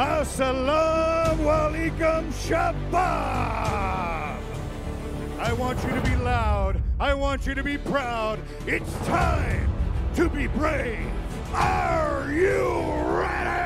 Assalamu alaikum shabab. I want you to be loud. I want you to be proud. It's time to be brave. Are you ready?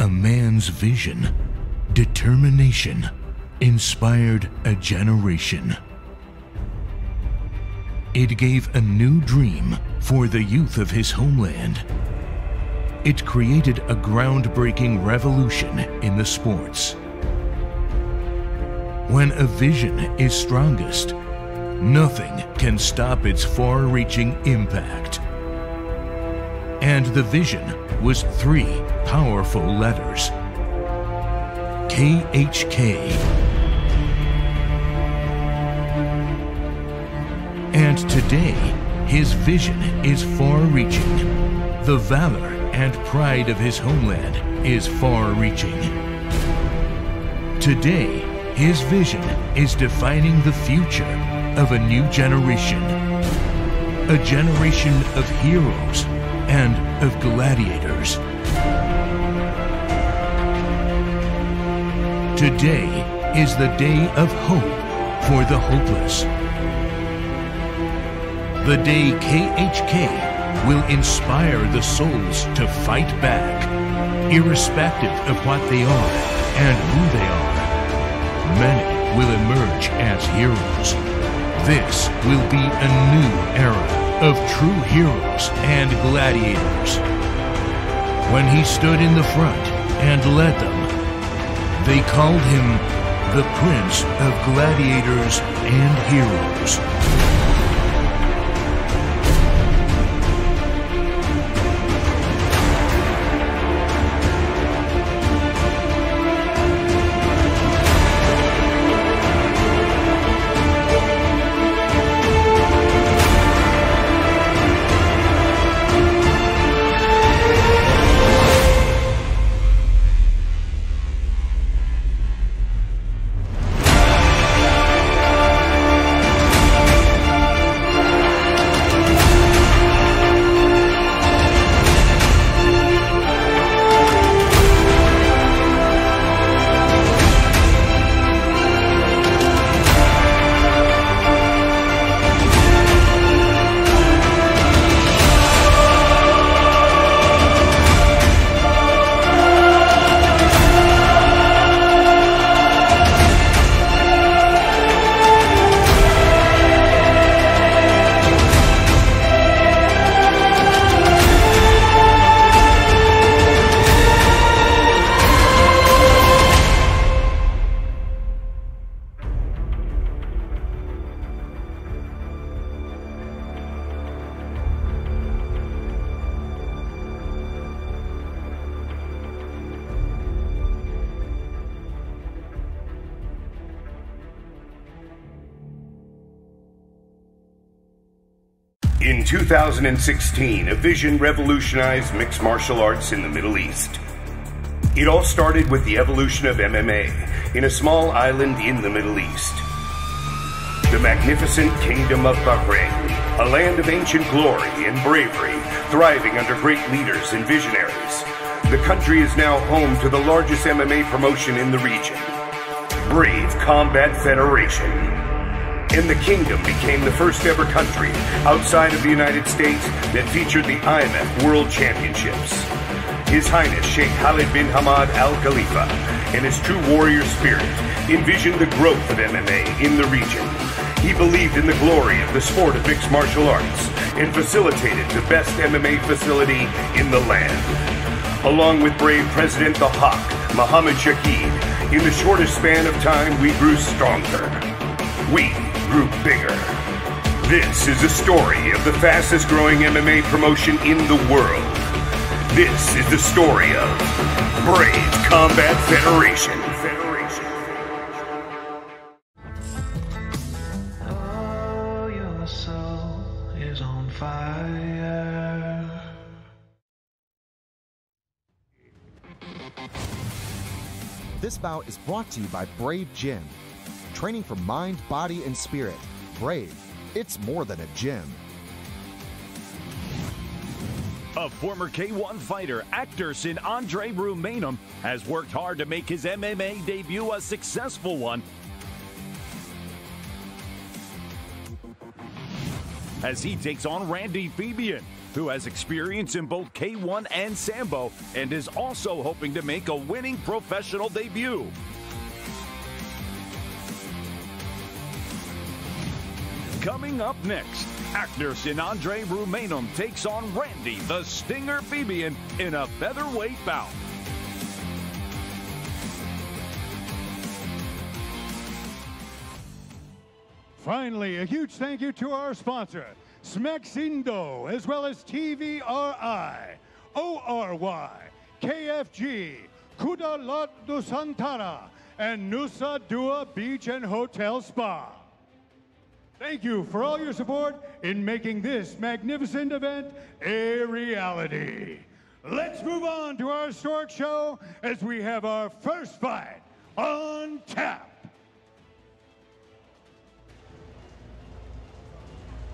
A man's vision, determination, inspired a generation. It gave a new dream for the youth of his homeland. It created a groundbreaking revolution in the sports. When a vision is strongest, nothing can stop its far-reaching impact. And the vision was three powerful letters: KHK. And today, his vision is far-reaching. The valor and pride of his homeland is far-reaching. Today, his vision is defining the future of a new generation. A generation of heroes and of gladiators. Today is the day of hope for the hopeless. The day KHK will inspire the souls to fight back, irrespective of what they are and who they are. Many will emerge as heroes. This will be a new era of true heroes and gladiators. When he stood in the front and led them, they called him the Prince of Gladiators and Heroes. In 2016, a vision revolutionized mixed martial arts in the Middle East. It all started with the evolution of MMA in a small island in the Middle East. The magnificent kingdom of Bahrain, a land of ancient glory and bravery, thriving under great leaders and visionaries. The country is now home to the largest MMA promotion in the region, Brave Combat Federation. And the kingdom became the first ever country outside of the United States that featured the IMF World Championships. His Highness Sheikh Khaled bin Hamad Al Khalifa and his true warrior spirit envisioned the growth of MMA in the region. He believed in the glory of the sport of mixed martial arts and facilitated the best MMA facility in the land. Along with Brave President the Hawk, Muhammad Shahid, in the shortest span of time, we grew stronger. We grew bigger. This is the story of the fastest growing MMA promotion in the world. This is the story of Brave Combat Federation. Oh, your soul is on fire. This bout is brought to you by Brave Gym. Training for mind, body, and spirit. Brave, it's more than a gym. A former K-1 fighter, actor Sin Andre Rumanum, has worked hard to make his MMA debut a successful one, as he takes on Randy Fabian, who has experience in both K1 and Sambo and is also hoping to make a winning professional debut. Coming up next, actor Sin Andre Rumanum takes on Randy the Stinger Fabian in a featherweight bout. Finally, a huge thank you to our sponsor, Smexindo, as well as TVRI, ORY, KFG, Kudalot Nusantara, and Nusa Dua Beach and Hotel Spa. Thank you for all your support in making this magnificent event a reality. Let's move on to our historic show as we have our first fight on tap.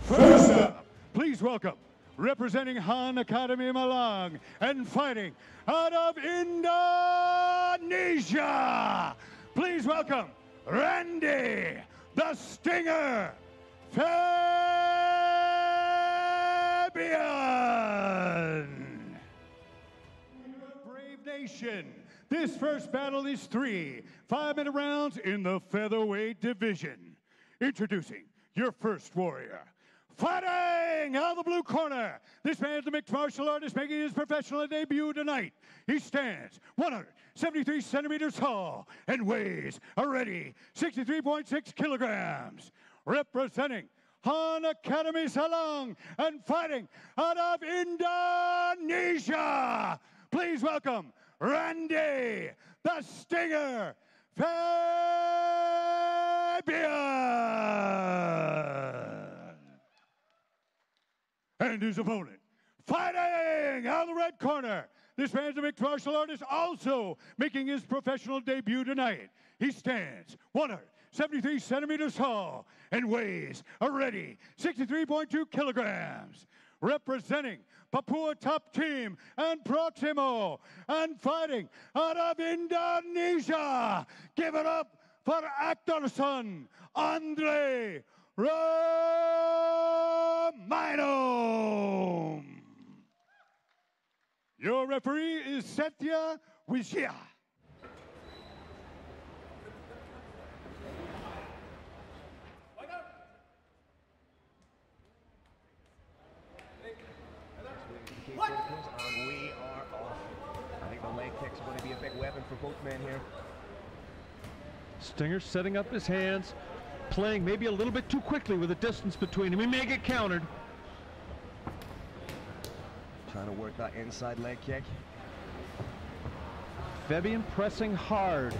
First up, please welcome, representing Han Academy Malang and fighting out of Indonesia, please welcome Randy the Stinger Fabian. Brave Nation, this first battle is 3 5-minute rounds in the featherweight division. Introducing your first warrior. Fighting out of the blue corner, this man is a mixed martial artist making his professional debut tonight. He stands 173 centimeters tall and weighs already 63.6 kilograms. Representing Han Academy Salang and fighting out of Indonesia, please welcome Randy the Stinger Fabian. And his opponent, fighting out of the red corner, this man's a mixed martial artist also making his professional debut tonight. He stands 173 centimeters tall and weighs already 63.2 kilograms. Representing Papua Top Team and Proximo and fighting out of Indonesia, give it up for actor's son, Andre Rumanum. Your referee is Setya Wijaya. What? We are off. I think the leg kicks are going to be a big weapon for both men here. Stinger setting up his hands, playing maybe a little bit too quickly with the distance between them. He may get countered. Trying to work that inside leg kick. Fabian pressing hard.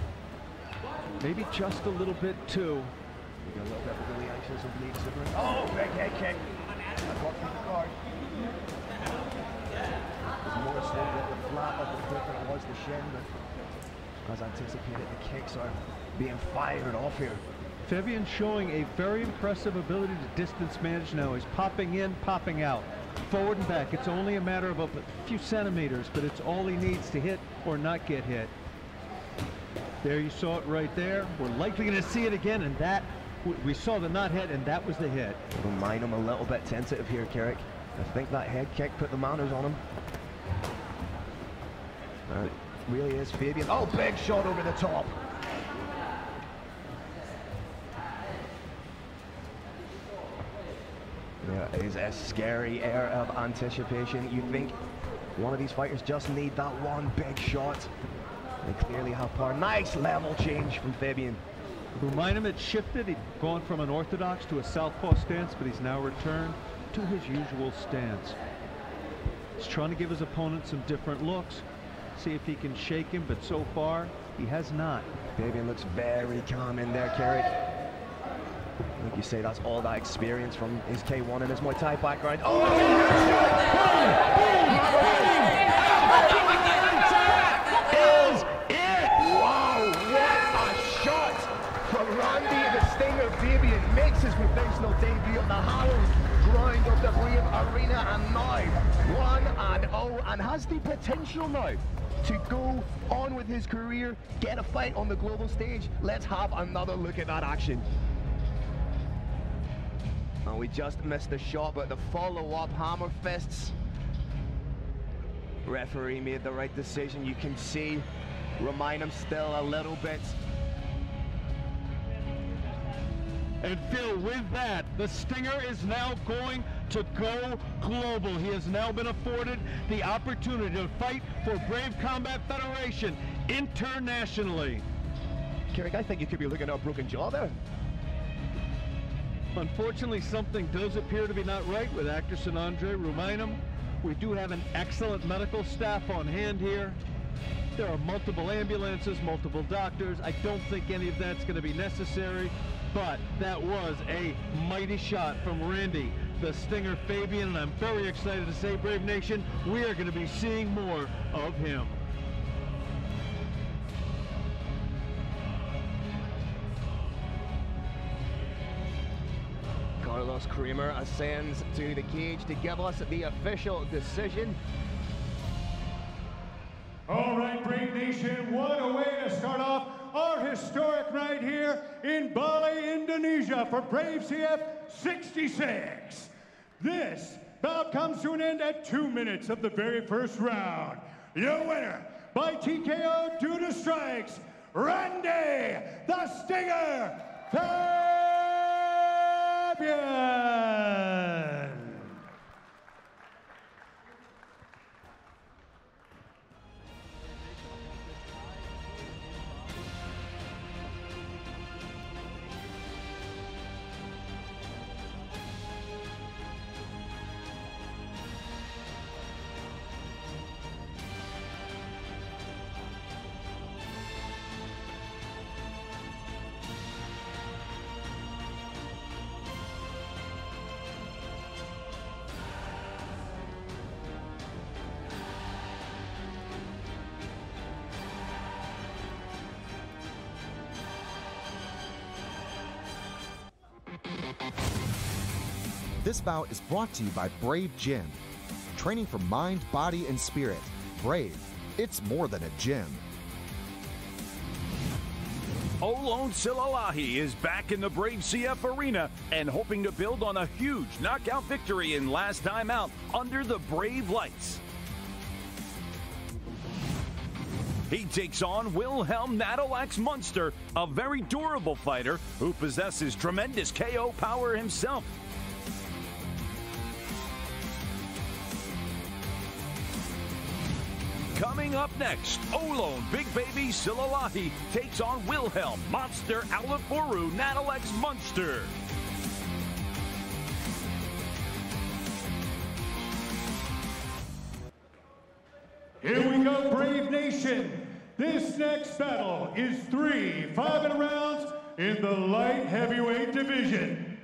Maybe just a little bit too. We got a little bit of the anxious and bleeds. Oh, big head kick. As anticipated, the kicks are being fired off here. Fabian showing a very impressive ability to distance manage now. He's popping in, popping out, forward and back. It's only a matter of a few centimeters, but it's all he needs to hit or not get hit. There you saw it right there. We're likely going to see it again, and that we saw the not hit, and that was the hit. It'll mind him a little bit sensitive here, Carrick. I think that head kick put the manners on him. All right. Really is Fabian. Oh, big shot over the top. There is a scary air of anticipation. You think one of these fighters just need that one big shot. They clearly have power. Nice level change from Fabian. Remind had shifted. He'd gone from an orthodox to a southpaw stance, but he's now returned to his usual stance. He's trying to give his opponent some different looks. See if he can shake him, but so far he has not. Fabian looks very calm in there, Carrick. Like you say, that's all that experience from his K1 and his Muay Thai background. Oh, that is it! Wow, what a shot from Randy the Stinger Fabian. Makes his professional debut on the hallowed ground of the Brave Arena, and now 1-0, and has the potential now to go on with his career, get a fight on the global stage. Let's have another look at that action. And we just missed the shot, but the follow-up hammer fists. Referee made the right decision. You can see Romainum still a little bit. And Phil, with that, the Stinger is now going to go global. He has now been afforded the opportunity to fight for Brave Combat Federation internationally. Carrick, I think you could be looking at a broken jaw there. Unfortunately, something does appear to be not right with actor Sanandre Rumainum. We do have an excellent medical staff on hand here. There are multiple ambulances, multiple doctors. I don't think any of that's going to be necessary, but that was a mighty shot from Randy the Stinger Fabian, and I'm very excited to say, Brave Nation, we are going to be seeing more of him. Carlos Kramer ascends to the cage to give us the official decision. All right, Brave Nation, what a way to start off our historic night here in Bali, Indonesia for Brave CF 66. This bout comes to an end at 2 minutes of the very first round. Your winner by TKO due to strikes, Randy the Stinger Fabian. This bout is brought to you by Brave Gym. Training for mind, body, and spirit. Brave, it's more than a gym. Olon Silalahi is back in the Brave CF arena and hoping to build on a huge knockout victory in last time out under the Brave lights. He takes on Wilhelm Nadalax Munster, a very durable fighter who possesses tremendous KO power himself. Coming up next, Olon Big Baby Silalahi takes on Wilhelm Monster Alaforu Nadalax Munster. Here we go, Brave Nation. This next battle is 3 5-minute rounds in the light heavyweight division.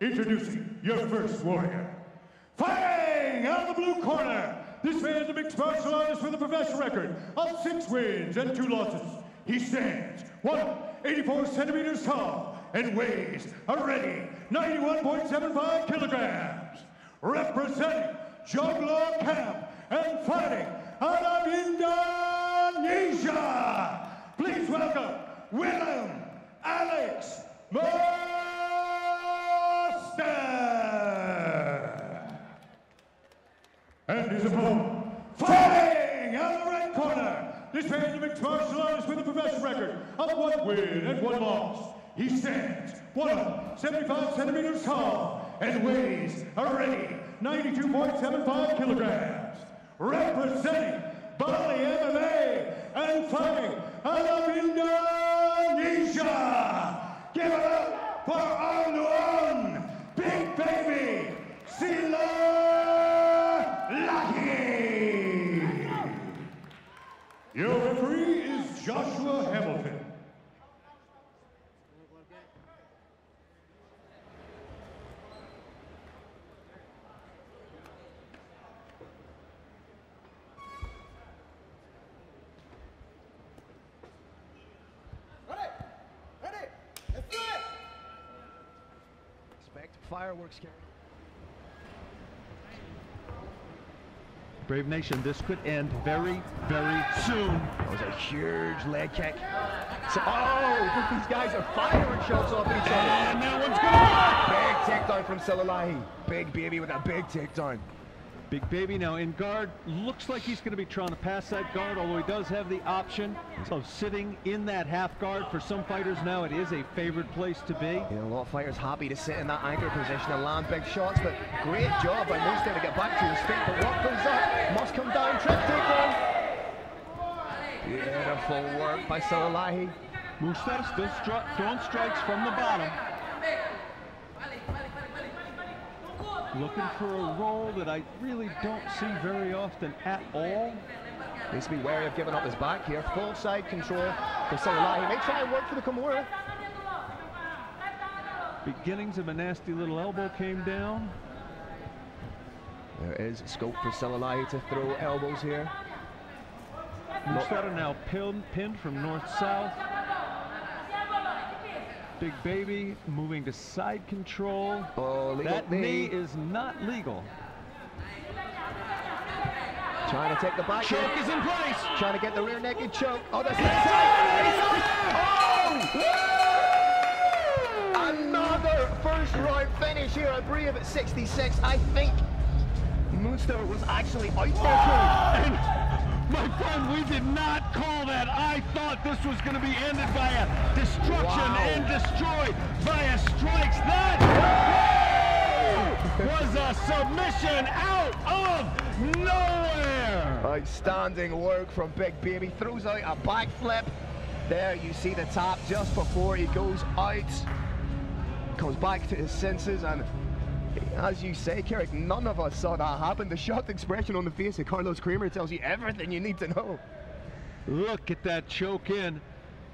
Introducing your first warrior. Fighting out of the blue corner, this man is a mixed martial artist with a professional record of 6 wins and 2 losses. He stands 184 centimeters tall and weighs a ready 91.75 kilograms. Representing Joglo Camp and fighting out of Indonesia. Please welcome William Alex Master. And his opponent, fighting out of the right corner, this man is a mixed martial artist with a professional record of 1 win and 1 loss. He stands 175 centimeters tall and weighs a ready 92.75 kilograms. Representing Bali MMA and fighting out of Indonesia. Give it up for our one, Big Baby Silalahi. Your referee is Joshua Hamilton. Fireworks. Brave Nation, this could end very, very soon. That was a huge leg kick. So, oh, these guys are firing shots off each other. And that one's good. Big takedown from Silalahi. Big Baby with a big takedown. Big Baby now in guard. Looks like he's going to be trying to pass that guard, although he does have the option of sitting in that half guard. For some fighters now, it is a favored place to be. You know, a lot of fighters happy to sit in that anchor position and land big shots, but great job by Mustafa to get back to his feet. But what comes up must come down. Trip takedown. Beautiful work by Silalahi. Mustafa still throwing strikes from the bottom. Looking for a roll that I really don't see very often at all. Needs to be wary of giving up his back here. Full side control for Silalahi. May try and work for the Kimura. Beginnings of a nasty little elbow came down. There is scope for Silalahi to throw elbows here. Nusantara now pinned from north-south. Big Baby moving to side control. Oh, that knee is not legal. Trying to take the back. Choke is in place. Trying to get the rear naked choke. Oh, that's it. Oh! Another first round finish here at Brave at 66. I think Munster was actually out there. My friend, we did not call that. I thought this was going to be ended by a destruction and destroyed by a strikes. That was a submission out of nowhere. Outstanding work from Big Baby. Throws out a backflip. There you see the tap just before he goes out. Comes back to his senses and... As you say, Carrick, none of us saw that happen. The shocked expression on the face of Carlos Kramer tells you everything you need to know. Look at that choke in.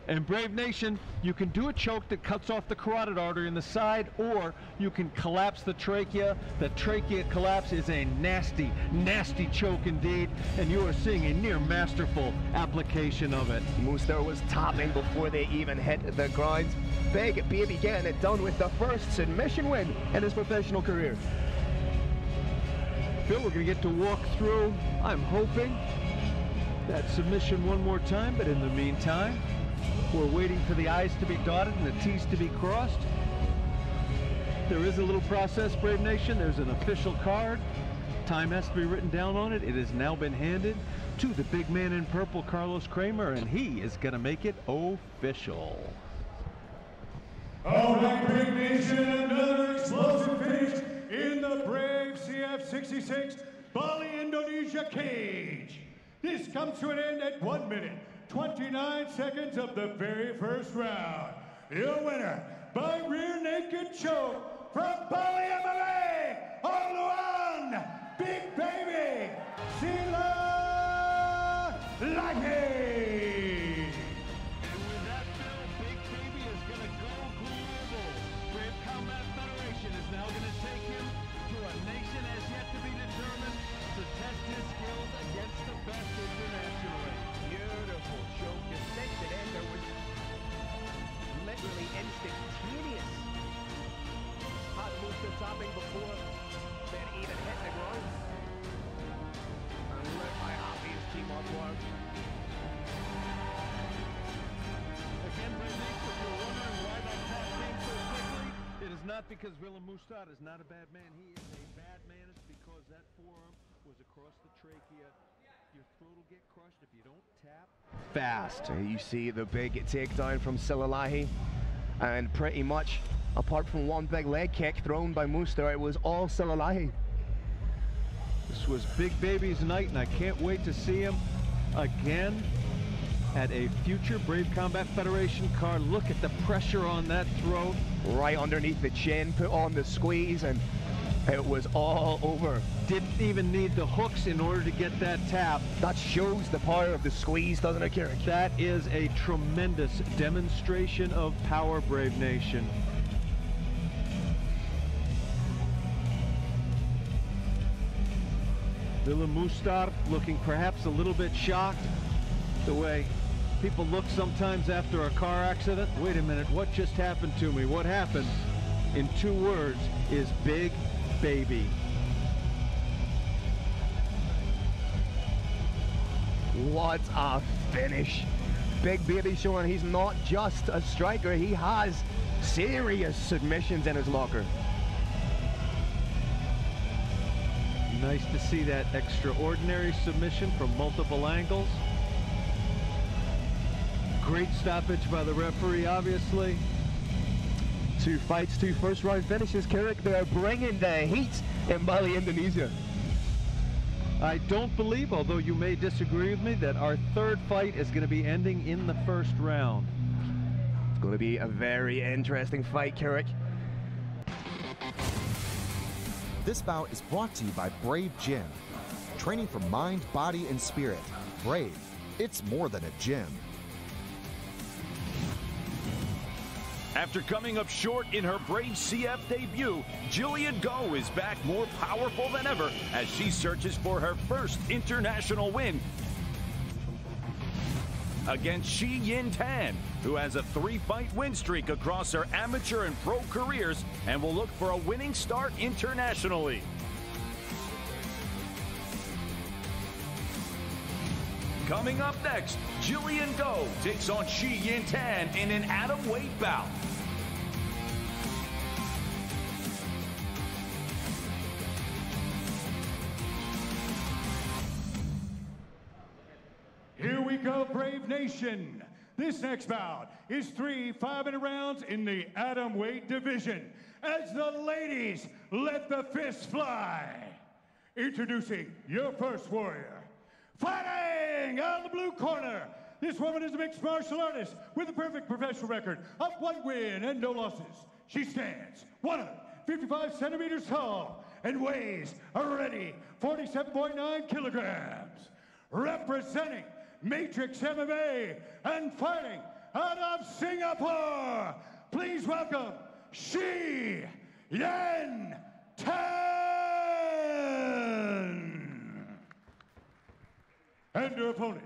And Brave Nation, you can do a choke that cuts off the carotid artery in the side, or you can collapse the trachea. The trachea collapse is a nasty, nasty choke indeed, and you are seeing a near masterful application of it. Mustafa was tapping before they even hit the ground. Big Baby getting it done with the first submission win in his professional career. Phil, we're going to get to walk through, I'm hoping, that submission one more time, but in the meantime, we're waiting for the I's to be dotted and the T's to be crossed. There is a little process, Brave Nation. There's an official card. Time has to be written down on it. It has now been handed to the big man in purple, Carlos Kramer, and he is going to make it official. All right, Brave Nation, another explosive finish in the Brave CF66 Bali, Indonesia cage. This comes to an end at 1 minute, 29 seconds of the very first round. Your winner by rear naked choke from Bali MMA, Oluwan Big Baby Silalahi. watch. Again, Brave Inc., if you're wondering why that cat came so quickly, it is not because Willem Mustad is not a bad man. He is a bad man. It's because that forearm was across the trachea. Your throat will get crushed if you don't tap. Fast. You see the big takedown from Silalahi. And pretty much, apart from one big leg kick thrown by Mustad, it was all Silalahi. This was Big Baby's night, and I can't wait to see him again at a future Brave Combat Federation card. Look at the pressure on that throat. Right underneath the chin, put on the squeeze, and it was all over. Didn't even need the hooks in order to get that tap. That shows the power of the squeeze, doesn't it, Carrick? That is a tremendous demonstration of power, Brave Nation. Willem Mustad looking perhaps a little bit shocked, the way people look sometimes after a car accident. Wait a minute, what just happened to me? What happened, in two words, is Big Baby. What a finish. Big Baby showing he's not just a striker, he has serious submissions in his locker. Nice to see that extraordinary submission from multiple angles. Great stoppage by the referee, obviously. Two fights, two first round finishes, Carrick. They're bringing the heat in Bali, Indonesia. I don't believe, although you may disagree with me, that our third fight is going to be ending in the first round. It's going to be a very interesting fight, Carrick. This bout is brought to you by Brave Gym. Training for mind, body, and spirit. Brave, it's more than a gym. After coming up short in her Brave CF debut, Jillian Goh is back more powerful than ever as she searches for her first international win against Shi Yin Tan, who has a three-fight win streak across her amateur and pro careers and will look for a winning start internationally. Coming up next, Jillian Goh takes on Shi Yin Tan in an atomweight bout. Here we go, Brave Nation. This next bout is 3 5-minute rounds in the atomweight division. As the ladies let the fists fly. Introducing your first warrior. Fighting out of the blue corner. This woman is a mixed martial artist with a perfect professional record of one win and no losses. She stands 155 centimeters tall and weighs already 47.9 kilograms. Representing Matrix MMA and fighting out of Singapore. Please welcome Shi Yin Tan. And her opponent,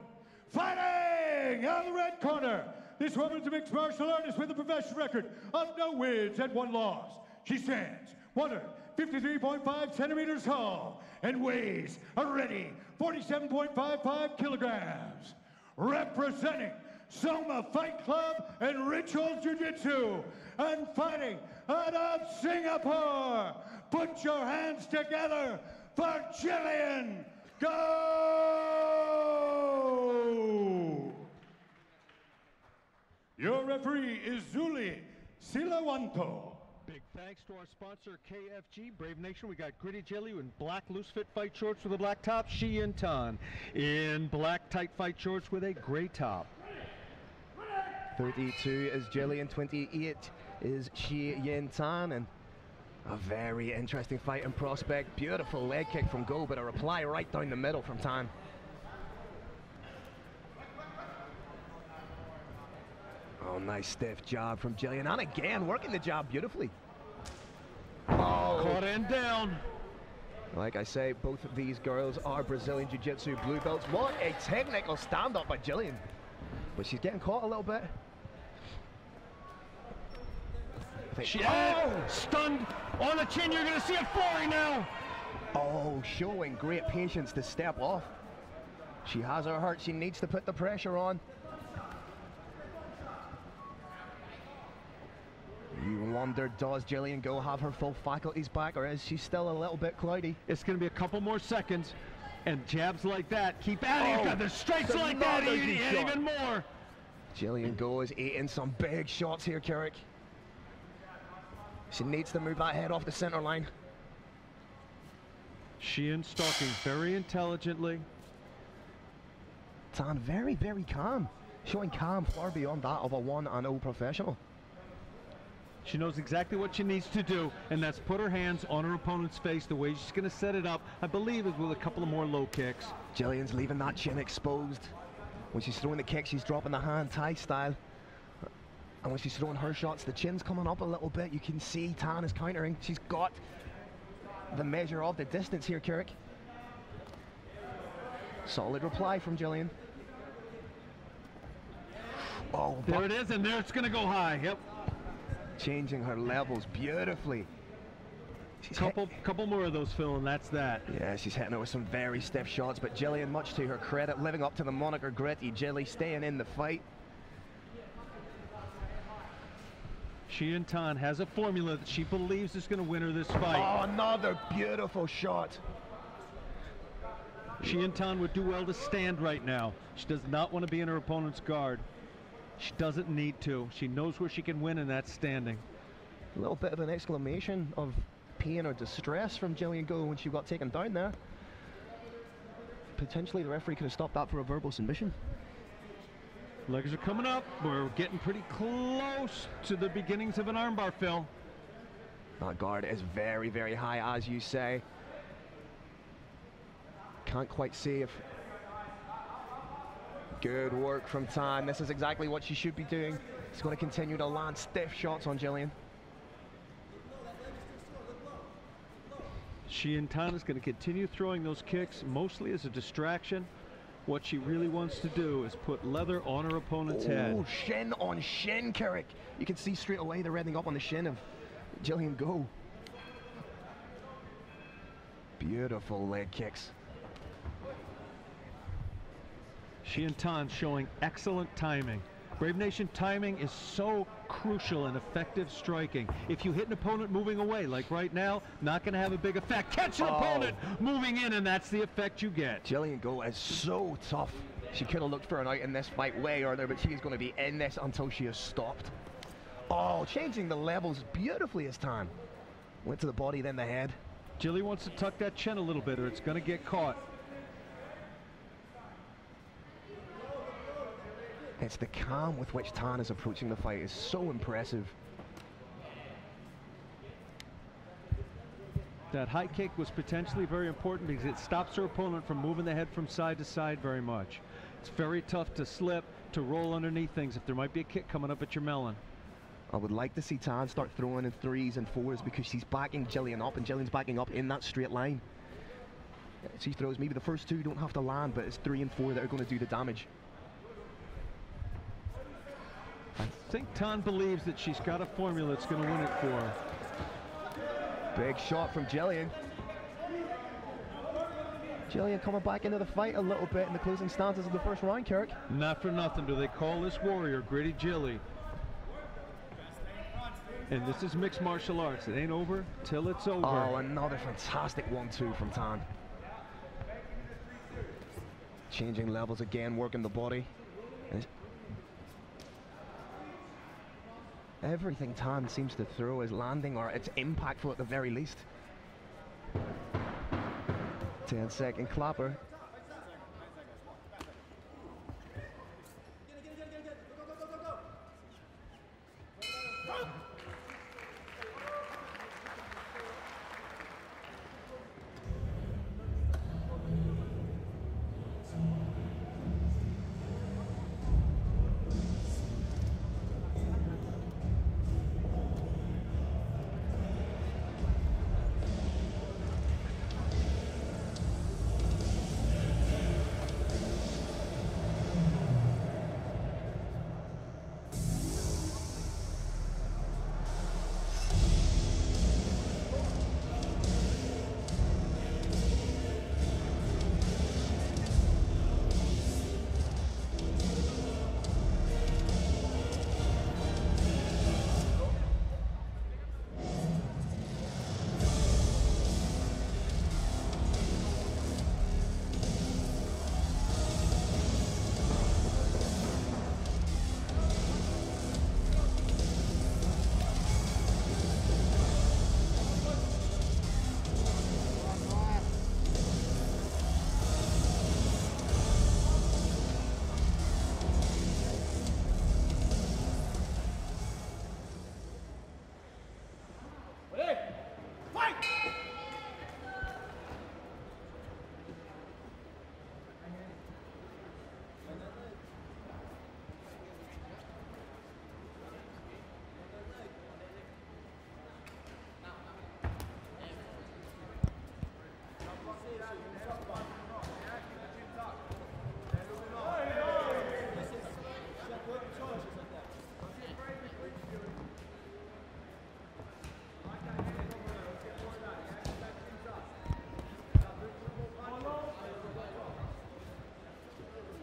fighting out of the red corner. This woman's a mixed martial artist with a professional record of no wins and one loss. She stands 153.5 centimeters tall and weighs already 47.55 kilograms. Representing Soma Fight Club and Ritual Jiu-Jitsu and fighting out of Singapore. Put your hands together for Jillian Goh! Your referee is Zuli Silawanto. Big thanks to our sponsor, KFG. Brave Nation, we got Gritty Jelly in black loose fit fight shorts with a black top. Shi Yin Tan in black tight fight shorts with a gray top. 32 is Jelly and 28 is Shi Yin Tan. And a very interesting fight in prospect. Beautiful leg kick from Goh, but a reply right down the middle from Tan. Oh, nice stiff jab from Jillian, and again, working the jab beautifully. Oh. Caught and down. Like I say, both of these girls are Brazilian Jiu-Jitsu blue belts. What a technical stand-up by Jillian. But she's getting caught a little bit. She stunned on the chin. You're going to see it flying now. Oh, showing great patience to step off. She has her hurt, she needs to put the pressure on. You wonder, does Jillian Go have her full faculties back, or is she still a little bit cloudy? It's going to be a couple more seconds, and jabs like that keep at it. Oh, the strikes like that, and even more. Jillian Go is eating some big shots here, Carrick. She needs to move that head off the center line. Sheehan stalking very intelligently. Tan very, very calm, showing calm far beyond that of a 1-0 professional. She knows exactly what she needs to do, and that's put her hands on her opponent's face. The way she's going to set it up, I believe, is with a couple of more low kicks. Jillian's leaving that chin exposed. When she's throwing the kick, she's dropping the hand tie style. And when she's throwing her shots, the chin's coming up a little bit. You can see Tan is countering. She's got the measure of the distance here, Carrick. Solid reply from Jillian. Oh, there it is, and there it's going to go high. Yep. Changing her levels beautifully. She's couple more of those, Phil, and that's that. Yeah, she's hitting her with some very stiff shots, but Jillian, much to her credit, living up to the moniker Gritty Jilly, staying in the fight. She and Tan has a formula that she believes is going to win her this fight. Oh, another beautiful shot. She and Tan would do well to stand right now. She does not want to be in her opponent's guard. She doesn't need to. She knows where she can win, and that's standing. A little bit of an exclamation of pain or distress from Jillian Go when she got taken down there. Potentially the referee could have stopped that for a verbal submission. Legs are coming up. We're getting pretty close to the beginnings of an armbar, Phil. That guard is very, very high, as you say. Can't quite see if... Good work from Tan. This is exactly what she should be doing. She's going to continue to land stiff shots on Jillian. She and Tan is going to continue throwing those kicks, mostly as a distraction. What she really wants to do is put leather on her opponent's head. Oh, shin on shin, Carrick. You can see straight away they're ending up on the shin of Jillian Go. Beautiful leg kicks. She and Tan showing excellent timing. Brave Nation, timing is so crucial in effective striking. If you hit an opponent moving away, like right now, not going to have a big effect. Catch an opponent moving in, and that's the effect you get. Jillian Go is so tough. She could have looked for an out in this fight way earlier, but she's going to be in this until she is stopped. Oh, changing the levels beautifully as Tan. Went to the body, then the head. Jilly wants to tuck that chin a little bit, or it's going to get caught. It's the calm with which Tan is approaching the fight is so impressive. That high kick was potentially very important because it stops her opponent from moving the head from side to side very much. It's very tough to slip, to roll underneath things if there might be a kick coming up at your melon. I would like to see Tan start throwing in 3s and 4s because she's backing Jillian up, and Jillian's backing up in that straight line. She throws, maybe the first 2 don't have to land, but it's 3 and 4 that are going to do the damage. I think Tan believes that she's got a formula that's going to win it for her. Big shot from Jillian. Jillian coming back into the fight a little bit in the closing stances of the first round, Kirk. Not for nothing do they call this warrior Gritty Jilly. And this is mixed martial arts. It ain't over till it's over. Oh, another fantastic 1-2 from Tan. Changing levels again, working the body. Everything Tan seems to throw is landing, or it's impactful at the very least. 10-second clapper.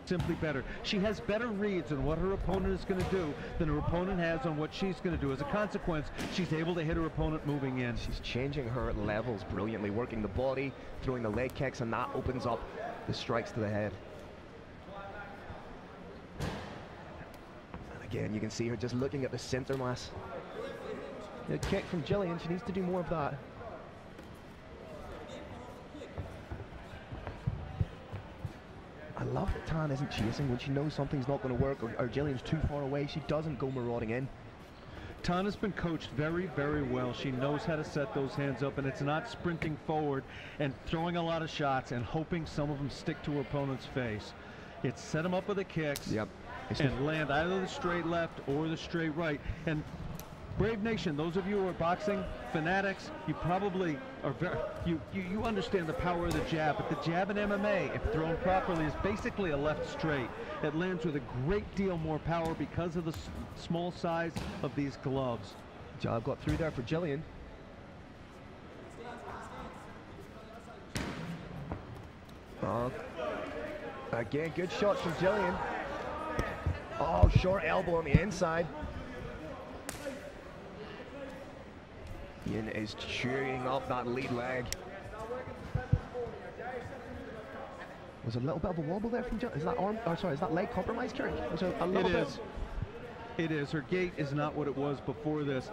simply better. She has better reads on what her opponent is going to do than her opponent has on what she's going to do. As a consequence, she's able to hit her opponent moving in. She's changing her levels brilliantly, working the body, throwing the leg kicks, and that opens up the strikes to the head. And again, you can see her just looking at the center mass. The kick from Jillian, she needs to do more of that. I love that Tan isn't chasing when she knows something's not going to work, or Jillian's too far away. She doesn't go marauding in. Tan has been coached very, very well. She knows how to set those hands up, and it's not sprinting forward and throwing a lot of shots and hoping some of them stick to her opponent's face. It's set them up with the kicks, yep, and land either the straight left or the straight right. And Brave Nation, those of you who are boxing fanatics, you probably are very, you understand the power of the jab, but the jab in MMA, if thrown properly, is basically a left straight. It lands with a great deal more power because of the small size of these gloves. Jab got through there for Jillian. Again, good shots from Jillian. Oh, short elbow on the inside. Yin is chewing up that lead leg. Was a little bit of a wobble there from Jillian. Is that arm? Oh, sorry, is that leg compromised, Kerry? It is. Her gait is not what it was before this.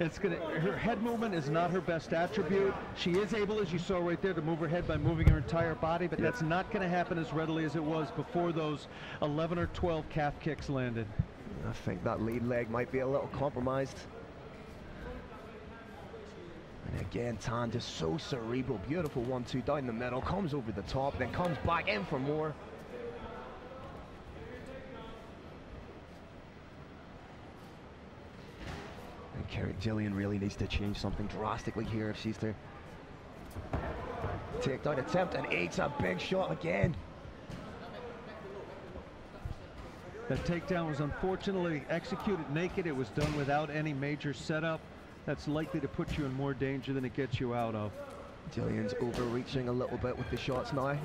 It's gonna. Her head movement is not her best attribute. She is able, as you saw right there, to move her head by moving her entire body, but that's not going to happen as readily as it was before those 11 or 12 calf kicks landed. I think that lead leg might be a little compromised. And again, Tan just so cerebral, beautiful 1-2 down the middle, comes over the top, then comes back in for more. And Jillian really needs to change something drastically here if she's to take down attempt, and eats a big shot again. That takedown was unfortunately executed naked. It was done without any major setup. That's likely to put you in more danger than it gets you out of. Jillian's overreaching a little bit with the shots now.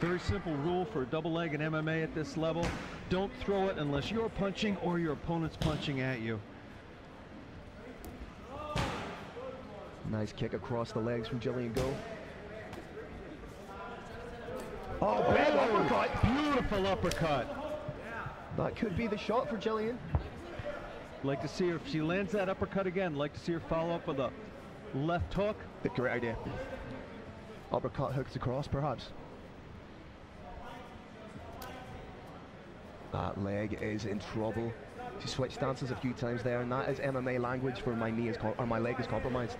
Very simple rule for a double leg in MMA at this level. Don't throw it unless you're punching or your opponent's punching at you. Nice kick across the legs from Jillian Go. Oh, bad uppercut. Beautiful uppercut. That could be the shot for Jillian. Like to see her, if she lands that uppercut again, like to see her follow up with a left hook. Great idea. Uppercut hooks across, perhaps. That leg is in trouble. She switched stances a few times there, and that is MMA language for my knee is or my leg is compromised.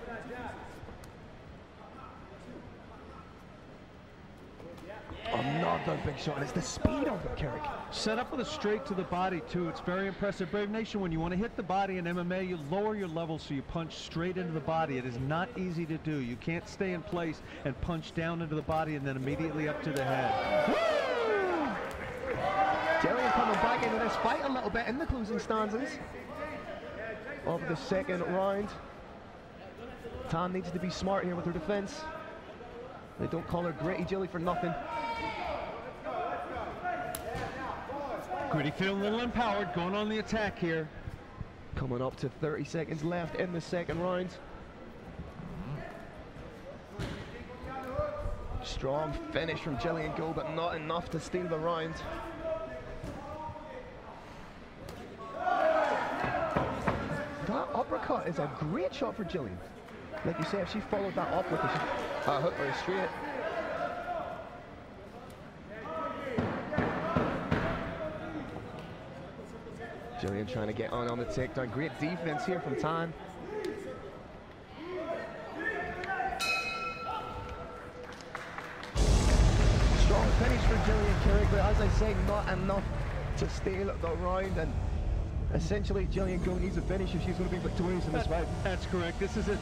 Another big shot, and it's the speed of it, Carrick. Set up with a straight to the body, too. It's very impressive. Brave Nation, when you want to hit the body in MMA, you lower your level so you punch straight into the body. It is not easy to do. You can't stay in place and punch down into the body and then immediately up to the head. Woo! Jillian coming back into this fight a little bit in the closing stanzas of the second round. Tan needs to be smart here with her defense. They don't call her Gritty Jilly for nothing. Gritty feeling a little empowered, going on the attack here. Coming up to 30 seconds left in the second round. Strong finish from Jillian Go, but not enough to steal the round. That uppercut is a great shot for Jillian. Like you say, if she followed that up with a hook or a straight. Jillian trying to get on the takedown. Great defense here from Tan. Strong finish for Jillian Carrick, but as I say, not enough to steal the round. And essentially, Jillian Go needs a finish if she's going to be victorious in this fight. That's correct. This is the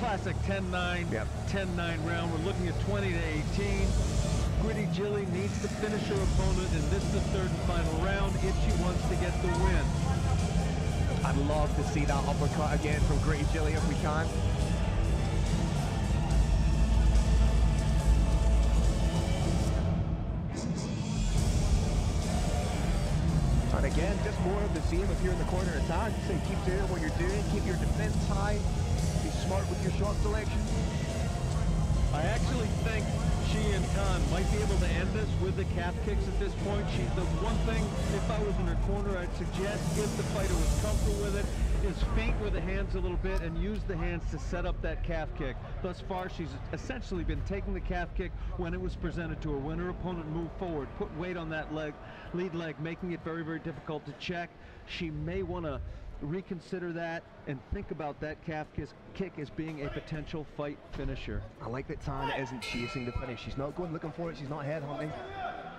classic 10-9, 10-9 round. We're looking at 20 to 18. Gritty Jilly needs to finish her opponent, and this is the third and final round if she wants to get the win. I'd love to see that uppercut again from Gritty Jilly if we can. on. Again, just more of the same if you're in the corner of town. Just say, keep doing what you're doing, keep your defense high, be smart with your shot selection. I actually think she and Khan might be able to end this with the calf kicks at this point. She's the one thing, if I was in her corner, I'd suggest if the fighter was comfortable with it, is feint with the hands a little bit and use the hands to set up that calf kick. Thus far, she's essentially been taking the calf kick when it was presented to her. When her opponent moved forward, put weight on that leg, lead leg, making it very, very difficult to check. She may want to reconsider that and think about that calf kick as being a potential fight finisher. I like that Tan isn't chasing the finish. She's not going looking for it. She's not headhunting.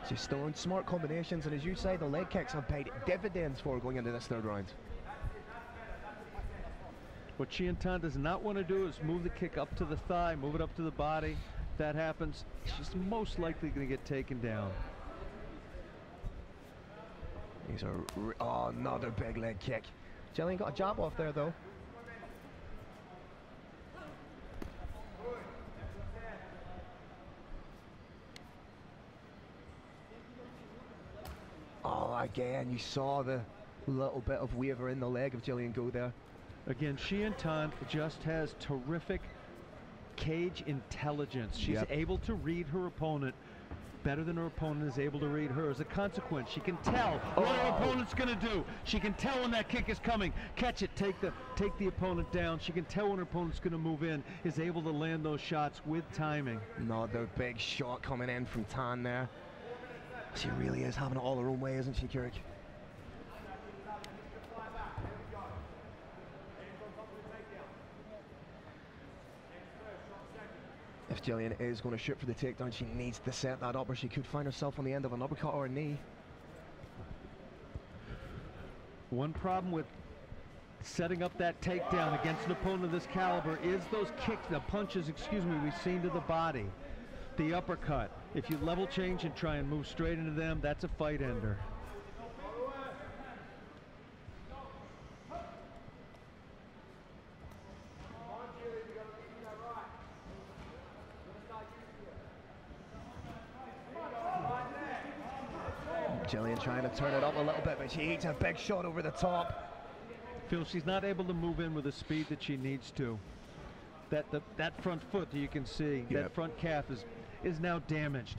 She's still in smart combinations, and as you say, the leg kicks have paid dividends for going into this third round. What Sheehan Tan does not want to do is move the kick up to the thigh, move it up to the body. If that happens, she's most likely going to get taken down. These are, oh, another big leg kick. Jillian got a jab off there, though. Oh, again, you saw the little bit of waver in the leg of Jillian go there. Again, Sheehan Tan just has terrific cage intelligence. She's able to read her opponent better than her opponent is able to read her. As a consequence, she can tell what her opponent's going to do. She can tell when that kick is coming. Catch it, take the opponent down. She can tell when her opponent's going to move in, is able to land those shots with timing. Another big shot coming in from Tan there. She really is having it all her own way, isn't she, Kirik? If Jillian is going to shoot for the takedown, she needs to set that up, or she could find herself on the end of an uppercut or a knee. One problem with setting up that takedown against an opponent of this caliber is those kicks, the punches, excuse me, we've seen to the body. The uppercut. If you level change and try and move straight into them, that's a fight ender. Jillian trying to turn it up a little bit, but she eats a big shot over the top. Phil, she's not able to move in with the speed that she needs to. That front foot that you can see, that front calf is now damaged.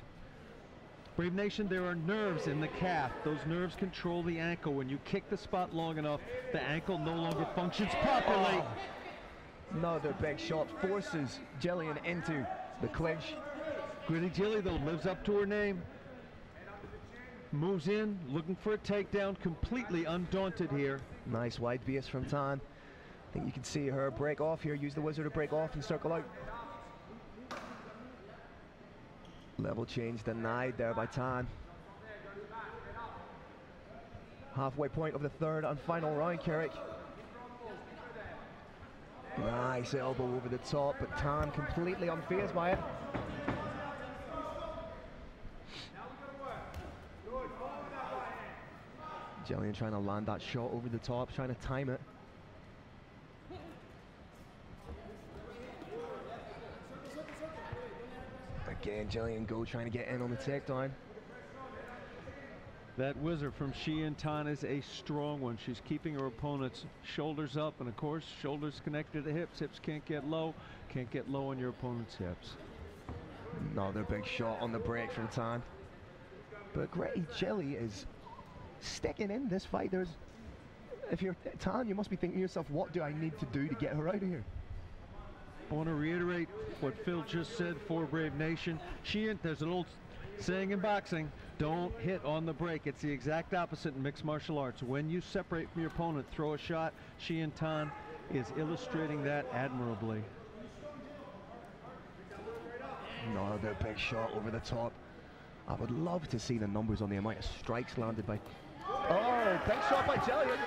Brave Nation, there are nerves in the calf. Those nerves control the ankle. When you kick the spot long enough, the ankle no longer functions properly. Oh. Another big shot forces Jillian into the clinch. Gritty Jilly, though, lives up to her name. Moves in, looking for a takedown, completely undaunted here. Nice wide base from Tan. I think you can see her break off here, use the wizard to break off and circle out. Level change denied there by Tan. Halfway point of the third and final round, Kirik. Nice elbow over the top, but Tan completely unfazed by it. Jillian trying to land that shot over the top, trying to time it. Again, Jillian Go trying to get in on the takedown. That wizard from Sheehan Tan is a strong one. She's keeping her opponent's shoulders up, and of course, shoulders connected to the hips. Hips can't get low. Can't get low on your opponent's hips. Another big shot on the break from Tan. But Gritty Jilly is sticking in this fight. There's, if you're Tan, you must be thinking to yourself, what do I need to do to get her out of here? I want to reiterate what Phil just said for Brave Nation. There's an old saying in boxing, don't hit on the break. It's the exact opposite in mixed martial arts. When you separate from your opponent, throw a shot. Sheehan Tan is illustrating that admirably. Another big shot over the top. I would love to see the numbers on the amount of strikes landed by... Oh, big shot by Jillian.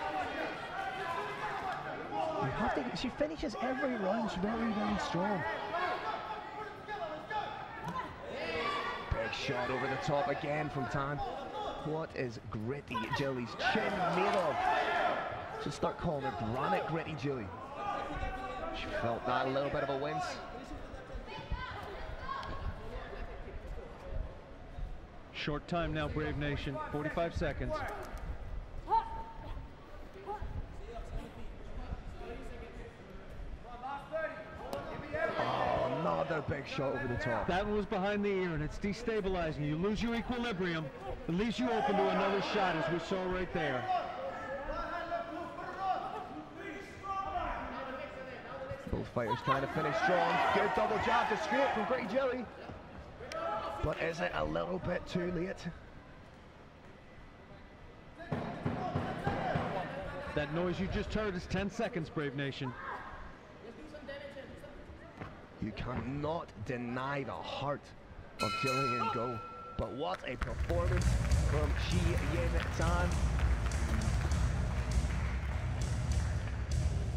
You have to, she finishes every round very, very strong. Big shot over the top again from Tan. What is Gritty Jilly's chin made of? Should start calling her Granite Gritty Jilly. She felt that a little bit of a wince. Short time now, Brave Nation, 45 seconds. a big shot over the top. That one was behind the ear, and it's destabilizing. You lose your equilibrium. It leaves you open to another shot, as we saw right there. Both fighters trying to finish strong. Good double jab to scoop from Gritty Jelly. But is it a little bit too late? That noise you just heard is 10 seconds, Brave Nation. You cannot deny the heart of Jillian Go. But what a performance from Shi Yin Tan.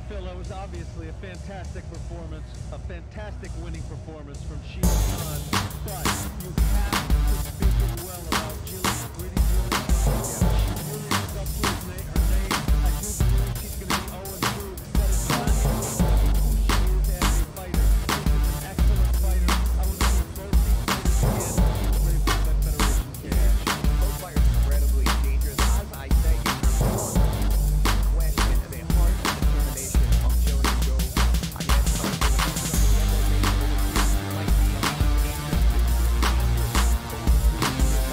Phil, that was obviously a fantastic performance, a fantastic winning performance from Shi Yin Tan. But you have to speak as well about Jillian Gritty Jillian. She really is up to her name. I do believe she's going to be 0-2. That is not even who she is as a fighter. She is an excellent fighter. I want to see both these fighters again in the Brave Combat Federation game. Both fighters are incredibly dangerous. As I say, you have one question of the heart and determination of Jillian Go. I guess some of the like the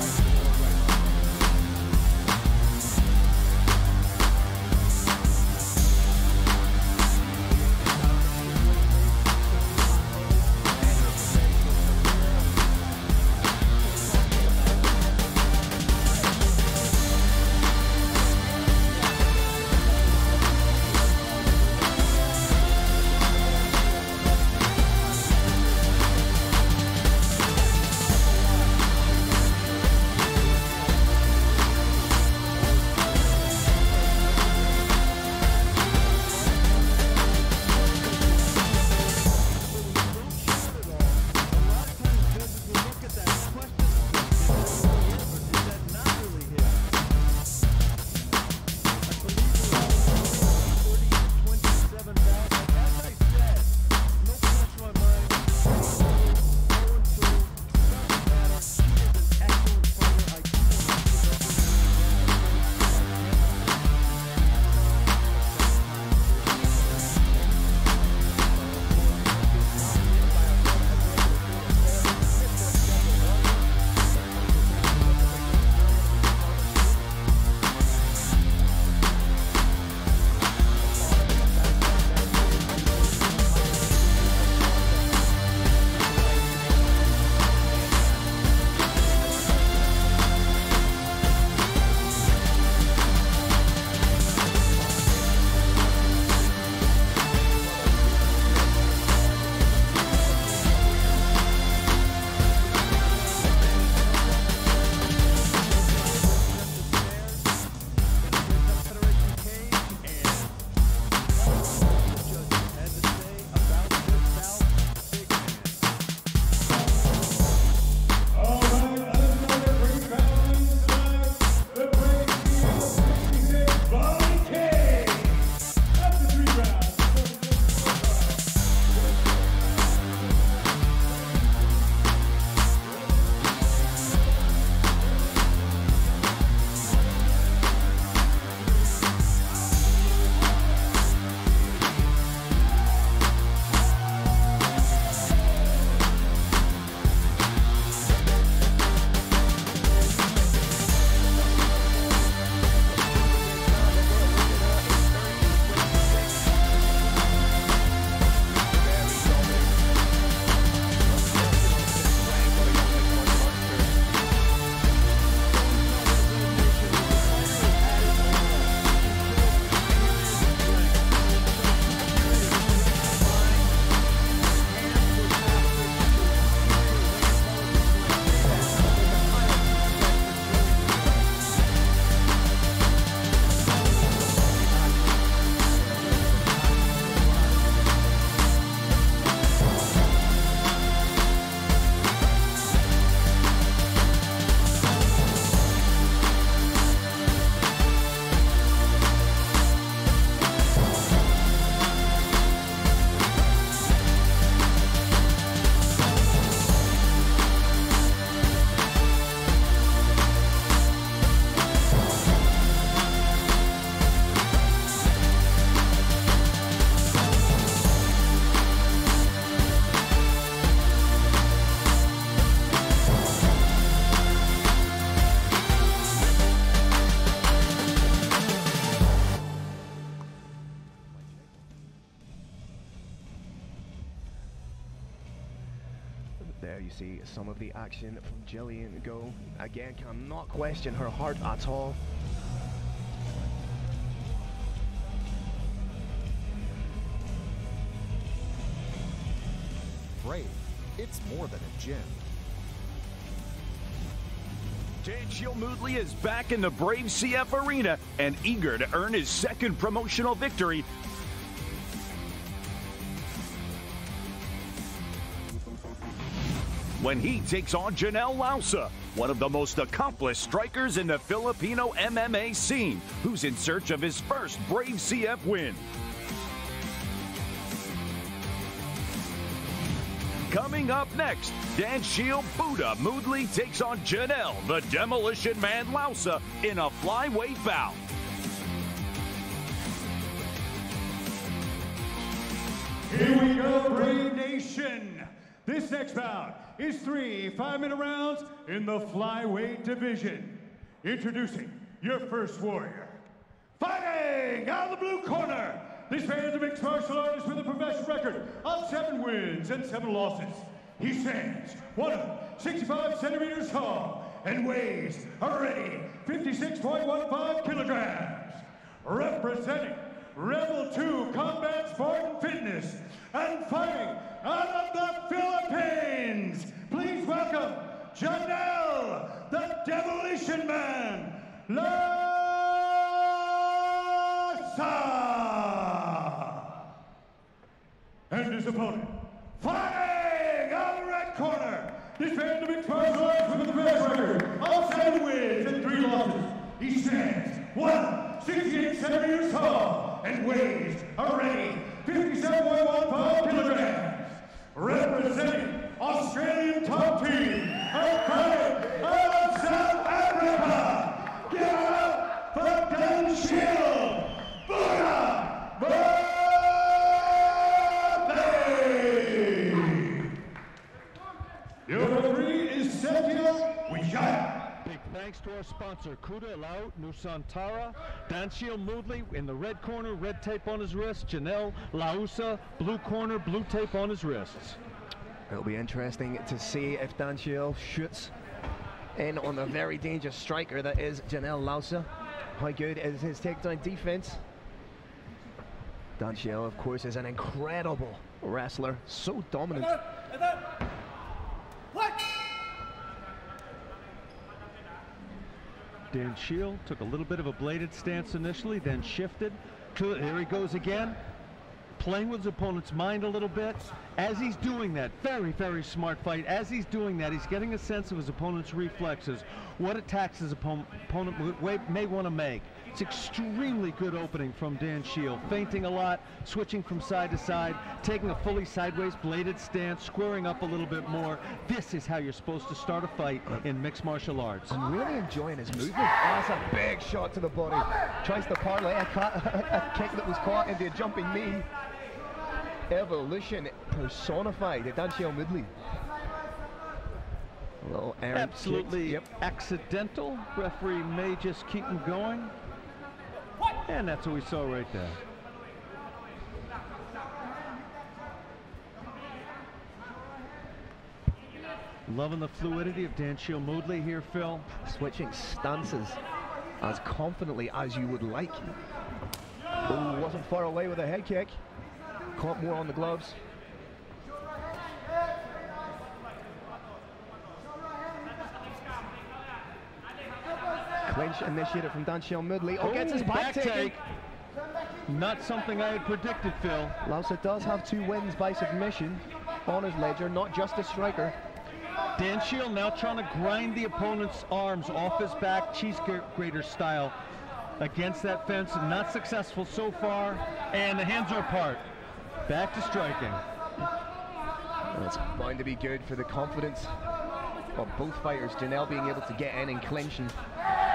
see some of the action from Jillian go. Again, cannot question her heart at all. Brave, it's more than a gym. Jade Shilmoodley is back in the Brave CF Arena and eager to earn his second promotional victory. When he takes on Janelle Lausa, one of the most accomplished strikers in the Filipino MMA scene, who's in search of his first Brave CF win. Coming up next, Danshiel Buddha Moodley takes on Janelle, the Demolition Man Lausa, in a flyweight bout. Here we go, Brave Nation. This next bout is 3 5-minute rounds in the flyweight division. Introducing your first warrior. Fighting out of the blue corner. This man is a mixed martial artist with a professional record of 7 wins and 7 losses. He stands 165 centimeters tall and weighs already 56.15 kilograms. Representing Rebel 2 Combat Sport and Fitness and fighting out of the Philippines. Please welcome Janelle, the Demolition Man, Lausa. And his opponent, fighting out of the red corner. This man is a mixed martial artist with a best record of 7 wins and 3 losses. He stands 168 centimeters tall and weighs already 57.15 kilograms. Representing Australian Top Team and fighting out of South Africa, give up for Danshiel Buddha. Big thanks to our sponsor, Kudalot Nusantara. Danshiel Moodley in the red corner, red tape on his wrist. Janelle Lausa, blue corner, blue tape on his wrists. It'll be interesting to see if Danshiel shoots in on the very dangerous striker that is Janelle Lausa. How good is his takedown defense? Danshiel, of course, is an incredible wrestler, so dominant. What? Danshiel took a little bit of a bladed stance initially, then shifted. Here he goes again, playing with his opponent's mind a little bit. As he's doing that, very, very smart fight. As he's doing that, he's getting a sense of his opponent's reflexes, what attacks his opponent may want to make. It's extremely good opening from Danshiel, feinting a lot, switching from side to side, taking a fully sideways bladed stance, squaring up a little bit more. This is how you're supposed to start a fight in mixed martial arts. I'm really enjoying his movement. That's a big shot to the body. Tries to parlay a kick that was caught into a jumping knee. Evolution personified at Danshiel Moodley. Absolutely yep. Accidental. Referee may just keep him going. What? And that's what we saw right there. Loving the fluidity of Danshiel Moodley here, Phil. Switching stances as confidently as you would like. Oh, wasn't far away with a head kick. Caught more on the gloves. Clinch initiated from Danshiel Moodley. Oh, gets his back take. Not something I had predicted, Phil. Lausa does have 2 wins by submission on his ledger, not just a striker. Danshiel now trying to grind the opponent's arms off his back, cheese grater style, against that fence. Not successful so far, and the hands are apart. Back to striking. That's going to be good for the confidence of both fighters. Janelle being able to get in and clinch and...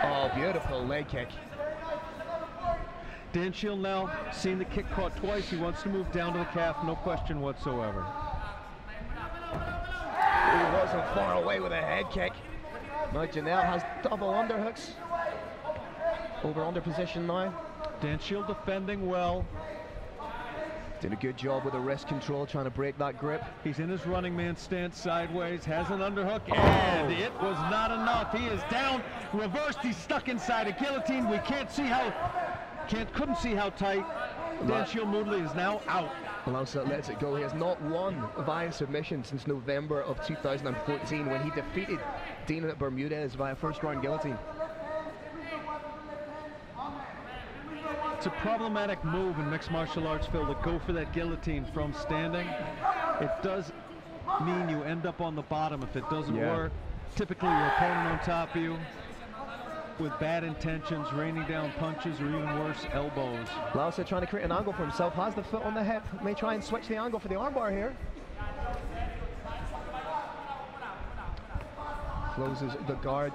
Oh, beautiful leg kick. Danshiel now seen the kick caught twice. He wants to move down to the calf, no question whatsoever. He wasn't far away with a head kick. Now Janelle has double underhooks. Over under position now. Danshiel defending well. Did a good job with the wrist control, trying to break that grip. He's in his running man stance sideways, has an underhook, and it was not enough. He is down, reversed, he's stuck inside a guillotine. We can't see how, couldn't see how tight. Danshiel Moodley is now out. Alonso lets it go. He has not won via submission since November of 2014 when he defeated Dana Bermudez via first round guillotine. It's a problematic move in mixed martial arts, Phil, to go for that guillotine from standing. It does mean you end up on the bottom if it doesn't work. Typically your opponent on top of you with bad intentions, raining down punches or even worse, elbows. Lausa trying to create an angle for himself, has the foot on the hip, may try and switch the angle for the armbar here. Closes the guard.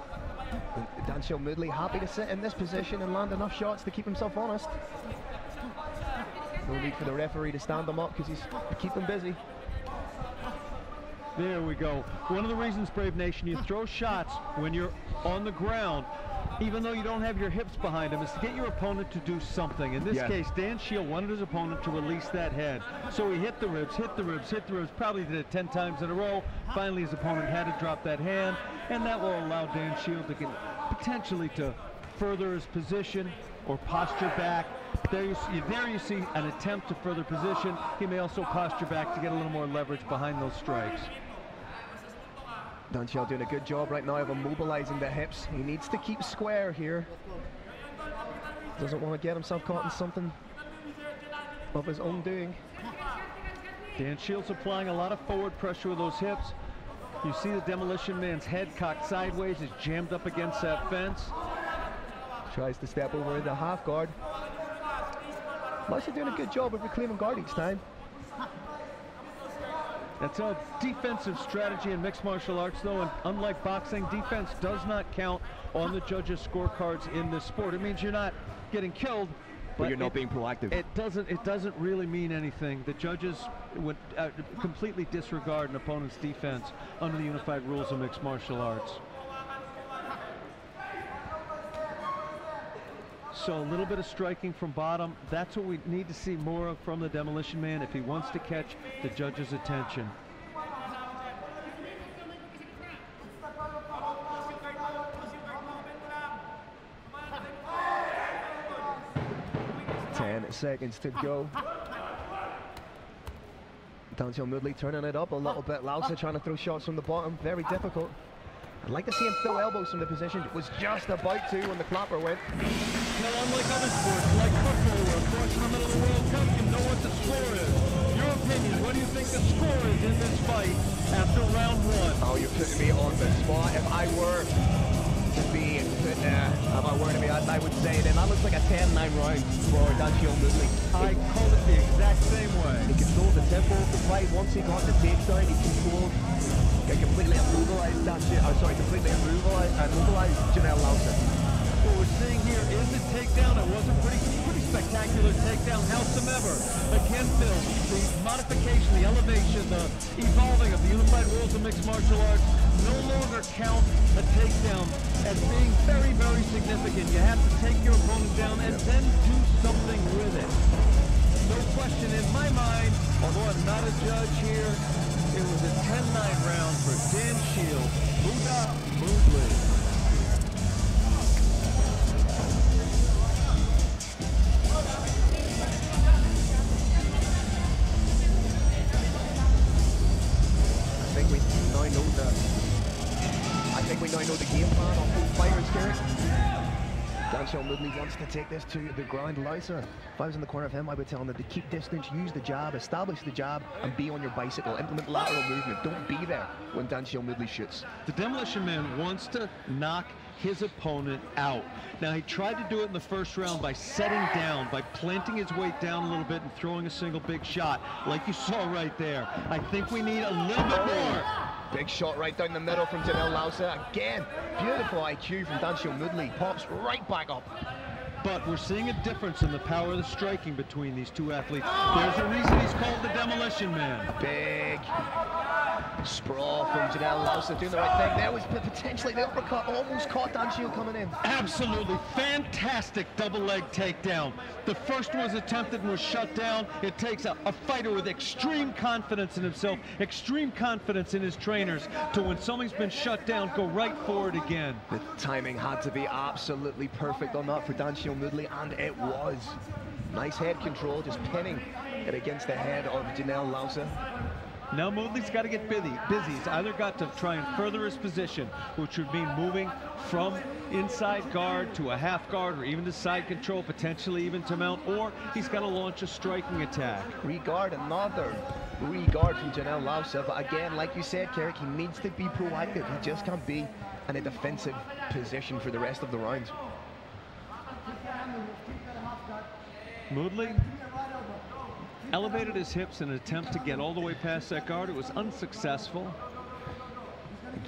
Danshiel Moodley happy to sit in this position and land enough shots to keep himself honest. No need for the referee to stand him up because he's keeping busy. There we go. One of the reasons, Brave Nation, you throw shots when you're on the ground, even though you don't have your hips behind him, is to get your opponent to do something. In this case, Danshiel wanted his opponent to release that head. So he hit the ribs, hit the ribs, hit the ribs, probably did it 10 times in a row. Finally, his opponent had to drop that hand, and that will allow Danshiel to get, potentially to further his position or posture back. There you see an attempt to further position. He may also posture back to get a little more leverage behind those strikes. Danshiel doing a good job right now of immobilizing the hips. He needs to keep square here. Doesn't want to get himself caught in something of his own doing. Danshield's applying a lot of forward pressure with those hips. You see the Demolition Man's head cocked sideways, is jammed up against that fence. Tries to step over into half guard. Lasha doing a good job of reclaiming guard each time. That's a defensive strategy in mixed martial arts, though, and unlike boxing, defense does not count on the judges' scorecards in this sport. It means you're not getting killed, but you're not being proactive. It doesn't really mean anything. The judges would completely disregard an opponent's defense under the unified rules of mixed martial arts. So a little bit of striking from bottom. That's what we need to see more of from the Demolition Man if he wants to catch the judge's attention. Ten seconds to go. Danshiel Moodley turning it up a little bit. Lausa trying to throw shots from the bottom. Very difficult. I'd like to see him throw elbows from the position. It was just about to when the clapper went. Now, unlike other sports, like football or across the middle of the World Cup, you know what the score is. Your opinion, what do you think the score is in this fight after round one? Oh, you're putting me on the spot. If I were to be put there, if I were to be honest, I would say then that looks like a 10-9 round for Danshiel Moodley. I call it the exact same way. He controlled the tempo of the fight. Once he got the takedown, he controlled. Completely immobilized Danshiel. Oh, sorry, completely immobilized Janelle Lausa. What we're seeing here is a takedown. It was a pretty spectacular takedown. Howsomever, again, Phil, the modification, the elevation, the evolving of the unified rules of mixed martial arts no longer count a takedown as being very, very significant. You have to take your opponent down and then do something with it. No question in my mind, although I'm not a judge here, it was a 10-9 round for Danshiel Moodley. I think we now know the game plan on both fighters here. Danshiel Moodley wants to take this to the ground. Lausa, if I was in the corner of him, I would tell him that to keep distance, use the jab, establish the jab, and be on your bicycle. Implement lateral movement. Don't be there when Danshiel Moodley shoots. The Demolition Man wants to knock his opponent out. Now, he tried to do it in the first round by setting down, by planting his weight down a little bit and throwing a single big shot, like you saw right there. I think we need a little bit more. Big shot right down the middle from Janelle Lausa. Again, beautiful IQ from Danshiel Moodley. Pops right back up. But we're seeing a difference in the power of the striking between these two athletes. There's a reason he's called the Demolition Man. Big Sprawl from Janelle Louser doing the right thing. There was potentially the uppercut, almost caught Dan Shield coming in. Absolutely fantastic double leg takedown. The first was attempted and was shut down. It takes a fighter with extreme confidence in himself, extreme confidence in his trainers, to when something's been shut down, go right for it again. The timing had to be absolutely perfect on that for Dan Shield Moodley, and it was. Nice head control, just pinning it against the head of Janelle Louser. Now Moodley's got to get busy. He's either got to try and further his position, which would mean moving from inside guard to a half guard or even to side control, potentially even to mount, or he's got to launch a striking attack. Regard, another regard from Janelle Louser, but again, like you said, Carrick, he needs to be proactive. He just can't be in a defensive position for the rest of the round. Moodley elevated his hips in an attempt to get all the way past that guard. It was unsuccessful.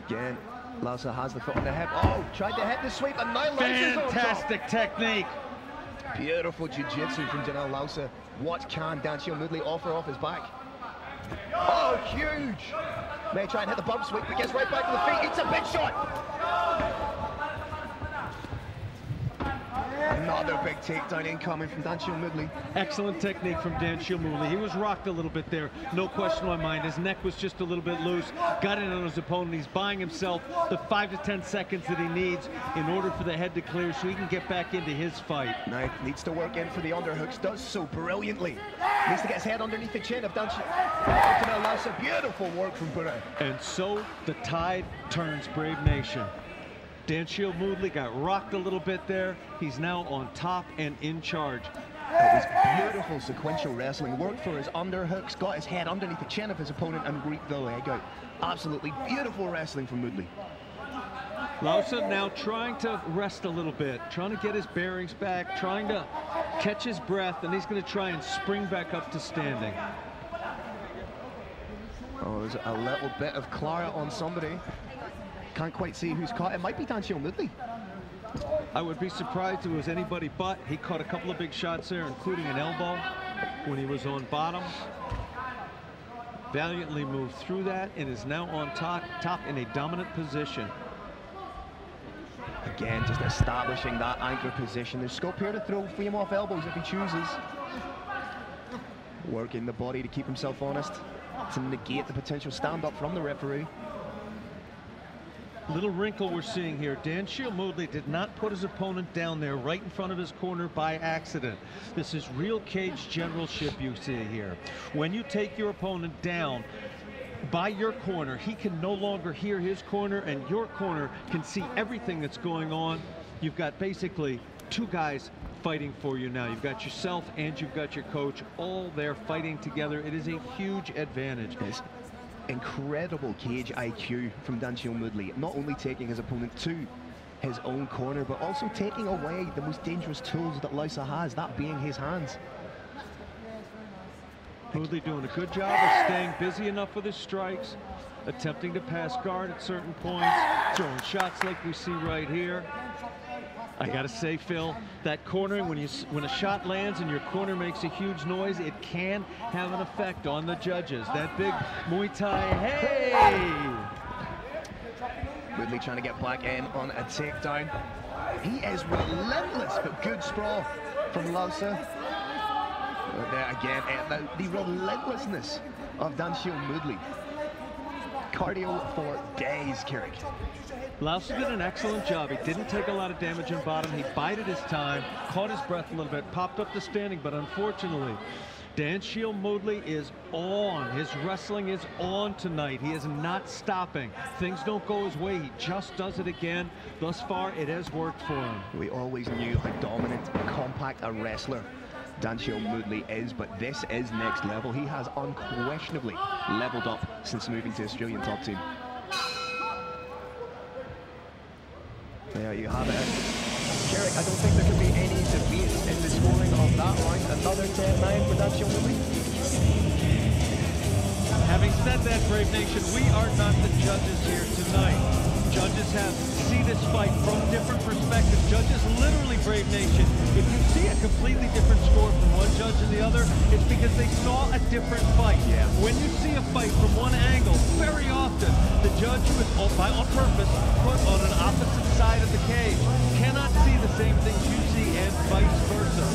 Again, Louser has the foot on the head. Oh, tried to head the sweep, and now fantastic technique. Beautiful jiu-jitsu from Janelle Louser. What can Dan Shield Moodley offer off his back? Oh, huge. May try and hit the bump sweep, but gets right back to the feet. It's a big shot. Another big takedown incoming from Dan Shield Moodley. Excellent technique from Dan Shield Moodley. He was rocked a little bit there, no question in my mind. His neck was just a little bit loose, got in on his opponent. He's buying himself the 5 to 10 seconds that he needs in order for the head to clear so he can get back into his fight. Now needs to work in for the underhooks, does so brilliantly. Needs to get his head underneath the chin of Dan Shield. That's a beautiful work from Bahrain. And so the tide turns, Brave Nation. Dan Shield Moodley got rocked a little bit there. He's now on top and in charge. It was beautiful sequential wrestling. Worked for his underhooks, got his head underneath the chin of his opponent, and reaped the leg out. Absolutely beautiful wrestling from Moodley. Louser now trying to rest a little bit, trying to get his bearings back, trying to catch his breath, and he's going to try and spring back up to standing. Oh, there's a little bit of Clara on somebody. Can't quite see who's caught. It might be Dan Shield Moodley. I would be surprised if it was anybody but. He caught a couple of big shots there, including an elbow when he was on bottom. Valiantly moved through that and is now on top in a dominant position. Again, just establishing that anchor position. There's scope here to throw frame off elbows if he chooses. Working the body to keep himself honest, to negate the potential stand-up from the referee. Little wrinkle we're seeing here. Dan Shield Moodley did not put his opponent down there right in front of his corner by accident. This is real cage generalship you see here. When you take your opponent down by your corner, he can no longer hear his corner, and your corner can see everything that's going on. You've got basically two guys fighting for you now. You've got yourself and you've got your coach all there fighting together. It is a huge advantage. Incredible cage IQ from Dan Shield Moodley, not only taking his opponent to his own corner, but also taking away the most dangerous tools that Louser has, that being his hands. Moodley doing a good job of staying busy enough with his strikes, attempting to pass guard at certain points, throwing shots like we see right here. I gotta say, Phil, that cornering, when a shot lands and your corner makes a huge noise, it can have an effect on the judges. That big Muay Thai, hey! Moodley trying to get back in on a takedown. He is relentless, but good sprawl from Louser. There again, and the relentlessness of Dan Shield Moodley. Cardio for days, Carrick. Louser did an excellent job. He didn't take a lot of damage on bottom. He bided his time, caught his breath a little bit, popped up to standing, but unfortunately, Dan Shield Moodley is on. His wrestling is on tonight. He is not stopping. Things don't go his way. He just does it again. Thus far, it has worked for him. We always knew how dominant, compact a wrestler Dan Shield Moodley is, but this is next level. He has unquestionably leveled up since moving to Australian top team. There you have it. Carrick, I don't think there can be any debate in the scoring of that round. Another 10-9 for Dan Shield Moodley. Having said that, Brave Nation, we are not the judges here tonight. Judges have seen this fight from different perspectives. Judges literally, Brave Brave Nation, if you see a completely different score from one judge and the other, it's because they saw a different fight. Yeah. When you see a fight from one angle, very often the judge who is on purpose put on an opposite side of the cage cannot see the same things you see and vice versa.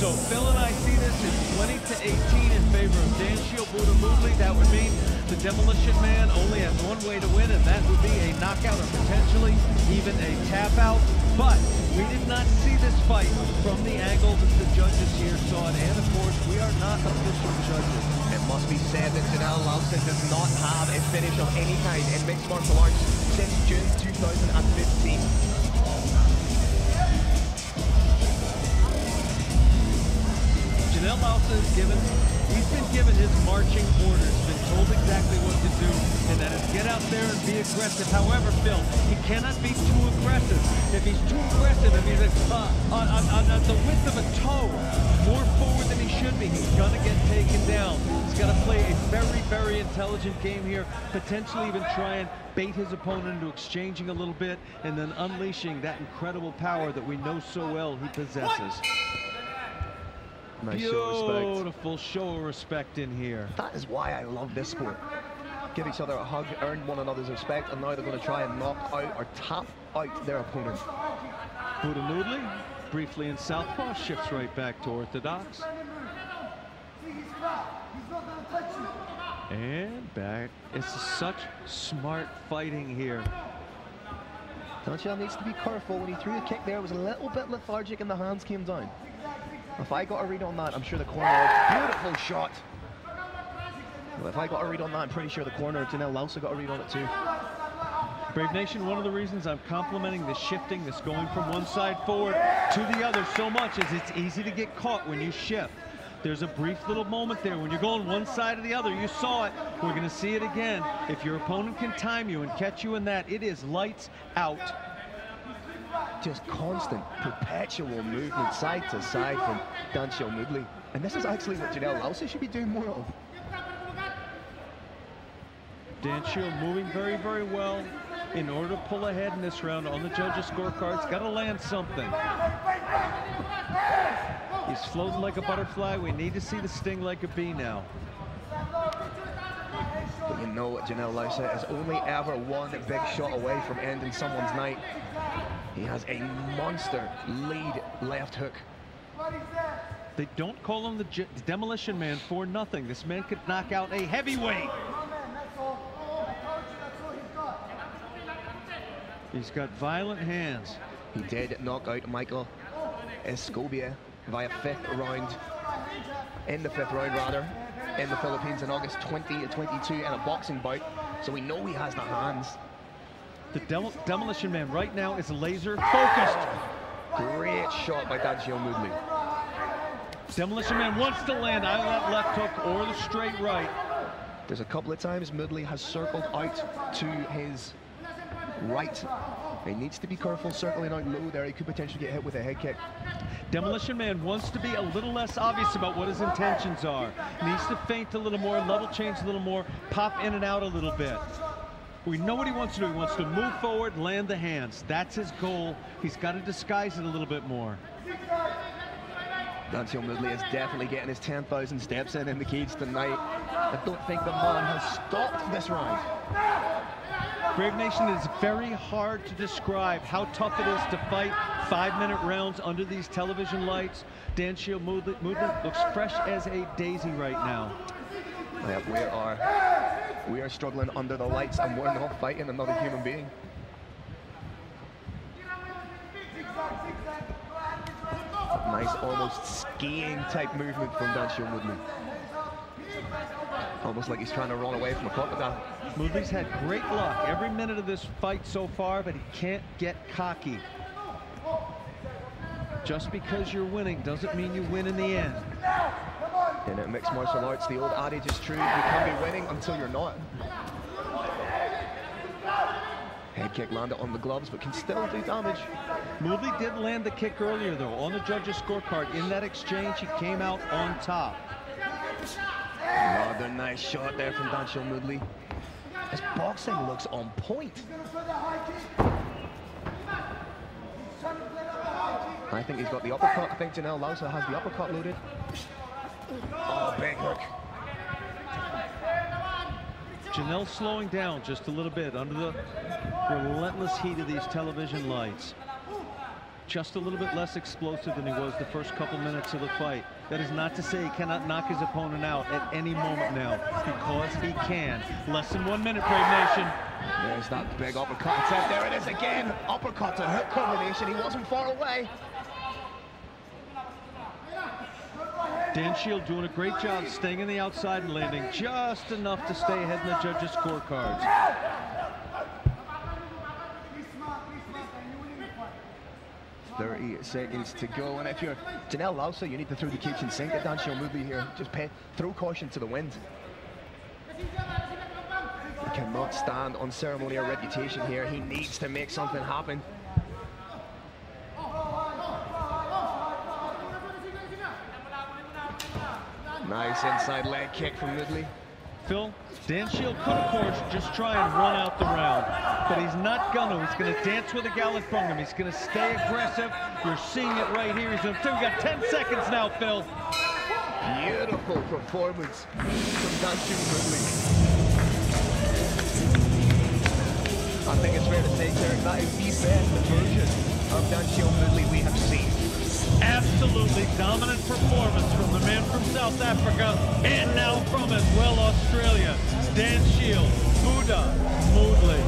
So Phil and I see this as 20 to 18 in favor of Dan Shield Budamovli. That would mean the Demolition Man only has one way to win, and that would be a knockout or potentially even a tap out. But we did not see this fight from the angle that the judges here saw it. And of course, we are not official judges. It must be said that Janelle Lawson does not have a finish of any kind in mixed martial arts since June 2015. Janelle Lawson is given, he's been given his marching orders, been told exactly what to do, and that is get out there and be aggressive. However, Phil, he cannot be too aggressive. If he's too aggressive, if he's on the width of a toe, more forward than he should be, he's gonna get taken down. He's gotta play a very, very intelligent game here, potentially even try and bait his opponent into exchanging a little bit, and then unleashing that incredible power that we know so well he possesses. Nice Beautiful show of respect in here. That is why I love this sport. Give each other a hug, earn one another's respect, and now they're going to try and knock out or tap out their opponent. Budamovli, briefly in southpaw, shifts right back to orthodox. And back. It's such smart fighting here. Donchel needs to be careful. When he threw the kick there, it was a little bit lethargic and the hands came down. If I got a read on that, I'm sure the corner... Beautiful shot! Well, if I got a read on that, I'm pretty sure the corner, Janelle Lausa got a read on it too. Brave Nation, one of the reasons I'm complimenting the shifting that's going from one side forward to the other so much is it's easy to get caught when you shift. There's a brief little moment there when you're going one side or the other. You saw it. We're going to see it again. If your opponent can time you and catch you in that, it is lights out. Just constant, perpetual movement, side to side from Dan Shield-Moodley. And this is actually what Janelle Lausa should be doing more of. Dan Shield moving very, very well. In order to pull ahead in this round on the judges' scorecards, got to land something. He's floating like a butterfly. We need to see the sting like a bee now. But you know what, Janelle Lausa is only ever one big shot away from ending someone's night. He has a monster lead left hook. They don't call him the Demolition Man for nothing. This man could knock out a heavyweight. He's got violent hands. He did knock out Michael Escobia via fifth round. In the fifth round, rather, in the Philippines in August 2022 in a boxing bout. So we know he has the hands. The Demolition Man right now is laser focused. Great shot by Dan Shield-Moodley. Demolition Man wants to land either that left hook or the straight right. There's a couple of times Moodley has circled out to his right. He needs to be careful circling out low there. He could potentially get hit with a head kick. Demolition Man wants to be a little less obvious about what his intentions are. Needs to feint a little more, level change a little more, pop in and out a little bit. We know what he wants to do. He wants to move forward, land the hands. That's his goal. He's got to disguise it a little bit more. Dan Shield-Moodley is definitely getting his 10,000 steps in the cage tonight. I don't think the man has stopped this round. Brave Nation, is very hard to describe how tough it is to fight 5-minute rounds under these television lights. Dan Shield-Moodley looks fresh as a daisy right now. Yeah, we are struggling under the lights, and we're not fighting another human being. Nice, almost skiing-type movement from Dan Shield-Moodley. Almost like he's trying to run away from a crocodile. Moodley's had great luck every minute of this fight so far, but he can't get cocky. Just because you're winning doesn't mean you win in the end. And in mixed martial arts, the old adage is true, you can be winning until you're not. Head kick landed on the gloves, but can still do damage. Moodley did land the kick earlier, though, on the judges' scorecard. In that exchange, he came out on top. Another nice shot there from Dan Shield-Moodley. His boxing looks on point. I think he's got the uppercut. I think Janelle Lauser has the uppercut loaded. Oh, big hook. Janelle slowing down just a little bit under the relentless heat of these television lights. Just a little bit less explosive than he was the first couple minutes of the fight. That is not to say he cannot knock his opponent out at any moment now, because he can. Less than 1 minute, Brave Nation. There's that big uppercut attempt. There it is again. Uppercut to hook combination. He wasn't far away. Dan Shield doing a great job staying in the outside and landing just enough to stay ahead in the judges' scorecards. No! 30 seconds to go, and if you're Janelle Lauser, you need to throw the kitchen sink at Dan Shield movie here. Just throw caution to the wind. He cannot stand on ceremony or reputation here. He needs to make something happen. Nice inside leg kick from Ridley. Phil, Dan Shield could, of course, just try and run out the round, but he's not gonna. He's gonna dance with a gallant bungum. He's gonna stay aggressive. You're seeing it right here. He's gonna, we've got 10 seconds now, Phil. Beautiful performance from Dan Shield Ridley. I think it's fair to say, Derek, that is the best version of Dan Shield Ridley we have seen. Absolutely dominant performance from the man from South Africa, and now from as well Australia, Dan Shield, Buddha Moodley.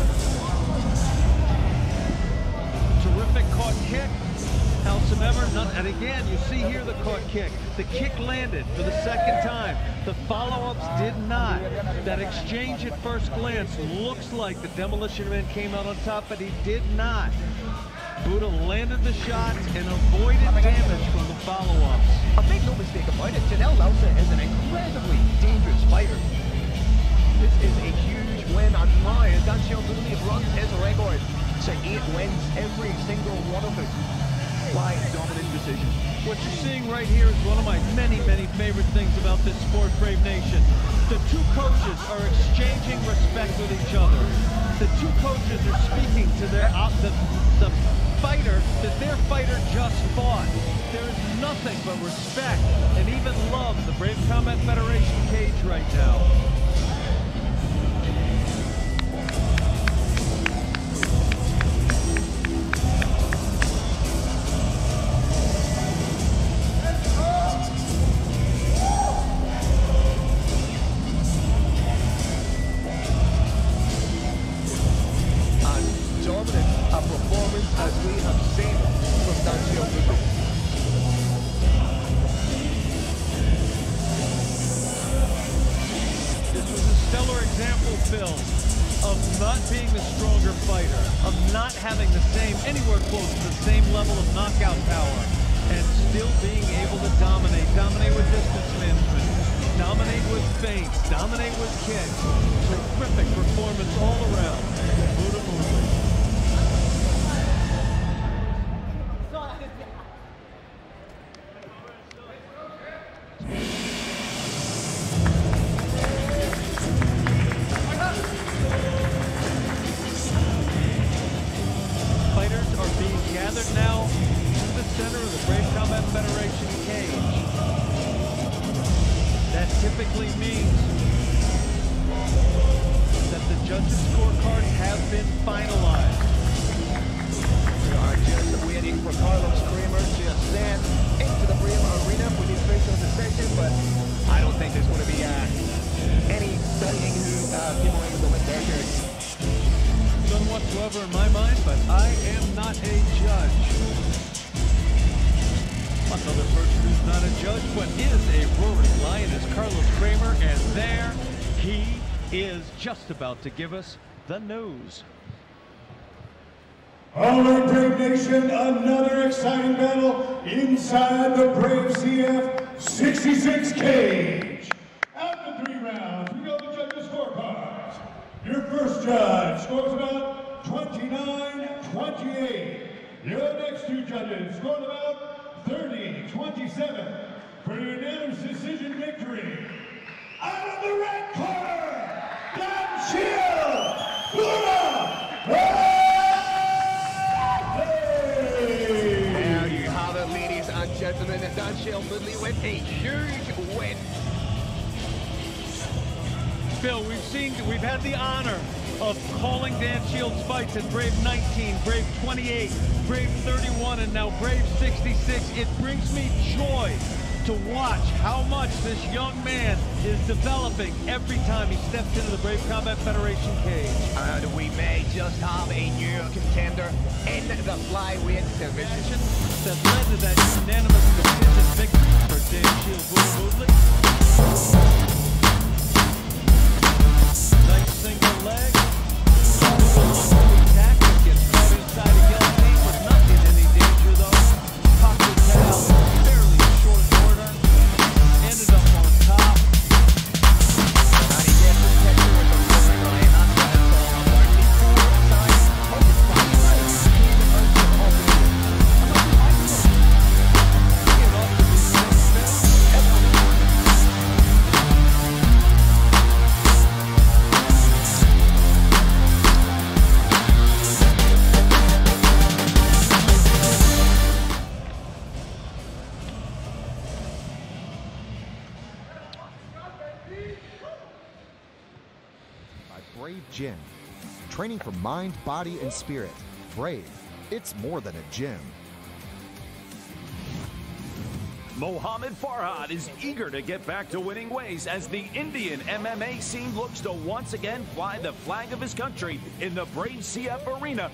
Terrific caught kick, howsoever, and again you see here the caught kick. The kick landed for the second time. The follow-ups did not. That exchange at first glance looks like the Demolition Man came out on top, but he did not. Buddha landed the shots and avoided damage from the follow-ups. I make no mistake about it, Janelle Lauser is an incredibly dangerous fighter. This is a huge win, and now Dan Shield Ridley runs his record to 8 wins, every single one of it by dominant decision. What you're seeing right here is one of my many, many favorite things about this sport, Brave Nation. The two coaches are exchanging respect with each other. The two coaches are speaking to their the fighter that their fighter just fought. There is nothing but respect and even love in the Brave Combat Federation cage right now. Just about to give us the news. All right, Brave Nation, another exciting battle inside the Brave CF 66 cage. After 3 rounds, we got the judges' scorecards. Your first judge scores about 29-28. Your next two judges scored about 30-27 for a unanimous decision victory. Out of the red corner, Dan Shield, Buddha, there you have Dunshell Lindley with a huge win. Bill, we've had the honor of calling Dan Shields fights at Brave 19, Brave 28, Brave 31, and now Brave 66. It brings me joy to watch how much this young man is developing every time he steps into the Brave Combat Federation cage. And we may just have a new contender in the flyweight division. That led to that unanimous decision victory for Dan Shields. Nice single leg. Tackle gets caught inside a guillotine, but not in any danger though. Cocked down. Ended up on top. And he gets the picture with the living on it. That's what it's all about. Gym. Training for mind, body, and spirit. Brave, it's more than a gym. Mohammed Farhad is eager to get back to winning ways as the Indian MMA scene looks to once again fly the flag of his country in the Brave CF Arena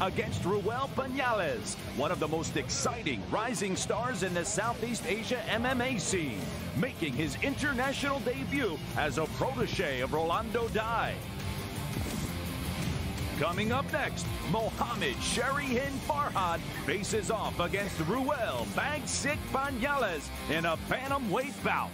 against Ruel Peñales, one of the most exciting rising stars in the Southeast Asia MMA scene, making his international debut as a protege of Rolando Dye. Coming up next, Mohammed Sherihin Farhad faces off against Ruel Bagsik Peñales in a bantamweight bout.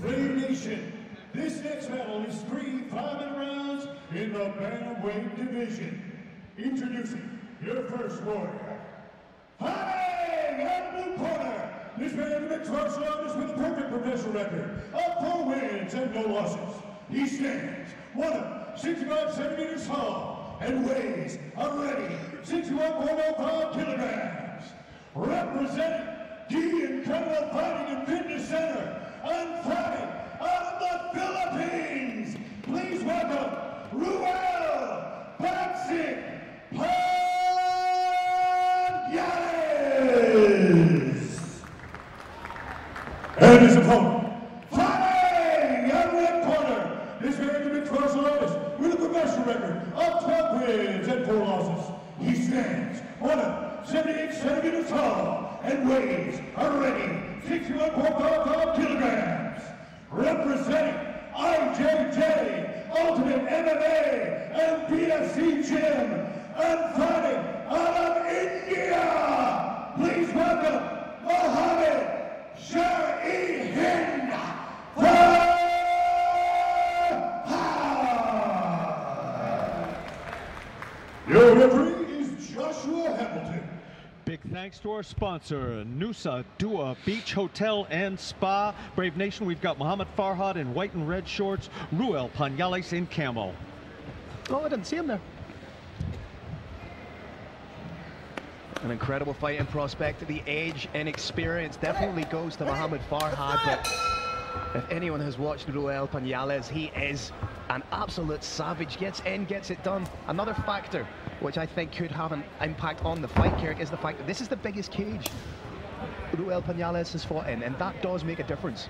Ready, nation. This next battle is 3 5-minute rounds in the bantamweight division. Introducing your first warrior, fighting out of the corner. This man is a martial artist with a perfect professional record of 4 wins and no losses. He stands 165 centimeters tall and weighs a ready 61.05 kilograms. Representing the Incredible Fighting and Fitness Center on Friday. Out of the Philippines, please welcome Ruel Bagsik Peñales. And his opponent, fighting out of that corner, this man is a martial artist with a professional record of 12 wins and 4 losses. He stands 178 centimeters tall and weighs already 61.55 kilograms. Representing IJJ, Ultimate MMA, and BFC Gym, and fighting out of India, please welcome Mohammed Shahid. Your referee is Joshua Hamilton. Big thanks to our sponsor, Nusa Dua Beach Hotel and Spa. Brave Nation, we've got Mohammed Farhad in white and red shorts, Ruel Peñales in camo. Oh, I didn't see him there. An incredible fight and prospect. The age and experience definitely goes to Mohammed Farhad, but if anyone has watched Ruel Peñales, he is an absolute savage. Gets in, gets it done. Another factor which I think could have an impact on the fight, Kirk, is the fact that this is the biggest cage Ruel Peñales has fought in, and that does make a difference.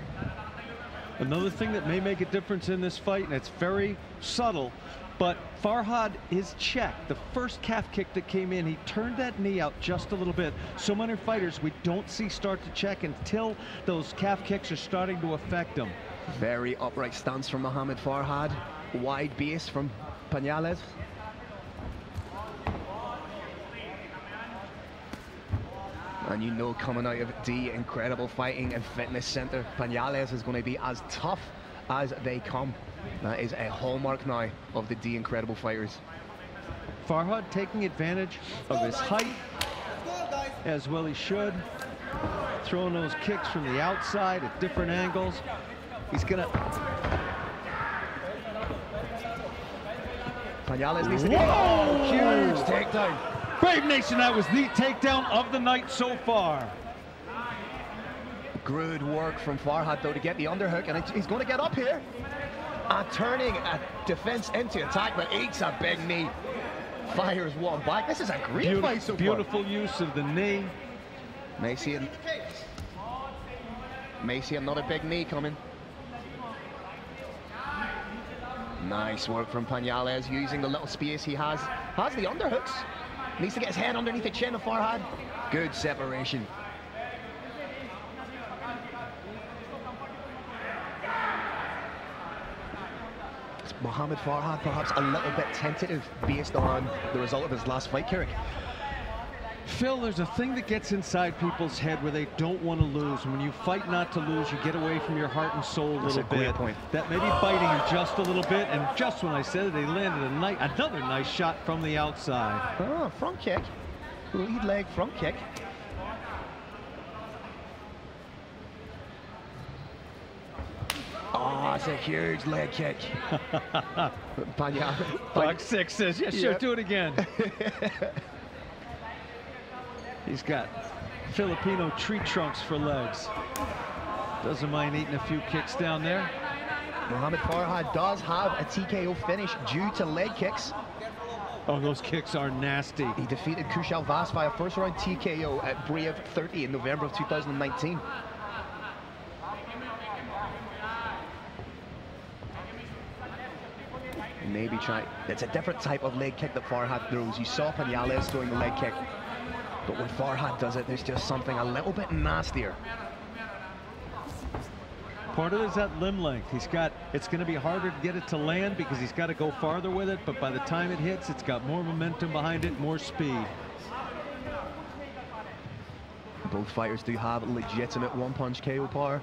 Another thing that may make a difference in this fight, and it's very subtle, but Farhad is checked. The first calf kick that came in, he turned that knee out just a little bit. So many fighters we don't see start to check until those calf kicks are starting to affect them. Very upright stance from Mohammed Farhad. Wide base from Peñales. And you know, coming out of the Incredible Fighting and Fitness Center, Peñales is going to be as tough as they come. That is a hallmark now of the D Incredible Fighters. Farhad taking advantage of his height, as well he should. Throwing those kicks from the outside at different angles. He's gonna... Nogales needs to get it. Oh, huge takedown. Brave Nation, that was the takedown of the night so far. Good work from Farhad, though, to get the underhook, and he's going to get up here. Turning a defense into attack, but eats a big knee. Fires one back. This is a great fight so far. Beautiful use of the knee. Macy, another big knee coming. Nice work from Panyales, using the little space he has. Has the underhooks. Needs to get his head underneath the chin of Farhad. Good separation. Muhammad Farhad perhaps a little bit tentative based on the result of his last fight, Kirik. Phil, there's a thing that gets inside people's head where they don't want to lose. When you fight not to lose, you get away from your heart and soul a little bit. That may be biting you just a little bit, and just when I said it, they landed another nice shot from the outside. Oh, front kick. Lead leg front kick. Oh, that's a huge leg kick. Box six says, yeah, sure, do it again. He's got Filipino tree trunks for legs. Doesn't mind eating a few kicks down there. Muhammad Farhad does have a TKO finish due to leg kicks. Oh, those kicks are nasty. He defeated Kushal Vas by a first-round TKO at Brave 30 in November of 2019. Maybe try. It's a different type of leg kick that Farhad throws. You saw Panyales throwing the leg kick, but when Farhad does it, there's just something a little bit nastier. Part of it is that limb length. He's got. It's going to be harder to get it to land because he's got to go farther with it. But by the time it hits, it's got more momentum behind it, more speed. Both fighters do have legitimate one-punch KO power.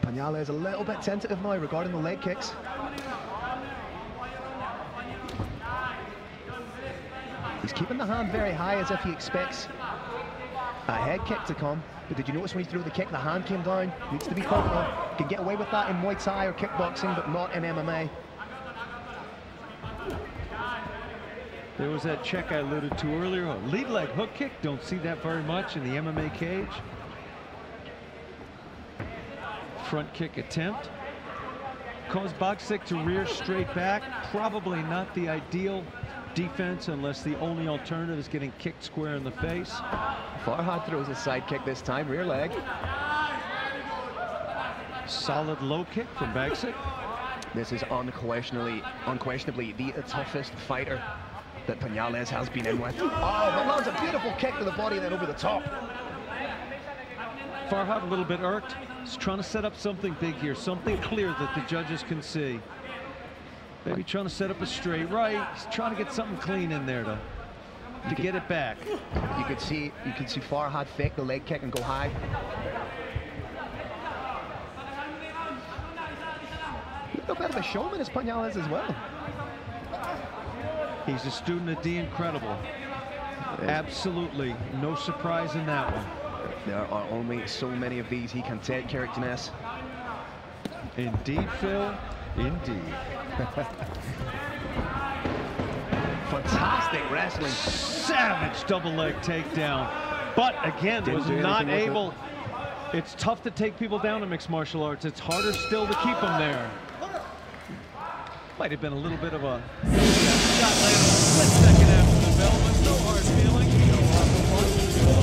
Panyales is a little bit tentative now regarding the leg kicks. He's keeping the hand very high as if he expects a head kick to come. But did you notice when he threw the kick, the hand came down? Needs to be careful. Can get away with that in Muay Thai or kickboxing, but not in MMA. There was that check I alluded to earlier. Lead leg hook kick. Don't see that very much in the MMA cage. Front kick attempt caused Boxic to rear straight back. Probably not the ideal defense unless the only alternative is getting kicked square in the face. Farhad throws a side kick this time, rear leg. Solid low kick from Boxic. This is unquestionably the toughest fighter that Panyales has been in with. Oh, that was a beautiful kick to the body and then over the top. Farhad a little bit irked. He's trying to set up something big here, something clear that the judges can see. Maybe trying to set up a straight right. He's trying to get something clean in there to get it back. You could see Farhad fake the leg kick and go high. He's a bit of a showman as Panyales as well. He's a student of the incredible. Absolutely no surprise in that one. There are only so many of these he can take, Kirik Dines. Indeed, Phil. Indeed. Fantastic wrestling. Savage double leg takedown. But again, was not able. It's tough to take people down in mixed martial arts. It's harder still to keep them there. Might have been a little bit of a shot later. Split second after the bell, but no hard feeling.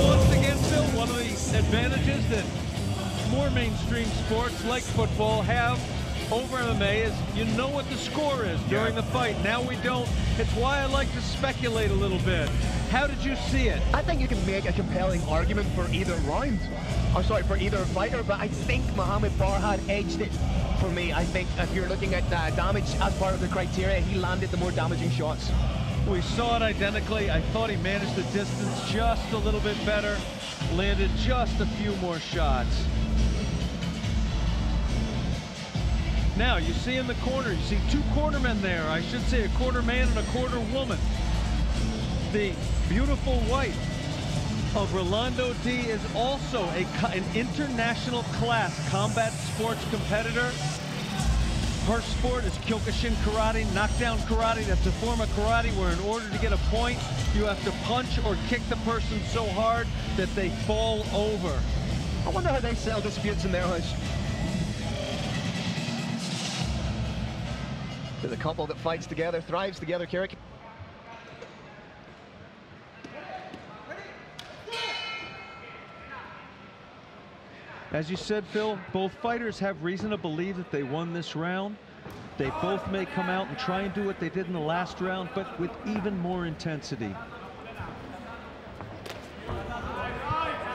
Once again, Phil, one of the advantages that more mainstream sports like football have over MMA is you know what the score is during the fight. Now we don't. It's why I like to speculate a little bit. How did you see it? I think you can make a compelling argument for either round. I'm sorry, for either fighter, but I think Muhammad Farhad edged it for me. I think if you're looking at damage as part of the criteria, he landed the more damaging shots. We saw it identically. I thought he managed the distance just a little bit better, landed just a few more shots. Now you see in the corner, you see two cornermen there. I should say a quarter man and a quarter woman. The beautiful wife of Rolando Dye is also an international class combat sports competitor. Her sport is Kyokushin karate, knockdown karate. That's a form of karate where in order to get a point, you have to punch or kick the person so hard that they fall over. I wonder how they settle disputes in their house. There's a couple that fights together, thrives together, Carrick. As you said, Phil, both fighters have reason to believe that they won this round. They both may come out and try and do what they did in the last round, but with even more intensity.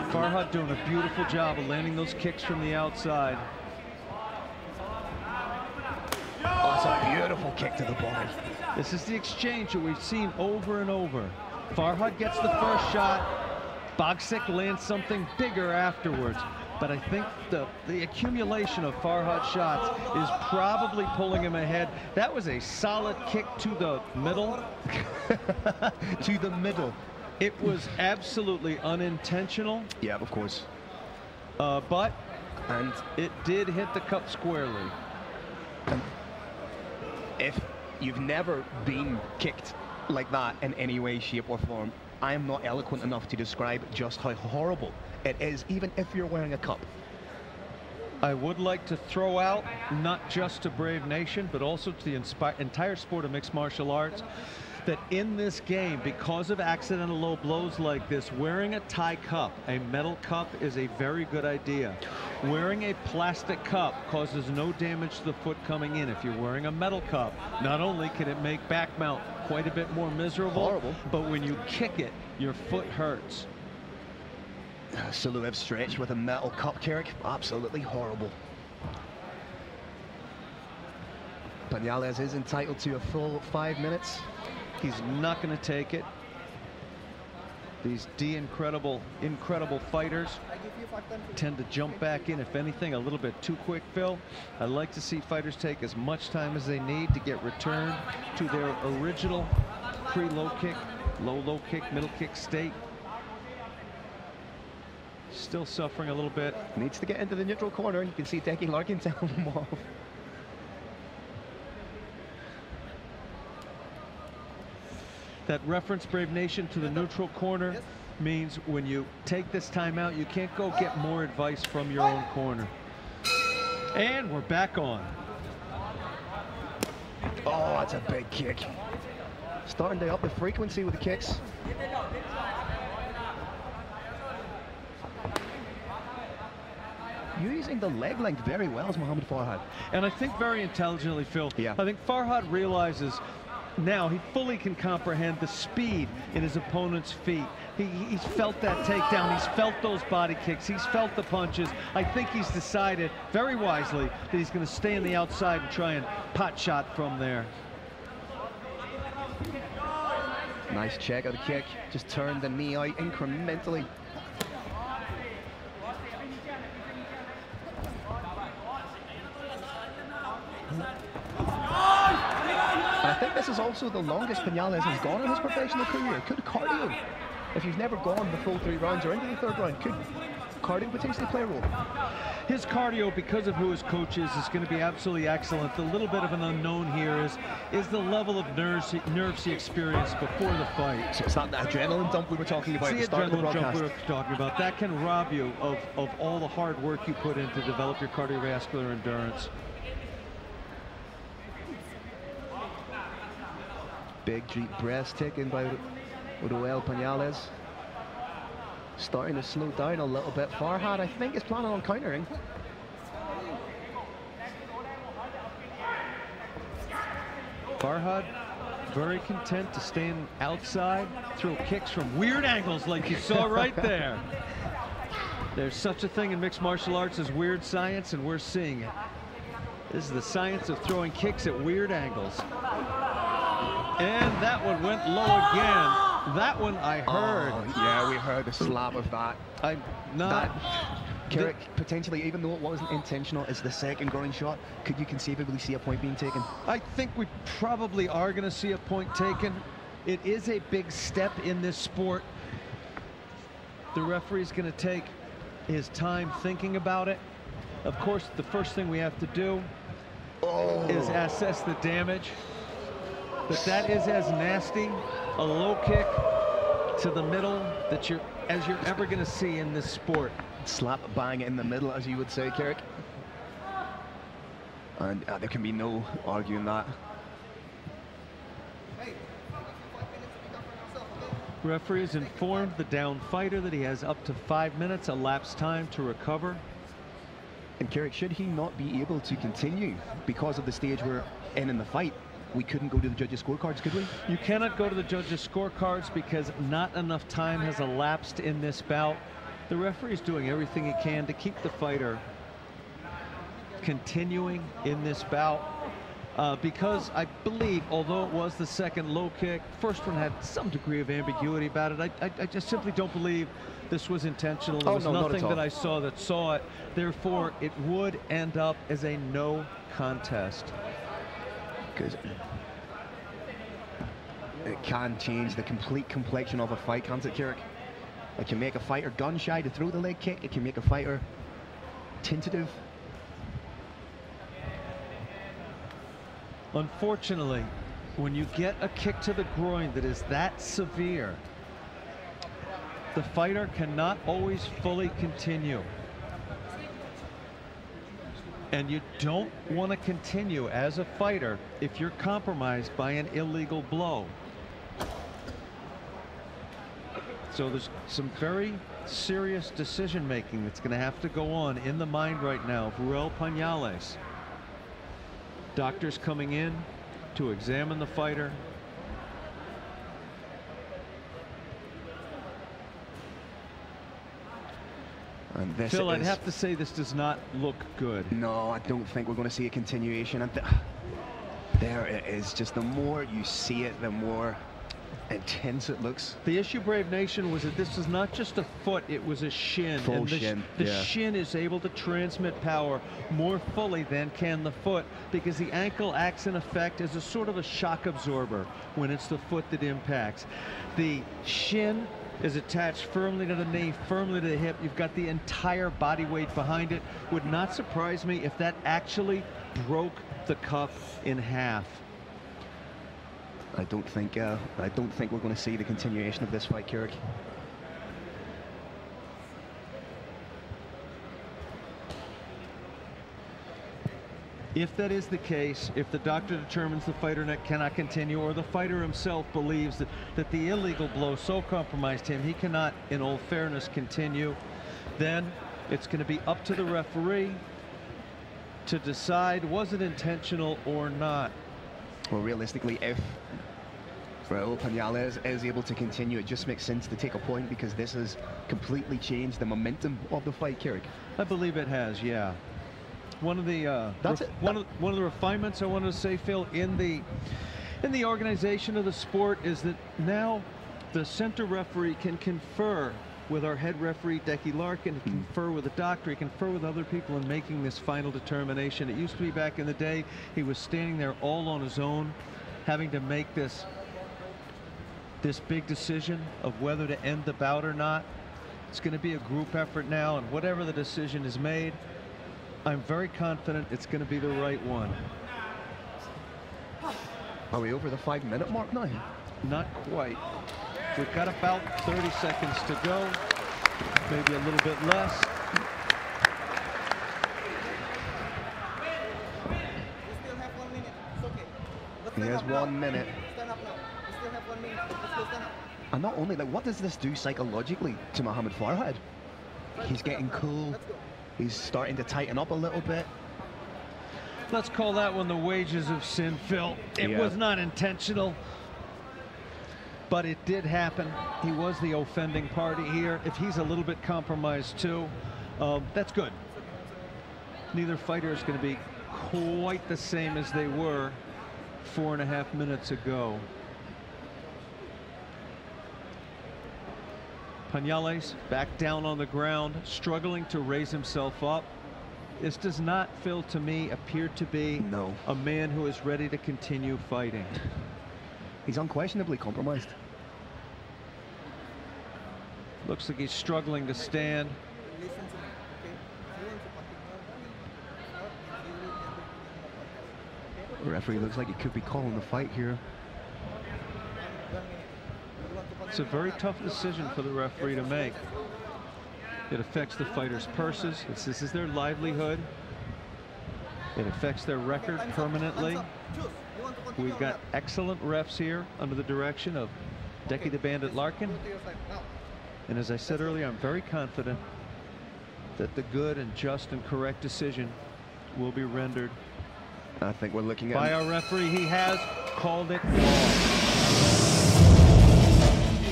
Farhad doing a beautiful job of landing those kicks from the outside. Oh, that's a beautiful kick to the body. This is the exchange that we've seen over and over. Farhad gets the first shot. Boksic lands something bigger afterwards. But I think the accumulation of Farhad's shots is probably pulling him ahead. That was a solid kick to the middle. To the middle. It was absolutely unintentional. Yeah, of course. But and it did hit the cup squarely. If you've never been kicked like that in any way, shape, or form, I am not eloquent enough to describe just how horrible it is, even if you're wearing a cup. I would like to throw out, not just to Brave Nation, but also to the entire sport of mixed martial arts, that in this game, because of accidental low blows like this, wearing a Thai cup, a metal cup, is a very good idea. Wearing a plastic cup causes no damage to the foot coming in. If you're wearing a metal cup, not only can it make back mount quite a bit more miserable, horrible, but when you kick it, your foot hurts. Saluev stretch with a metal cup, Carrick, absolutely horrible. Peñales is entitled to a full 5 minutes. He's not going to take it. These incredible fighters tend to jump back in, if anything, a little bit too quick, Phil. I like to see fighters take as much time as they need to get returned to their original pre-low kick, low kick, middle kick state. Still suffering a little bit. Needs to get into the neutral corner. You can see Deke Larkin telling him off. That reference, Brave Nation, to the neutral corner means when you take this time out, you can't go get more advice from your own corner. And we're back on. Oh, that's a big kick. Starting to up the frequency with the kicks. Using the leg length very well is Muhammad Farhad. And I think very intelligently, Phil. Yeah. I think Farhad realizes now he fully can comprehend the speed in his opponent's feet. He's felt that takedown. He's felt those body kicks. He's felt the punches. I think he's decided very wisely that he's going to stay on the outside and try and pot shot from there. Nice check of the kick. Just turned the knee out incrementally. I think this is also the longest Peñales has gone in his professional career. Could cardio, if you've never gone the full 3 rounds or into the 3rd round, could cardio potentially play a role? His cardio, because of who his coach is going to be absolutely excellent. The little bit of an unknown here is the level of nerves he experienced before the fight. So it's not the adrenaline dump we were talking about. It's the adrenaline dump we were talking about. That can rob you of all the hard work you put in to develop your cardiovascular endurance. Big deep breaths taken by Roel Peñales. Starting to slow down a little bit. Farhad, I think, is planning on countering. Farhad, very content to stand outside, throw kicks from weird angles like you saw right there. There's such a thing in mixed martial arts as weird science, and we're seeing it. This is the science of throwing kicks at weird angles. And that one went low again. That one I heard. Oh, yeah, we heard the slap of that. I'm not. Carrick, potentially, even though it wasn't intentional, is the second groin shot. Could you conceivably see a point being taken? I think we probably are going to see a point taken. It is a big step in this sport. The referee's going to take his time thinking about it. Of course, the first thing we have to do is assess the damage. But that is as nasty a low kick to the middle that you're ever going to see in this sport. Slap bang in the middle, as you would say, Carrick. And there can be no arguing that. Referees informed the down fighter that he has up to 5 minutes elapsed time to recover. And Carrick, should he not be able to continue because of the stage we're in the fight, we couldn't go to the judges' scorecards, could we? You cannot go to the judges' scorecards because not enough time has elapsed in this bout. The referee's doing everything he can to keep the fighter continuing in this bout. Because I believe, although it was the second low kick, first one had some degree of ambiguity about it. I just simply don't believe this was intentional. There was nothing that I saw that saw it. Therefore, it would end up as a no contest. Because it can change the complete complexion of a fight, can't it, Carrick? It can make a fighter gun-shy to throw the leg kick. It can make a fighter tentative. Unfortunately, when you get a kick to the groin that is that severe, the fighter cannot always fully continue. And you don't want to continue as a fighter if you're compromised by an illegal blow. So there's some very serious decision-making that's going to have to go on in the mind right now of Ruel Pañales. Doctors coming in to examine the fighter. And this Phil, I'd have to say this does not look good. No, I don't think we're going to see a continuation. And there it is. Just the more you see it, the more intense it looks. The issue, Brave Nation, was that this is not just a foot, it was a shin. Full shin. The shin is able to transmit power more fully than can the foot, because the ankle acts in effect as a sort of a shock absorber when it's the foot that impacts. The shin is attached firmly to the knee, firmly to the hip. You've got the entire body weight behind it. Would not surprise me if that actually broke the cuff in half. I don't think we're going to see the continuation of this fight, Carrick. If that is the case, if the doctor determines the fighter cannot continue, or the fighter himself believes that the illegal blow so compromised him, he cannot, in all fairness, continue, then it's going to be up to the referee to decide, was it intentional or not? Well, realistically, if Raul Pañales is able to continue, it just makes sense to take a point, because this has completely changed the momentum of the fight, Carrick. I believe it has, yeah. One of the one of the refinements I wanted to say, Phil, in the organization of the sport is that now the center referee can confer with our head referee, Decky Larkin, confer with the doctor, he confer with other people in making this final determination. It used to be back in the day, he was standing there all on his own, having to make this big decision of whether to end the bout or not. It's going to be a group effort now, and whatever the decision is made, I'm very confident it's going to be the right one. Are we over the 5-minute mark now? Not quite. We've got about 30 seconds to go, maybe a little bit less. He has 1 minute. And not only that, what does this do psychologically to Muhammad Farhad? He's getting cool. He's starting to tighten up a little bit. Let's call that one the wages of sin, Phil. It was not intentional, but it did happen. He was the offending party here. If he's a little bit compromised too, that's good. Neither fighter is going to be quite the same as they were 4.5 minutes ago. Pañales back down on the ground, struggling to raise himself up. This does not, Phil, to me, appear to be a man who is ready to continue fighting. He's unquestionably compromised. Looks like he's struggling to stand. The referee looks like he could be calling the fight here. It's a very tough decision for the referee to make. It affects the fighters' purses. This is their livelihood. It affects their record permanently. We've got excellent refs here under the direction of Decky the Bandit Larkin. And as I said earlier, I'm very confident that the good and just and correct decision will be rendered. I think we're looking at by our referee. He has called it wrong.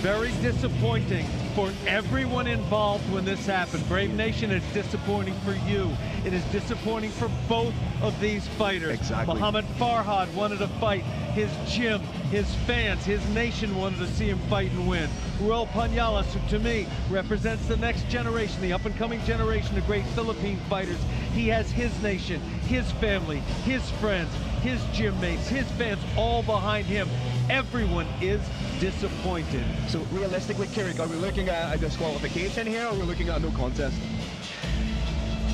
Very disappointing for everyone involved when this happened. Brave Nation, it's disappointing for you. It is disappointing for both of these fighters. Exactly. Muhammad Farhad wanted to fight. His gym, his fans, his nation wanted to see him fight and win. Ruel Panyales, who to me represents the next generation, the up-and-coming generation of great Philippine fighters. He has his nation, his family, his friends, his gym mates, his fans all behind him. Everyone is disappointed. So realistically, Carrick, are we looking at a disqualification here, or are we looking at no contest?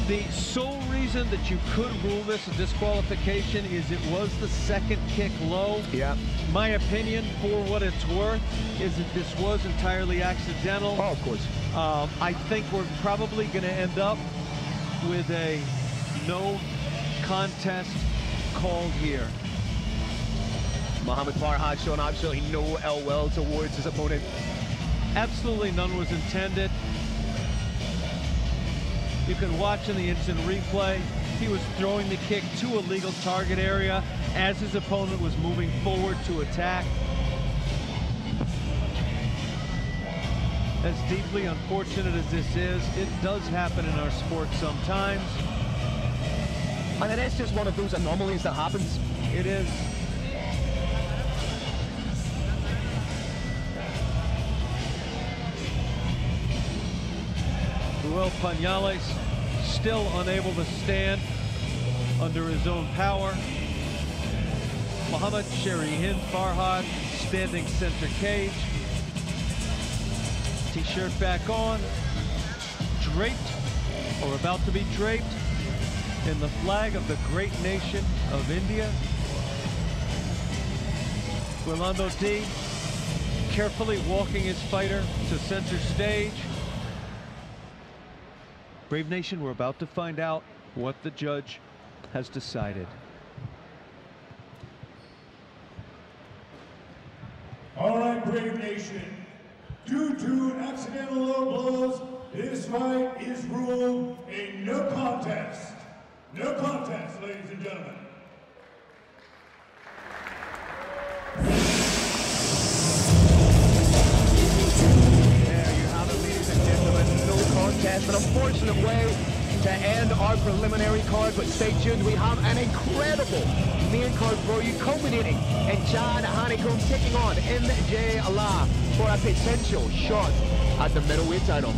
The sole reason that you could rule this a disqualification is it was the second kick low. Yeah. My opinion, for what it's worth, is that this was entirely accidental. Oh, of course. I think we're probably going to end up with a no contest call here. Muhammad Farhad showing absolutely no ill will towards his opponent. Absolutely none was intended. You can watch in the instant replay. He was throwing the kick to a legal target area as his opponent was moving forward to attack. As deeply unfortunate as this is, it does happen in our sport sometimes. And it is just one of those anomalies that happens. It is. Ruel Panyales still unable to stand under his own power. Muhammad Sherihin Farhad standing center cage. T-shirt back on. Draped or about to be draped in the flag of the great nation of India. Rolando Dye carefully walking his fighter to center stage. Brave Nation, we're about to find out what the judge has decided. All right, Brave Nation. Due to accidental low blows, this fight is ruled a no contest. No contest, ladies and gentlemen. An unfortunate way to end our preliminary card, but stay tuned. We have an incredible main card for you, culminating in Chad Hanekom taking on In Jae La for a potential shot at the middleweight title.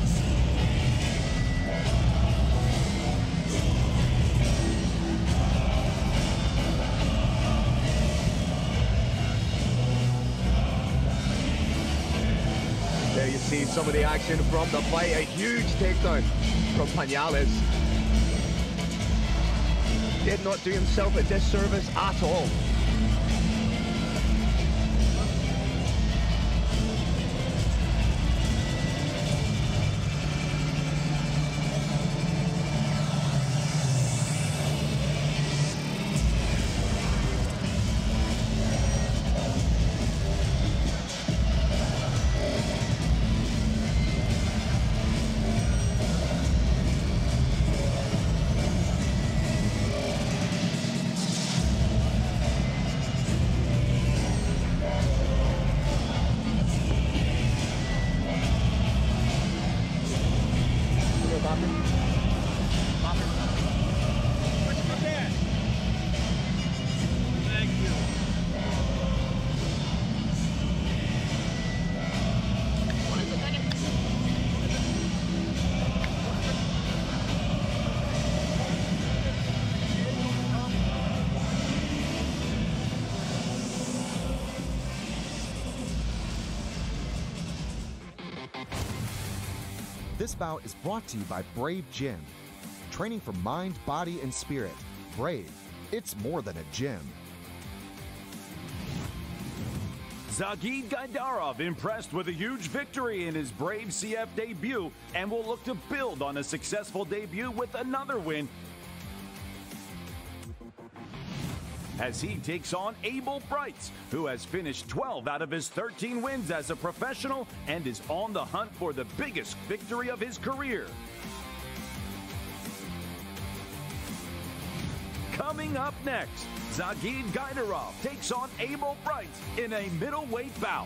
See some of the action from the fight. A huge takedown from Panyales. Did not do himself a disservice at all. This bout is brought to you by Brave Gym. Training for mind, body, and spirit. Brave, it's more than a gym. Zagid Gaidarov impressed with a huge victory in his Brave CF debut and will look to build on a successful debut with another win as he takes on Abel Brights, who has finished 12 out of his 13 wins as a professional and is on the hunt for the biggest victory of his career. Coming up next, Zagid Gaidarov takes on Abel Brights in a middleweight bout.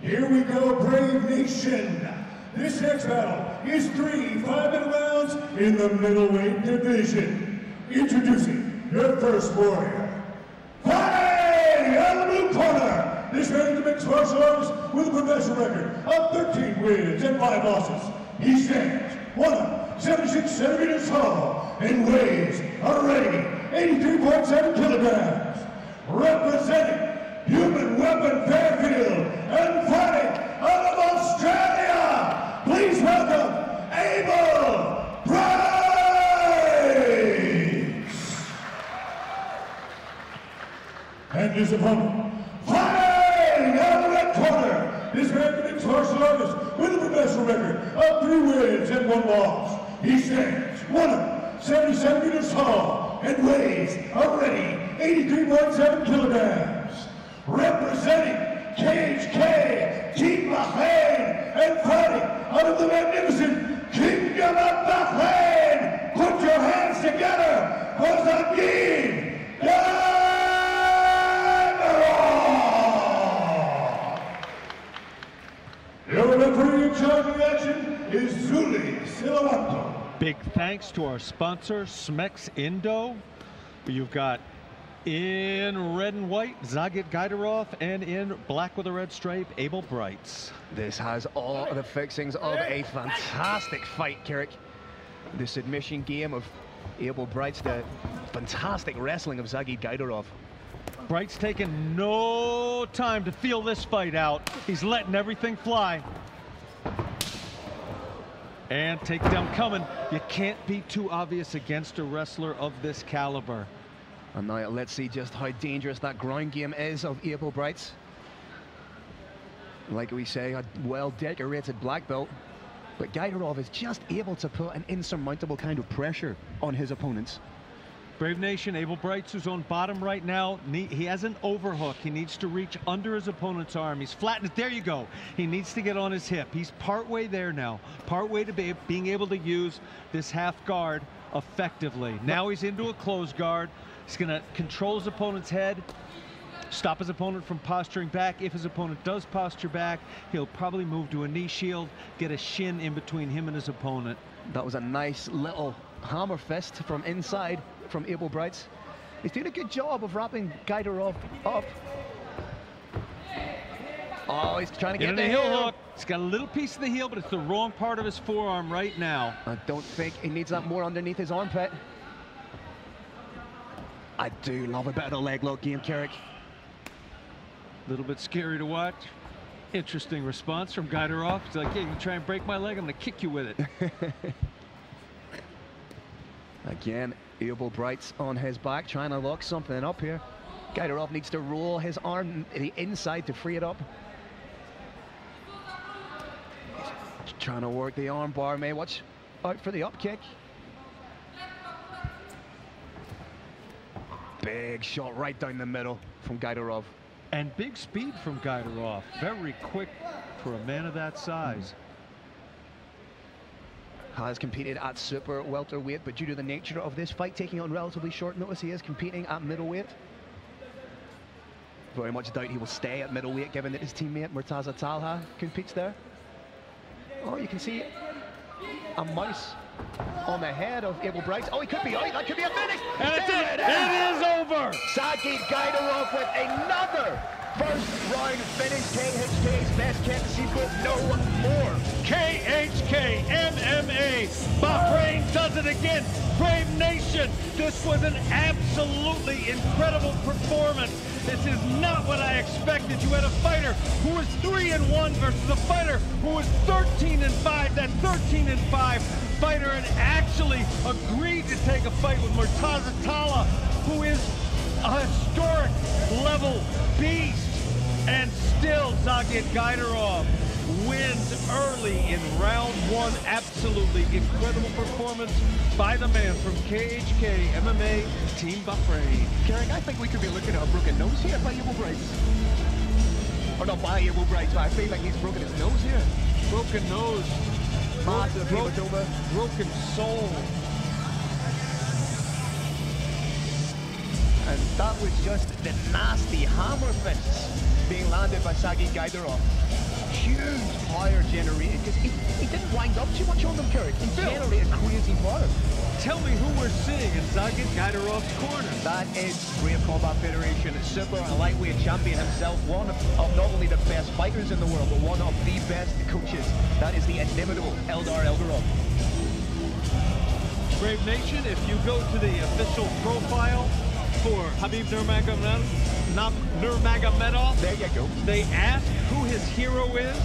Here we go, Brave Nation. This next battle is 3 5-minute rounds in the middleweight division. Introducing your first warrior, fighting out of the blue corner. This man is mixed martial arts with a professional record of 13 wins and 5 losses. He stands 176 centimeters tall and weighs already 83.7 kilograms. Representing Human Weapon Fairfield and fighting out of Australia, please welcome Abel Brights! And his opponent, fighting out of that corner, this man is mixed martial artist with a professional record of 3 wins and 1 loss. He stands 177 meters tall and weighs already 83.7 kilograms. Representing KHK, Team Bahrain, and fighting out of the magnificent Kingdom of Bahrain. Put your hands together for Zagid Gaidarov. Your referee in charge of action is Zuli Silawanto. Big thanks to our sponsor, Smexindo. You've got in red and white, Zagid Gaidarov, and in black with a red stripe, Abel Brights. This has all the fixings of a fantastic fight, Carrick. The submission game of Abel Brights, the fantastic wrestling of Zagid Gaidarov. Brights taking no time to feel this fight out. He's letting everything fly. And takedown coming. You can't be too obvious against a wrestler of this caliber. And now let's see just how dangerous that ground game is of Abel Brights. Like we say, a well-decorated black belt, but Gaidarov is just able to put an insurmountable kind of pressure on his opponents. Brave Nation, Abel Brights, who's on bottom right now, he has an overhook. He needs to reach under his opponent's arm. He's flattened. There you go. He needs to get on his hip. He's partway there now, partway to being able to use this half guard effectively. Now he's into a closed guard. He's going to control his opponent's head, stop his opponent from posturing back. If his opponent does posture back, he'll probably move to a knee shield, get a shin in between him and his opponent. That was a nice little hammer fist from inside from Abel Brights. He's doing a good job of wrapping Gaidarov up. Oh, he's trying to get the heel hook. He's got a little piece of the heel, but it's the wrong part of his forearm right now. I don't think he needs that more underneath his armpit. I do love a bit of the leg lock game, Carrick. A little bit scary to watch. Interesting response from Gaidarov. He's like, yeah, you try and break my leg, I'm going to kick you with it. Again, Abel Brights on his back, trying to lock something up here. Gaidarov needs to roll his arm to the inside to free it up. He's trying to work the arm bar, may watch out for the up kick. Big shot right down the middle from Gaidarov. And big speed from Gaidarov. Very quick for a man of that size. Has competed at super welterweight, but due to the nature of this fight, taking on relatively short notice, he is competing at middleweight. Very much doubt he will stay at middleweight, given that his teammate Murtaza Talha competes there. Oh, you can see a mouse on the head of Abel Brights. Oh, he could be out. That could be a finish. And it is over. Zagid Gaidarov with another first round finish. KHK's best kept secret, no more. KHK MMA. Bahrain does it again. Brave Nation. This was an absolutely incredible performance. This is not what I expected. You had a fighter who was 3-1 versus a fighter who was 13-5. That 13-5 fighter in action actually agreed to take a fight with Murtaza Talla, who is a historic level beast. And still Zagiet Gaidarov wins early in round one. Absolutely incredible performance by the man from KHK MMA, Team Bahrain. Carrick, I think we could be looking at a broken nose here by Evil Brights. Or not by Evil Brights, but I feel like he's broken his nose here. Broken nose. Broken soul. And that was just the nasty hammer fists being landed by Zagiet Gaidarov. Huge fire generated, because he didn't wind up too much on them, Kirk. He generated crazy fire. Tell me who we're seeing in Zagiet Gaidarov's corner. That is Brave Combat Federation, super lightweight champion himself, one of not only the best fighters in the world, but one of the best coaches. That is the inimitable Eldar Eldarov. Brave Nation, if you go to the official profile for Khabib Nurmagomedov, there you go. They ask who his hero is.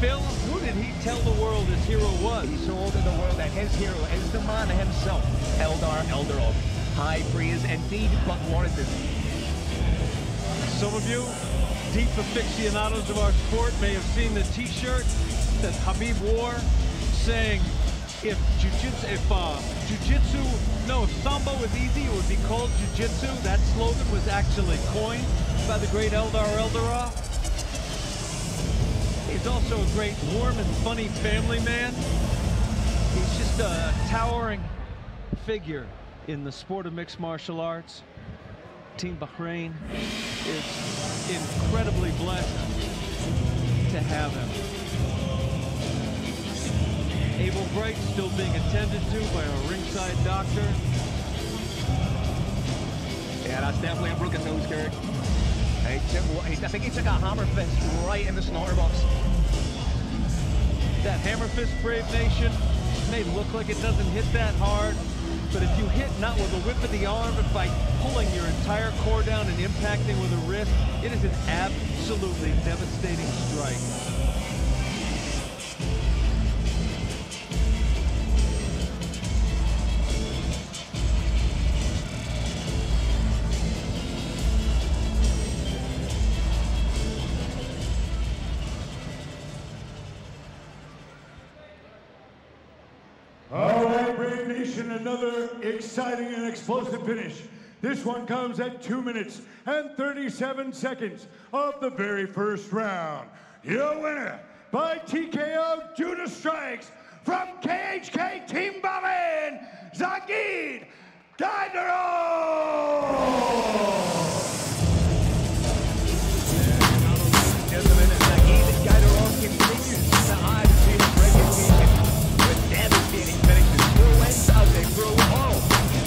Phil, who did he tell the world his hero was? He told the world that his hero is the man himself, Eldar Eldarov. High praise indeed, but warranted. Some of you, deep aficionados of our sport, may have seen the T-shirt that Khabib wore, saying, if Sambo was easy, it would be called Jiu-Jitsu. That slogan was actually coined by the great Eldar Eldarov. He's also a great, warm and funny family man. He's just a towering figure in the sport of mixed martial arts. Team Bahrain is incredibly blessed to have him. Abel Bright still being attended to by a ringside doctor. Yeah, that's definitely a broken nose, Kirk. I think he took a hammer fist right in the snorter box. That hammer fist, Brave Nation, may look like it doesn't hit that hard, but if you hit not with a whip of the arm, but by pulling your entire core down and impacting with a wrist, it is an absolutely devastating strike. Another exciting and explosive finish. This one comes at 2 minutes and 37 seconds of the very first round. Your winner by TKO due to strikes from KHK Team Bahrain, Zagiet Gaidarov!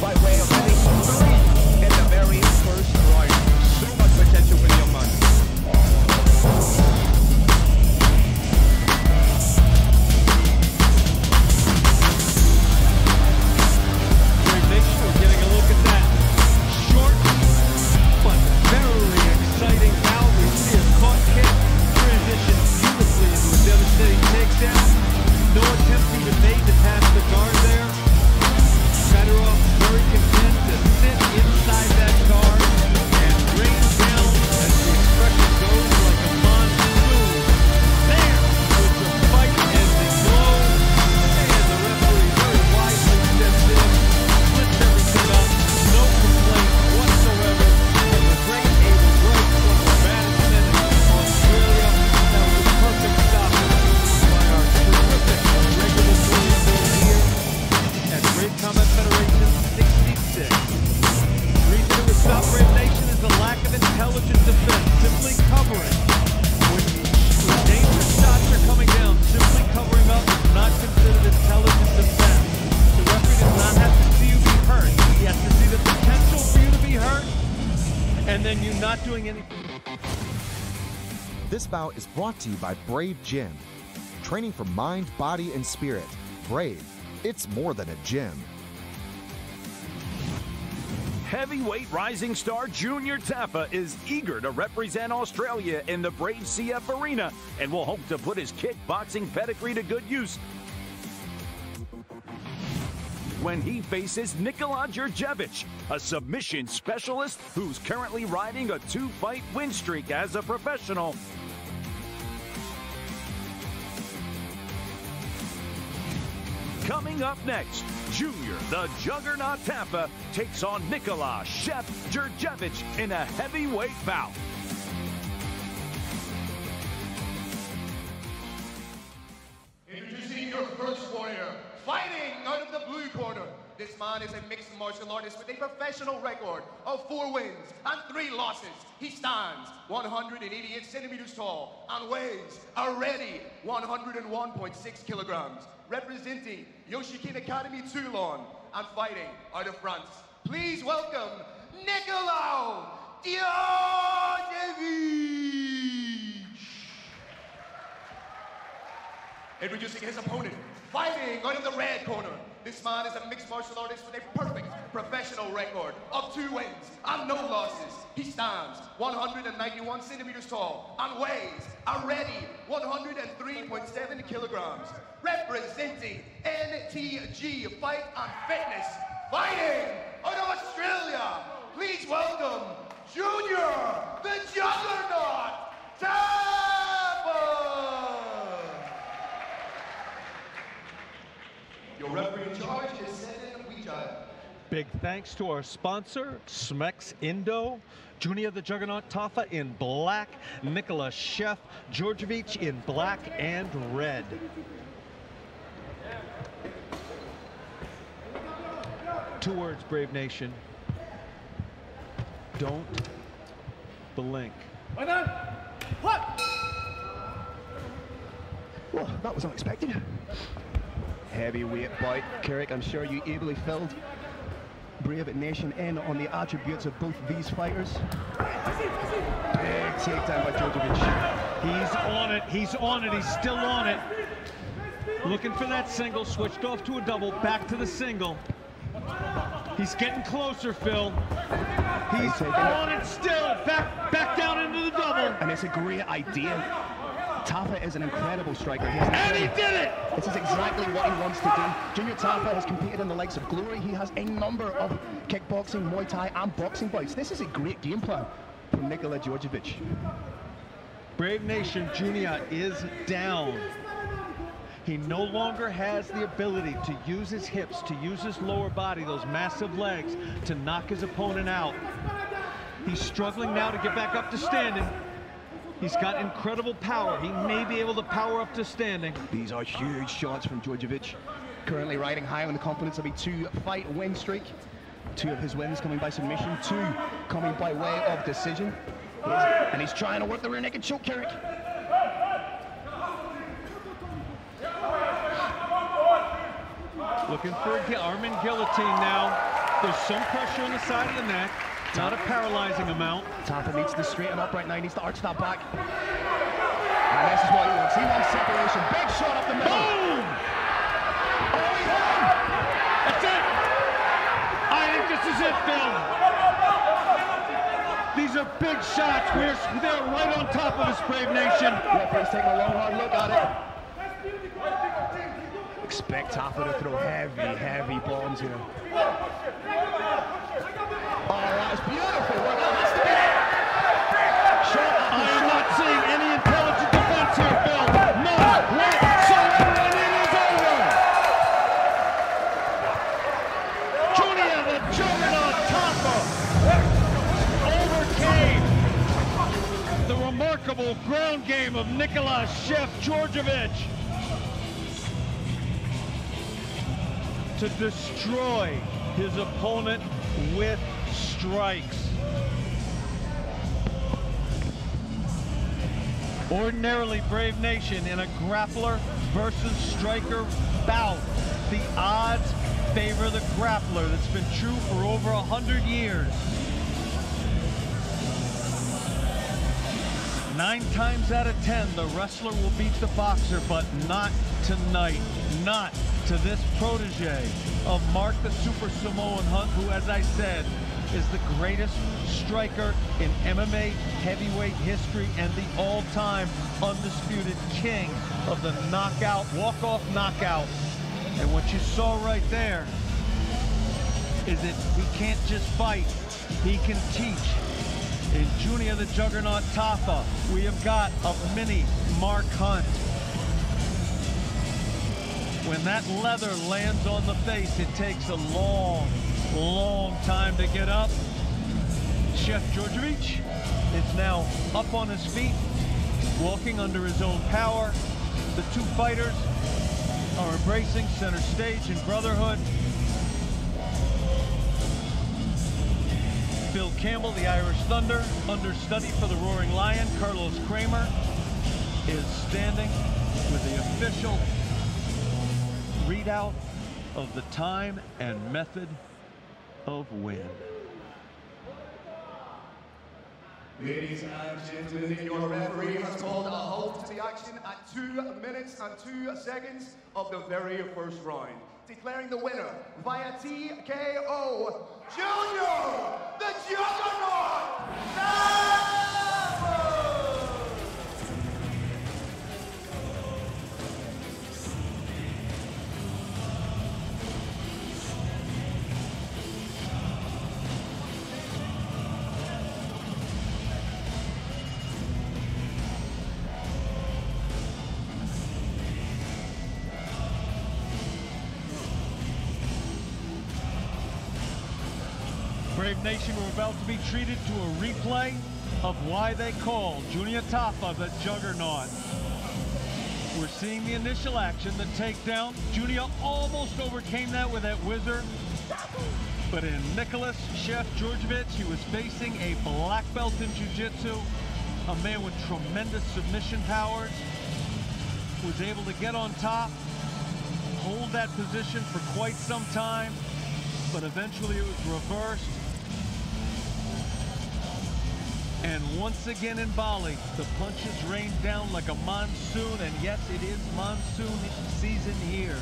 By way of hitting three in the very first round. So much potential for the young man. Great Nation, we're getting a look at that short but very exciting foul. We see a caught kick, transitions beautifully into a devastating takedown. No attempt even made to pass the guard there. Fedorov very content to sit inside that guard and bring down as the expression goes like a monsoon. There was the fight and the glow, and the referee very wisely steps in, splits everything up, no complaint whatsoever from the great Abel Bright from Madison, Australia. That was a perfect stop by our terrific regular team here at Brave Combat Federation 66. The reason it was stopped, Brave Nation, is the lack of intelligent defense, simply covering. When dangerous shots are coming down, simply covering up is not considered intelligent defense. The referee does not have to see you be hurt. He has to see the potential for you to be hurt, and then you not doing anything. This bout is brought to you by Brave Gym. Training for mind, body, and spirit. Brave. It's more than a gym. Heavyweight rising star Junior Taffa is eager to represent Australia in the Brave CF Arena and will hope to put his kickboxing pedigree to good use. when he faces Nikola Jurjevic, a submission specialist who's currently riding a two-fight win streak as a professional. Coming up next, Junior the Juggernaut Tampa takes on Nikola Chef Jurjevic in a heavyweight bout. Introducing your first warrior, fighting out of the blue corner. This man is a mixed martial artist with a professional record of 4 wins and 3 losses. He stands 188 centimeters tall and weighs a ready 101.6 kilograms. Representing Yoshikin Academy Toulon and fighting out of France. Please welcome Nikola Jurjevic. Introducing his opponent, fighting out of the red corner. This man is a mixed martial artist with a perfect professional record of 2 wins and no losses. He stands 191 centimeters tall and weighs a ready 103.7 kilograms. Representing NTG Fight and Fitness, fighting out of Australia, please welcome Junior the Juggernaut Tampa. Your referee in charge is Senan Wijaya. Big thanks to our sponsor, Smexindo, Junior the Juggernaut Tafa in black, Nikola Chef Jurjevic in black and red. Two words, Brave Nation. Don't blink. Why not? What? Well, that was unexpected. Heavyweight bout, Carrick. I'm sure you ably filled Brave Nation in on the attributes of both these fighters. Big takedown by Jurjevic. He's on it, he's on it, he's still on it. Looking for that single, switched off to a double, back to the single. He's getting closer, Phil. He's on it still, back down into the double. And it's a great idea. Tafa is an incredible striker. He did it! This is exactly what he wants to do. Junior Tafa has competed in the likes of Glory. He has a number of kickboxing, Muay Thai, and boxing bouts. This is a great game plan from Nikola Jurjevic. Brave Nation, Junior is down. He no longer has the ability to use his hips, to use his lower body, those massive legs, to knock his opponent out. He's struggling now to get back up to standing. He's got incredible power. He may be able to power up to standing. These are huge shots from Jurjevic. Currently riding high on the confidence of a 2-fight win streak. 2 of his wins coming by submission, 2 coming by way of decision. And he's trying to work the rear naked choke, Carrick. Looking for a Armin guillotine now. There's some pressure on the side of the neck. Not a paralyzing amount. Tafa needs to straighten up right now. He needs to arch that back. And this is what he wants. He wants separation. Big shot up the middle. Boom! Oh, he won! That's it! I think this is it, Phil. These are big shots. They're right on top of us, Brave Nation. Referee's taking a long, hard look at it. Expect Tafa to throw heavy, heavy bombs here. Oh, that was beautiful. Well, that has to be it. I am not seeing any intelligent defense here, Phil. No, whatsoever, and it is over. Junior the Juggernaut Tampa overcame the remarkable ground game of Nikola Chef Jurjevic to destroy his opponent with strikes. Ordinarily, Brave Nation, in a grappler versus striker bout, the odds favor the grappler. That's been true for over 100 years. 9 times out of 10, the wrestler will beat the boxer, but not tonight, not to this protege of Mark the Super Samoan Hunt, who, as I said, is the greatest striker in MMA heavyweight history and the all-time undisputed king of the knockout, walk-off knockout. And what you saw right there is that he can't just fight, he can teach. In Junior the Juggernaut Tafa, we have got a mini Mark Hunt. When that leather lands on the face, it takes a long, long time to get up. Chef Georgievich is now up on his feet, walking under his own power. The two fighters are embracing center stage in brotherhood. Bill Campbell, the Irish Thunder, understudy for the Roaring Lion, Carlos Kramer, is standing with the official readout of the time and method of win. Ladies and gentlemen, your referee has called a halt to the action at 2 minutes and 2 seconds of the very first round, declaring the winner via TKO, Junior the Juggernaut Sambo! Brave Nation, we're about to be treated to a replay of why they call Junior Tafa the Juggernaut. We're seeing the initial action, the takedown. Junior almost overcame that with that wizard. But in Nicholas Chef Georgievich, he was facing a black belt in jiu-jitsu, a man with tremendous submission powers, was able to get on top, hold that position for quite some time, but eventually it was reversed. And once again in Bali, the punches rained down like a monsoon, and yes, it is monsoon season here.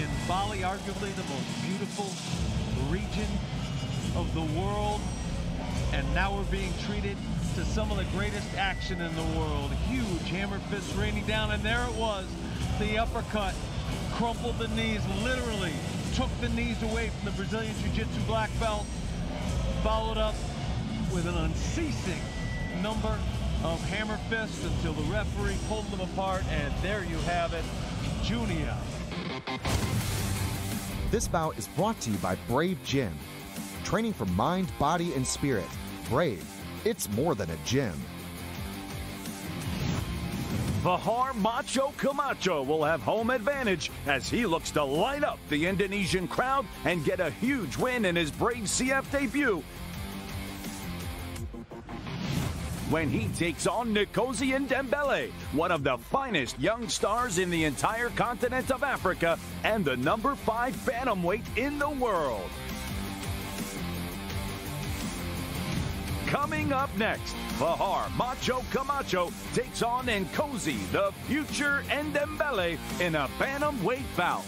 In Bali, arguably the most beautiful region of the world, and now we're being treated to some of the greatest action in the world. Huge hammer fists raining down, and there it was, the uppercut, crumpled the knees, literally took the knees away from the Brazilian Jiu-Jitsu black belt, followed up with an unceasing number of hammer fists until the referee pulled them apart, and there you have it, Junior. This bout is brought to you by Brave Gym. Training for mind, body, and spirit. Brave, it's more than a gym. Bahar Macho Camacho will have home advantage as he looks to light up the Indonesian crowd and get a huge win in his Brave CF debut when he takes on Nicosian Dembele, one of the finest young stars in the entire continent of Africa and the #5 bantamweight in the world. Coming up next, Bahar Macho Camacho takes on Nkosi, the Future Ndembele, in a bantamweight bout.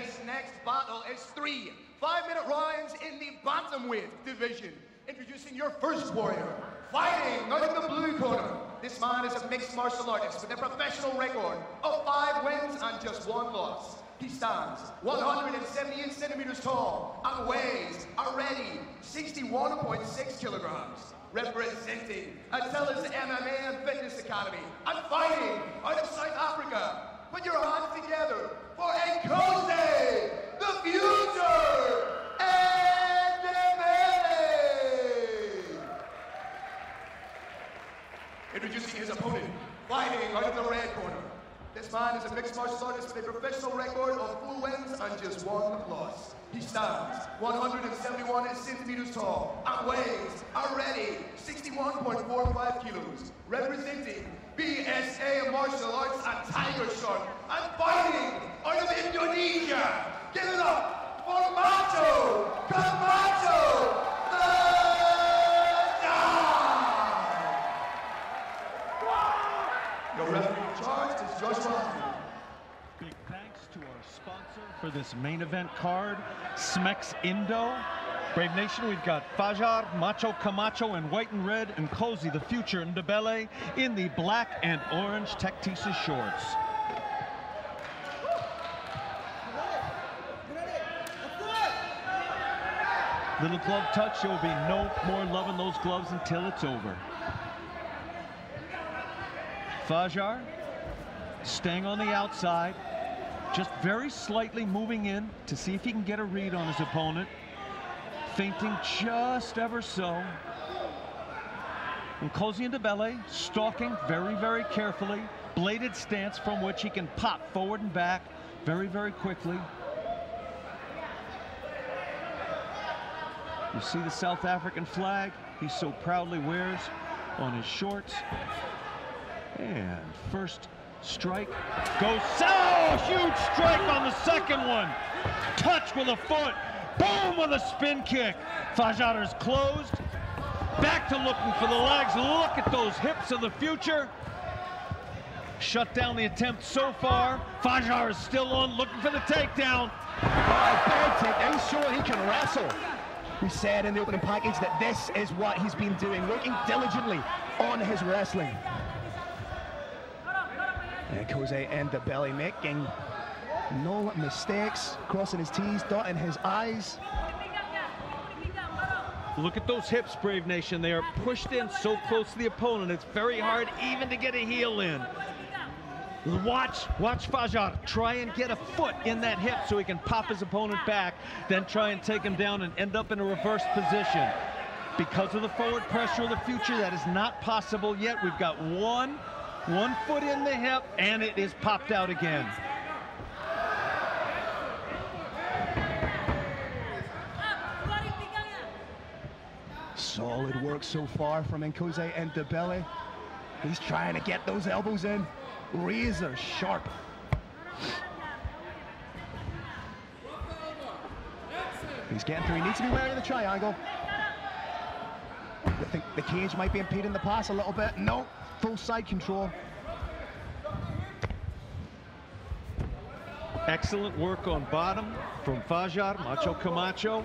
This next battle is 3 5-minute rounds in the bantamweight division. Introducing your first warrior, fighting out of the blue corner. This man is a mixed martial artist with a professional record of 5 wins and just 1 loss. He stands 178 centimeters tall and weighs already 61.6 kilograms. Representing Attila's MMA and Fitness Academy and fighting out of South Africa. Put your hands together for Nkosi, the Future Ndembele! Introducing his opponent, fighting out of the red corner. This man is a mixed martial artist with a professional record of 4 wins and just 1 loss. He stands 171 centimeters tall and weighs already 61.45 kilos. Representing BSA Martial Arts and Tiger Shark and fighting out of Indonesia. Give it up for Macho Camacho! Your referee in charge is Joshua. Big thanks to our sponsor for this main event card, Smexindo. Brave Nation, we've got Fajar, Macho Camacho, and White and Red, and Nkosi, the Future Ndembele, in the black and orange Tech Tisa shorts. Little glove touch. There will be no more loving those gloves until it's over. Fajar staying on the outside, just very slightly moving in to see if he can get a read on his opponent. Feinting just ever so. And closing into belly, stalking very, very carefully. Bladed stance from which he can pop forward and back very, very quickly. You see the South African flag he so proudly wears on his shorts. And first strike goes. Oh, huge strike on the second one. Touch with a foot. Boom with a spin kick. Fajar is closed. Back to looking for the legs. Look at those hips of the future. Shut down the attempt so far. Fajar is still on, looking for the takedown. I'm sure he can wrestle. We said in the opening package that this is what he's been doing, working diligently on his wrestling. And Kose and the belly making no mistakes, crossing his T's, dotting his I's. Look at those hips, Brave Nation. They are pushed in so close to the opponent, it's very hard even to get a heel in. Watch Fajar try and get a foot in that hip so he can pop his opponent back, then try and take him down and end up in a reversed position. Because of the forward pressure of the future, that is not possible yet. We've got one foot in the hip, and it is popped out again. Solid work so far from Nkosi and Debele. He's trying to get those elbows in. Razor sharp. He's getting through. He needs to be wary of the triangle. I think the cage might be impeding the pass a little bit. No, full side control. Excellent work on bottom from Fajar. Macho Camacho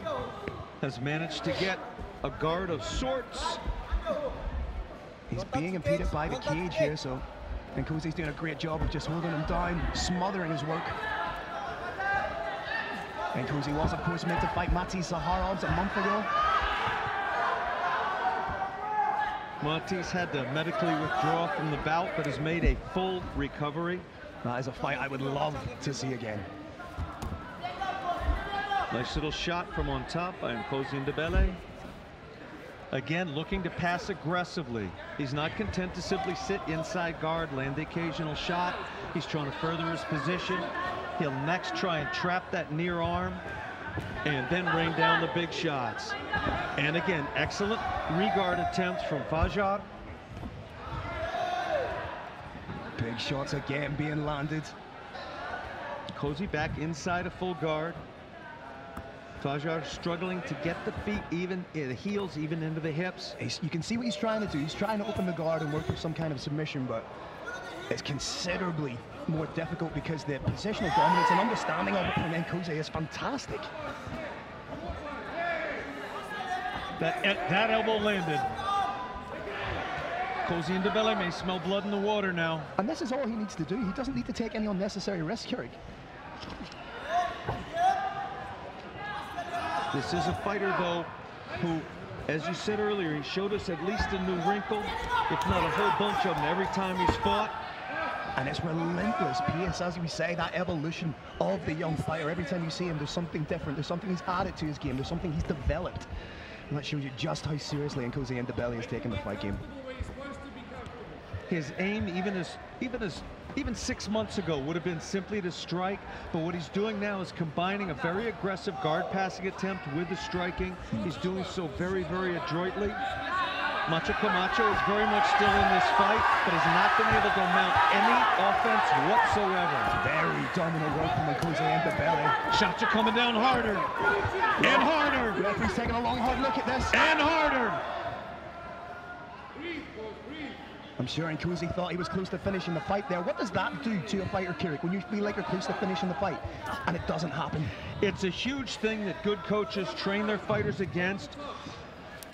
has managed to get a guard of sorts. He's being impeded by the cage here, so Nkose's doing a great job of just holding him down, smothering his work. Nkosi was, of course, meant to fight Mati Zaharovs a month ago. Matisse had to medically withdraw from the bout, but has made a full recovery. That is a fight I would love to see again. Nice little shot from on top by Nkosi Ndebele. Again, looking to pass aggressively. He's not content to simply sit inside guard, land the occasional shot. He's trying to further his position. He'll next try and trap that near arm and then rain down the big shots. And again, excellent regard attempts from Fajar. Big shots again being landed. Nkosi back inside a full guard. Fajar struggling to get the feet even, the heels even into the hips. You can see what he's trying to do. He's trying to open the guard and work for some kind of submission, but it's considerably more difficult because the positional dominance and understanding of it from Nkosi is fantastic. That elbow landed. Nkosi Ndebele may smell blood in the water now. And this is all he needs to do. He doesn't need to take any unnecessary risk here. This is a fighter, though, who, as you said earlier, he showed us at least a new wrinkle, if not a whole bunch of them, every time he's fought. And it's relentless pace, as we say, that evolution of the young fighter. Every time you see him, there's something different. There's something he's added to his game. There's something he's developed. And that shows you just how seriously Nkosi Ndebele has taken the fight game. His aim, even 6 months ago, would have been simply to strike, but what he's doing now is combining a very aggressive guard-passing attempt with the striking. He's doing so very, very adroitly. Macho Camacho is very much still in this fight, but has not been able to mount any offense whatsoever. Very dominant work from Nkosi Ndebele. Shots are coming down harder and harder. The referee's taking a long, hard look at this. And harder. I'm sure Nkosi thought he was close to finishing the fight there. What does that do to a fighter, Kirik, when you feel like you're close to finishing the fight and it doesn't happen? It's a huge thing that good coaches train their fighters against.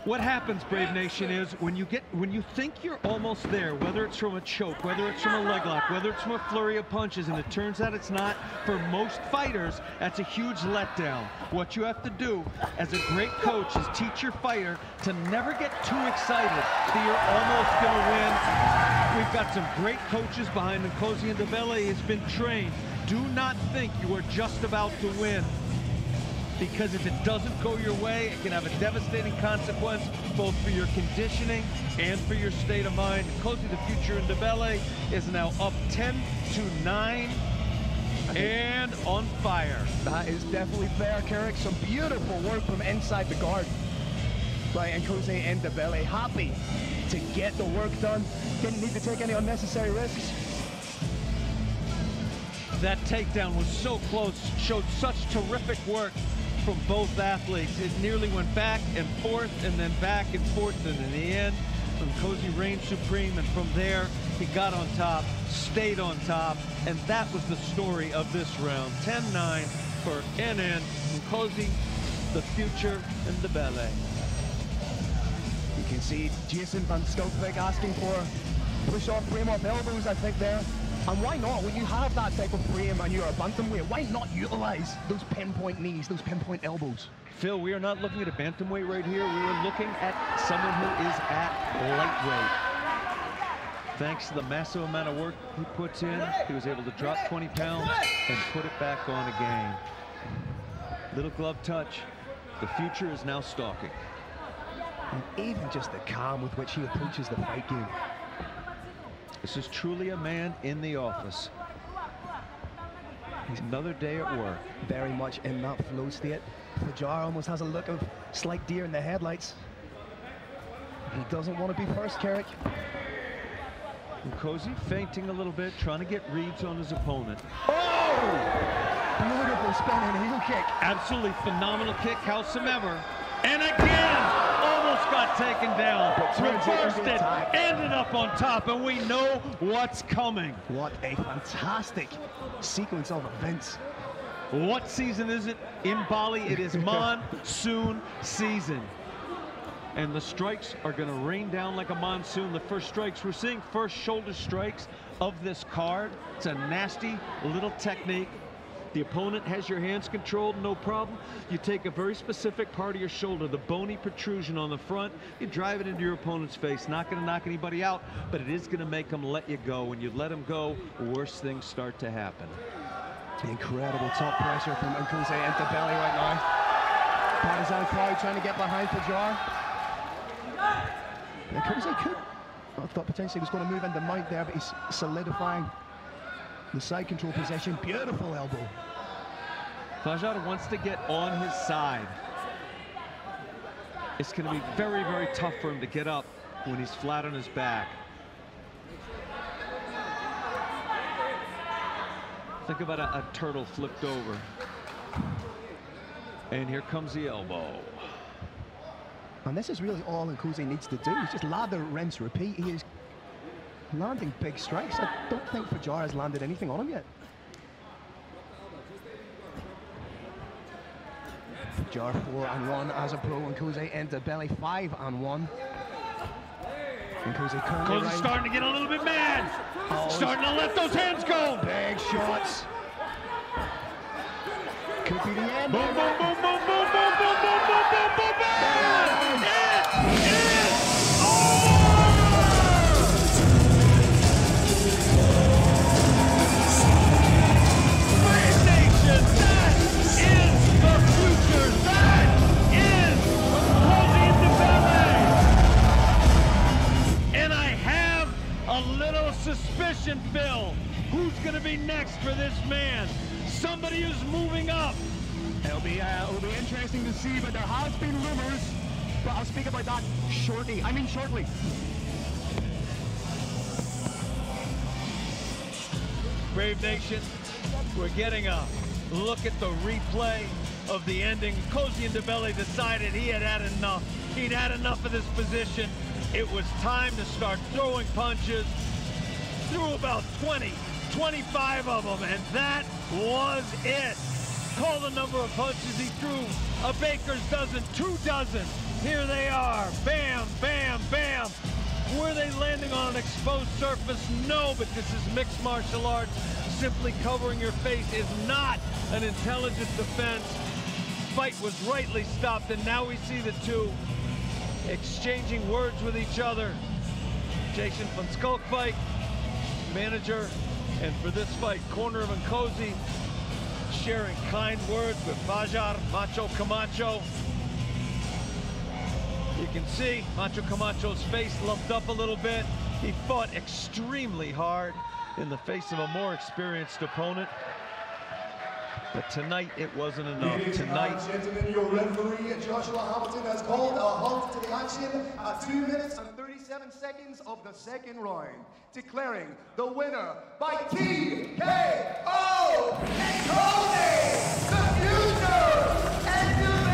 What happens, Brave Nation, is when you think you're almost there, whether it's from a choke, whether it's from a leg lock, whether it's from a flurry of punches, and it turns out it's not, for most fighters, that's a huge letdown. What you have to do as a great coach is teach your fighter to never get too excited that you're almost gonna win. We've got some great coaches behind him. Kozi and Ndebele has been trained. Do not think you are just about to win, because if it doesn't go your way, it can have a devastating consequence, both for your conditioning and for your state of mind. Cozy the Future in Ndebele is now up 10-9 and on fire. That is definitely fair, Carrick. Some beautiful work from inside the guard by Nkosi and Ndebele. Happy to get the work done. Didn't need to take any unnecessary risks. That takedown was so close, showed such terrific work from both athletes. It nearly went back and forth and then back and forth, and in the end, Nkosi reigned supreme, and from there, he got on top, stayed on top, and that was the story of this round. 10-9 for NN Nkosi, the Future, and Ndebele. You can see Jason Van Stiltvig asking for push-off frame off elbows, I think, there. And why not? When you have that type of frame and you're a bantamweight, why not utilize those pinpoint knees, those pinpoint elbows? Phil, we are not looking at a bantamweight right here. We are looking at someone who is at lightweight. Thanks to the massive amount of work he puts in, he was able to drop 20 pounds and put it back on again. Little glove touch. The Future is now stalking. And even just the calm with which he approaches the fight game. This is truly a man in the office. He's another day at work. Very much in that flow state. Fajar almost has a look of slight deer in the headlights. He doesn't want to be first, Carrick. Nkosi feinting a little bit, trying to get reads on his opponent. Oh! Beautiful spinning heel kick. Absolutely phenomenal kick, howsomever. And again! Got taken down, reversed it, ended up on top, and we know what's coming. What a fantastic sequence of events. What season is it in Bali? It is monsoon season. And the strikes are going to rain down like a monsoon. The first strikes, we're seeing first shoulder strikes of this card. It's a nasty little technique. The opponent has your hands controlled, no problem. You take a very specific part of your shoulder, the bony protrusion on the front, you drive it into your opponent's face. Not gonna knock anybody out, but it is gonna make them let you go. When you let them go, worse things start to happen. Incredible top pressure from Nkosi and Ndebele right now. Partizan crowd trying to get behind Fajar. Nkosi could, I thought potentially he was gonna move into mount there, but he's solidifying the side control possession. Beautiful elbow. Fajar wants to get on his side. It's going to be very, very tough for him to get up when he's flat on his back. Think about a turtle flipped over. And here comes the elbow. And this is really all Nkosi needs to do. He's just lather, rinse, repeat. He is landing big strikes. I don't think Fajar has landed anything on him yet. Fajar 4-1 as a pro. Nkosi and Ndebele 5-1. Nkosi starting to get a little bit mad. Oh, starting to let those hands go. Big shots. Could be the end. Boom, boom, boom, boom, boom, boom, boom, boom, boom, boom, boom, boom, boom. Suspicion, Phil. Who's going to be next for this man? Somebody who's moving up. It'll be interesting to see, but there has been rumors. But I'll speak about that shortly. shortly. Brave Nation, we're getting a look at the replay of the ending. Nkosi and Ndebele decided he had had enough. He'd had enough of this position. It was time to start throwing punches. Threw about 20, 25 of them, and that was it. Call the number of punches he threw. A baker's dozen, two dozen. Here they are. Bam, bam, bam. Were they landing on an exposed surface? No, but this is mixed martial arts. Simply covering your face is not an intelligent defense. Fight was rightly stopped, and now we see the two exchanging words with each other. Jason from Skulk Fight, manager, and for this fight, Corner of Nkosi, sharing kind words with Fajar Macho Camacho. You can see Macho Camacho's face lumped up a little bit. He fought extremely hard in the face of a more experienced opponent. But tonight, it wasn't enough. Tonight, gentlemen, your referee, Joshua Hamilton, has called a halt to the action at 2 minutes and 37 seconds of the second round, declaring the winner by TKO, Nkosi, the future and today.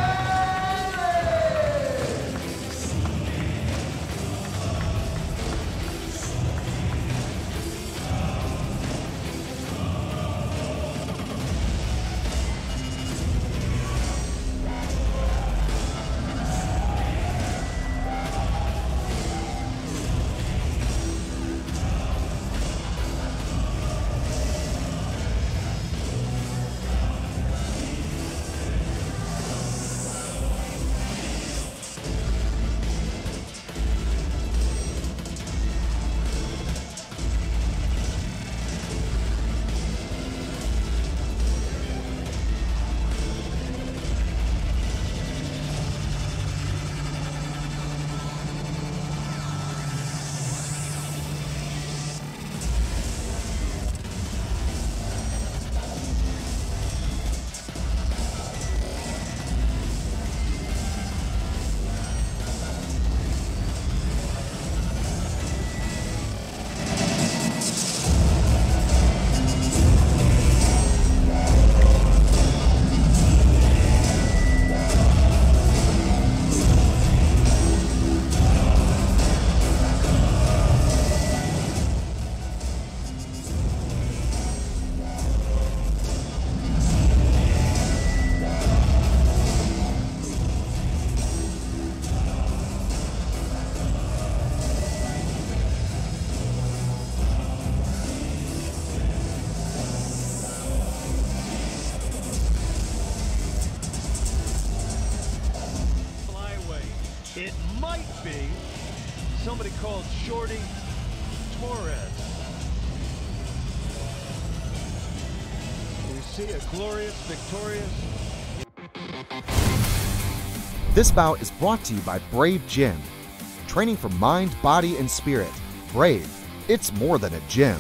Glorious, victorious. This bout is brought to you by Brave Gym. Training for mind, body, and spirit. Brave, it's more than a gym.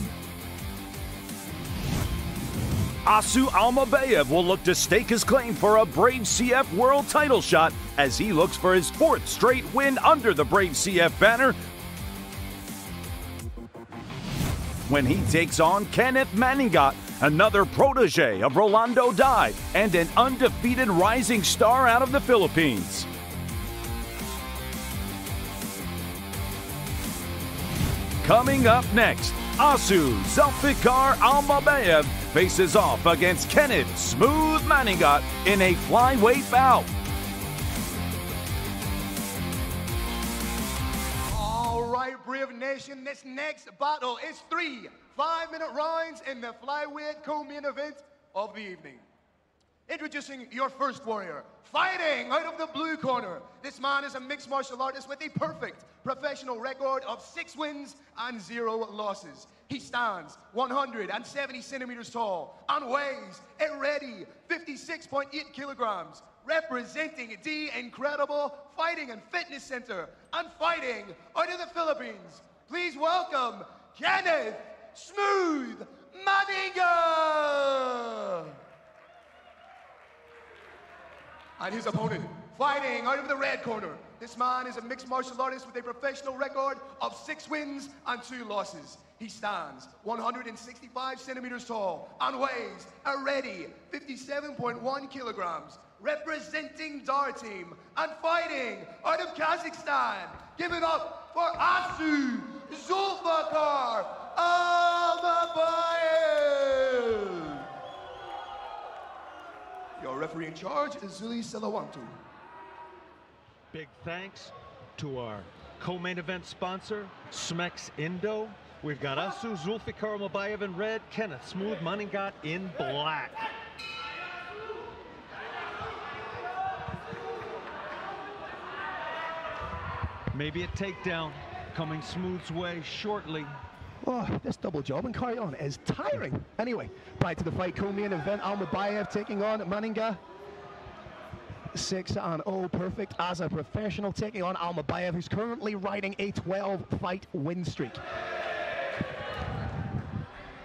Asu Almabaev will look to stake his claim for a Brave CF world title shot as he looks for his fourth straight win under the Brave CF banner when he takes on Kenneth Maningat, another protege of Rolando Dye and an undefeated rising star out of the Philippines. Coming up next, Asu Zulfikar Almabaev faces off against Kenneth Smooth Maningat in a flyweight bout. Brave Nation, this next battle is 3 5-minute rounds in the flyweight co-main event of the evening. Introducing your first warrior, fighting out of the blue corner. This man is a mixed martial artist with a perfect professional record of 6 wins and 0 losses. He stands 170 centimeters tall and weighs a ready 56.8 kilograms. Representing the Incredible Fighting and Fitness Center and fighting out of the Philippines, please welcome Kenneth Smooth Maningat! And his opponent, fighting out of the red corner. This man is a mixed martial artist with a professional record of 6 wins and 2 losses. He stands 165 centimeters tall and weighs a ready 57.1 kilograms. Representing our team and fighting out of Kazakhstan, give it up for Asu Zulfikar Almabaev. Your referee in charge is Zuli Salawantu. Big thanks to our co-main event sponsor, Smexindo. We've got Asu Zulfikar Almabaev in red, Kenneth Smooth Maningat in black. Maybe a takedown coming Smooth's way shortly. Oh, this double job and carry on is tiring. Anyway, back to the fight, co-main event, Almabaev taking on Maningat. 6-0, perfect as a professional, taking on Almabaev, who's currently riding a 12-fight win streak.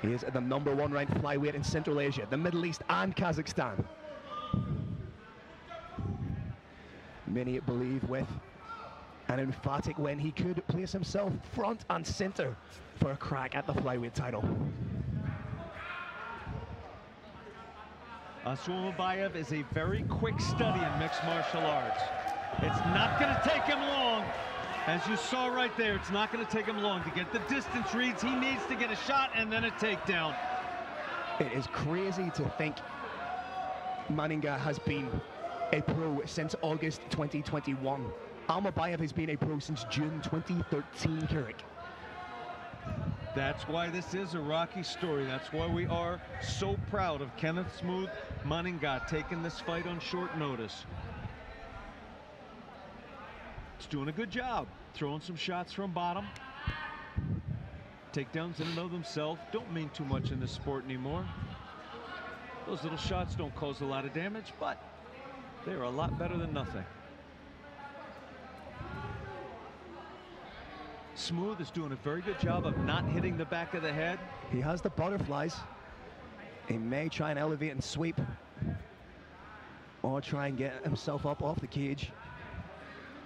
He is at the #1 ranked flyweight in Central Asia, the Middle East, and Kazakhstan. Many believe with an emphatic win, he could place himself front and center for a crack at the flyweight title. Asu Almabaev is a very quick study in mixed martial arts. It's not going to take him long. As you saw right there, it's not going to take him long to get the distance reads. He needs to get a shot and then a takedown. It is crazy to think Maningat has been a pro since August 2021. Almabaev has been a pro since June 2013, Carrick. That's why this is a rocky story. That's why we are so proud of Kenneth Smooth Maningat taking this fight on short notice. He's doing a good job, throwing some shots from bottom. Takedowns in and of themselves don't mean too much in this sport anymore. Those little shots don't cause a lot of damage, but they're a lot better than nothing. Smooth is doing a very good job of not hitting the back of the head. He has the butterflies. He may try and elevate and sweep, or try and get himself up off the cage.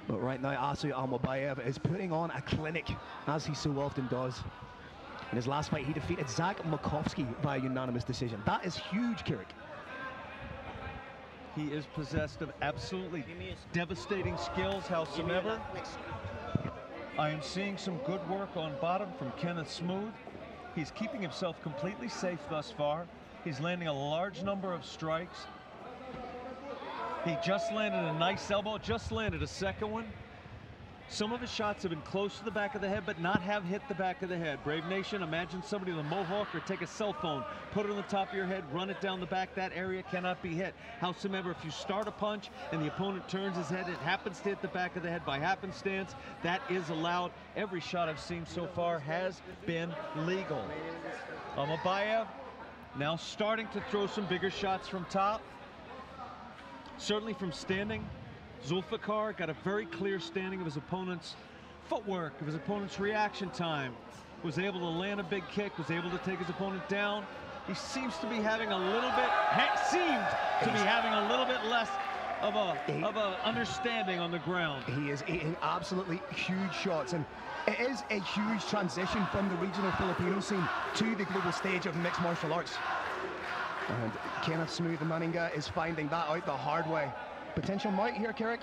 But right now, Asu Almabaev is putting on a clinic, as he so often does. In his last fight, he defeated Zach Makovsky by unanimous decision. That is huge, Carrick. He is possessed of absolutely devastating skills, howsoever. I am seeing some good work on bottom from Kenneth Smooth. He's keeping himself completely safe thus far. He's landing a large number of strikes. He just landed a nice elbow, just landed a second one. Some of his shots have been close to the back of the head, but not have hit the back of the head. Brave Nation, imagine somebody with a mohawk or take a cell phone, put it on the top of your head, run it down the back. That area cannot be hit. Howsoever, if you start a punch and the opponent turns his head, it happens to hit the back of the head by happenstance. That is allowed. Every shot I've seen so far has been legal. Almabaev now starting to throw some bigger shots from top. Certainly from standing, Zulfikar got a very clear standing of his opponent's footwork, of his opponent's reaction time. Was able to land a big kick, was able to take his opponent down. He seems to be having a little bit, less of a understanding on the ground. He is eating absolutely huge shots, and it is a huge transition from the regional Filipino scene to the global stage of mixed martial arts. And Kenneth Smooth Maningat is finding that out the hard way. Potential might here, Carrick.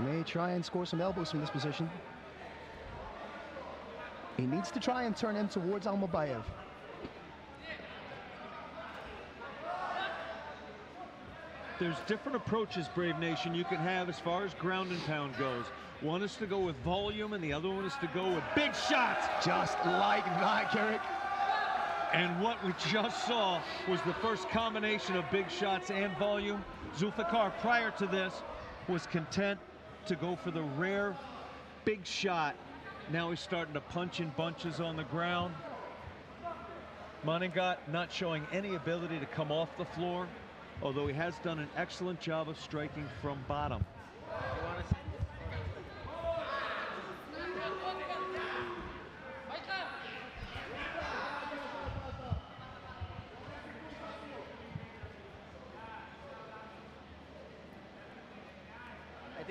May try and score some elbows from this position. He needs to try and turn in towards Almabaev. There's different approaches, Brave Nation, you can have as far as ground and pound goes. One is to go with volume, and the other one is to go with big shots. Just like that, Carrick. And what we just saw was the first combination of big shots and volume. Zulfikar, prior to this, was content to go for the rare big shot. Now he's starting to punch in bunches on the ground. Maningat not showing any ability to come off the floor, although he has done an excellent job of striking from bottom.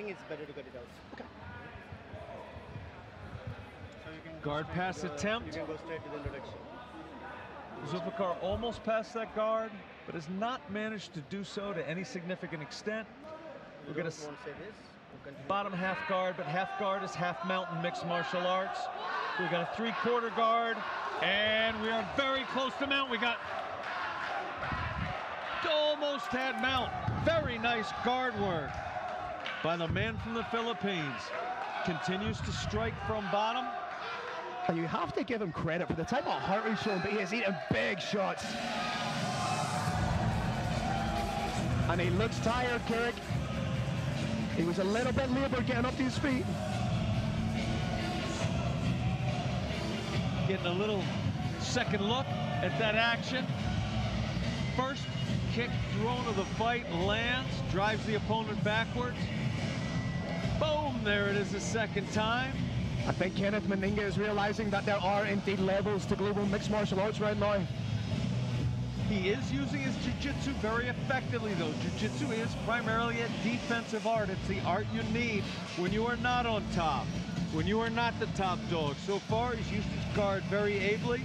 It's better to get it out. Okay. So you can guard pass attempt. You can go straight to the introduction. Zulfikar almost passed that guard, but has not managed to do so to any significant extent. We're going to say this. Bottom half guard, but half guard is half mountain mixed martial arts. We've got a three-quarter guard, and we are very close to mount. We got almost had Mount. Very nice guard work by the man from the Philippines. Continues to strike from bottom. And you have to give him credit for the type of heart he's shown, but he has eaten big shots. And he looks tired, Carrick. He was a little bit labored getting up to his feet. Getting a little second look at that action. First kick thrown of the fight lands, drives the opponent backwards. Boom, there it is the second time. I think Kenneth Maningat is realizing that there are indeed levels to global mixed martial arts right now. He is using his jiu-jitsu very effectively, though. Jiu-jitsu is primarily a defensive art. It's the art you need when you are not on top, when you are not the top dog. So far, he's used his guard very ably,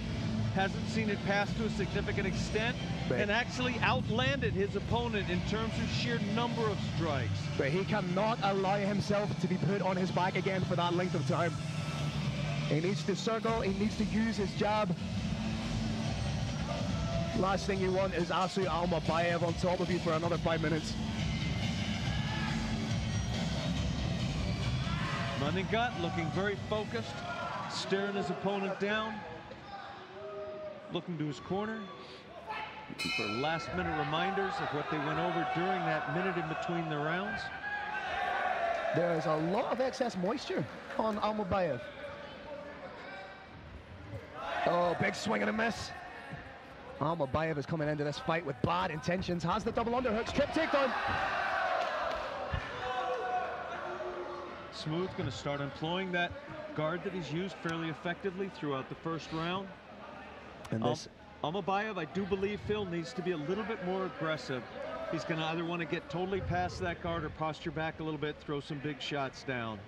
hasn't seen it pass to a significant extent, but and actually outlanded his opponent in terms of sheer number of strikes. But he cannot allow himself to be put on his back again for that length of time. He needs to circle, he needs to use his jab. Last thing you want is Asu Almabaev on top of you for another 5 minutes. Maningat looking very focused, staring his opponent down, looking to his corner, looking for last-minute reminders of what they went over during that minute in between the rounds. There is a lot of excess moisture on Almabaev. Oh, big swing and a miss. Almabaev is coming into this fight with bad intentions. Has the double underhooks, trip takedown. Smooth going to start employing that guard that he's used fairly effectively throughout the first round. And this Almabaev, I do believe, Phil, needs to be a little bit more aggressive. He's going to either want to get totally past that guard or posture back a little bit, throw some big shots down.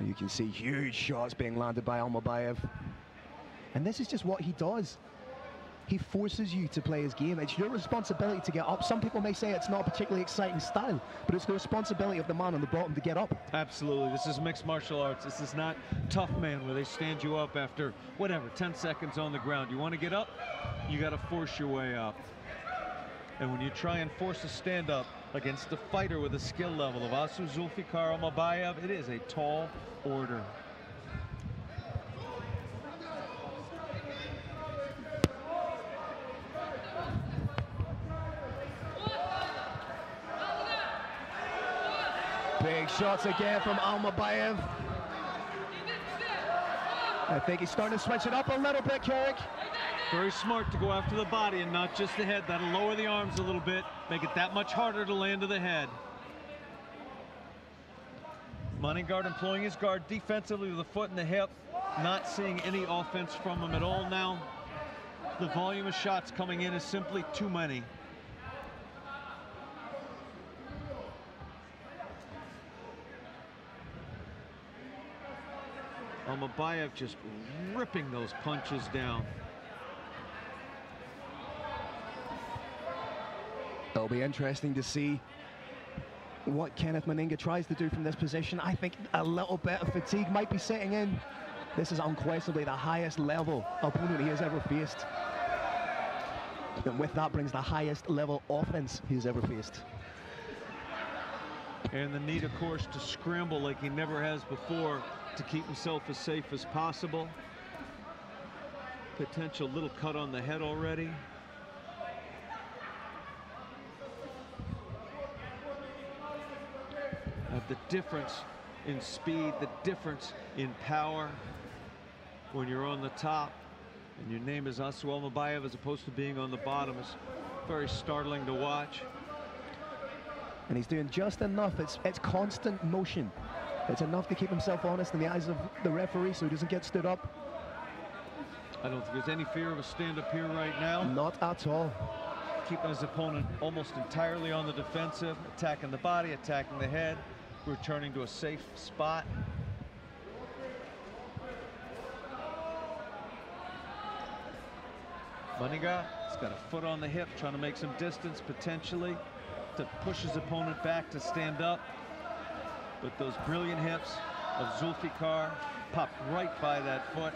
And you can see huge shots being landed by Almabaev. And this is just what he does. He forces you to play his game. It's your responsibility to get up. Some people may say it's not a particularly exciting style, but it's the responsibility of the man on the bottom to get up. Absolutely. This is mixed martial arts. This is not tough man where they stand you up after, whatever, 10 seconds on the ground. You want to get up, you got to force your way up. And when you try and force a stand up against the fighter with the skill level of Asu Zulfikar Almabaev, it is a tall order. Big shots again from Almabaev. I think he's starting to switch it up a little bit, Carrick. Very smart to go after the body and not just the head. That'll lower the arms a little bit, make it that much harder to land to the head. Maningat employing his guard defensively with the foot and the hip. Not seeing any offense from him at all now. The volume of shots coming in is simply too many. Almabaev just ripping those punches down. It'll be interesting to see what Kenneth Maningat tries to do from this position. I think a little bit of fatigue might be setting in. This is unquestionably the highest level opponent he has ever faced. And with that brings the highest level offense he's ever faced. And the need, of course, to scramble like he never has before, to keep himself as safe as possible. Potential little cut on the head already. The difference in speed, the difference in power when you're on the top and your name is Asu Almabaev as opposed to being on the bottom is very startling to watch. And he's doing just enough. It's constant motion. It's enough to keep himself honest in the eyes of the referee so he doesn't get stood up. I don't think there's any fear of a stand-up here right now. Not at all. Keeping his opponent almost entirely on the defensive, attacking the body, attacking the head, returning to a safe spot. Maningat's got a foot on the hip, trying to make some distance, potentially, to push his opponent back to stand up. But those brilliant hips of Zulfikar popped right by that foot.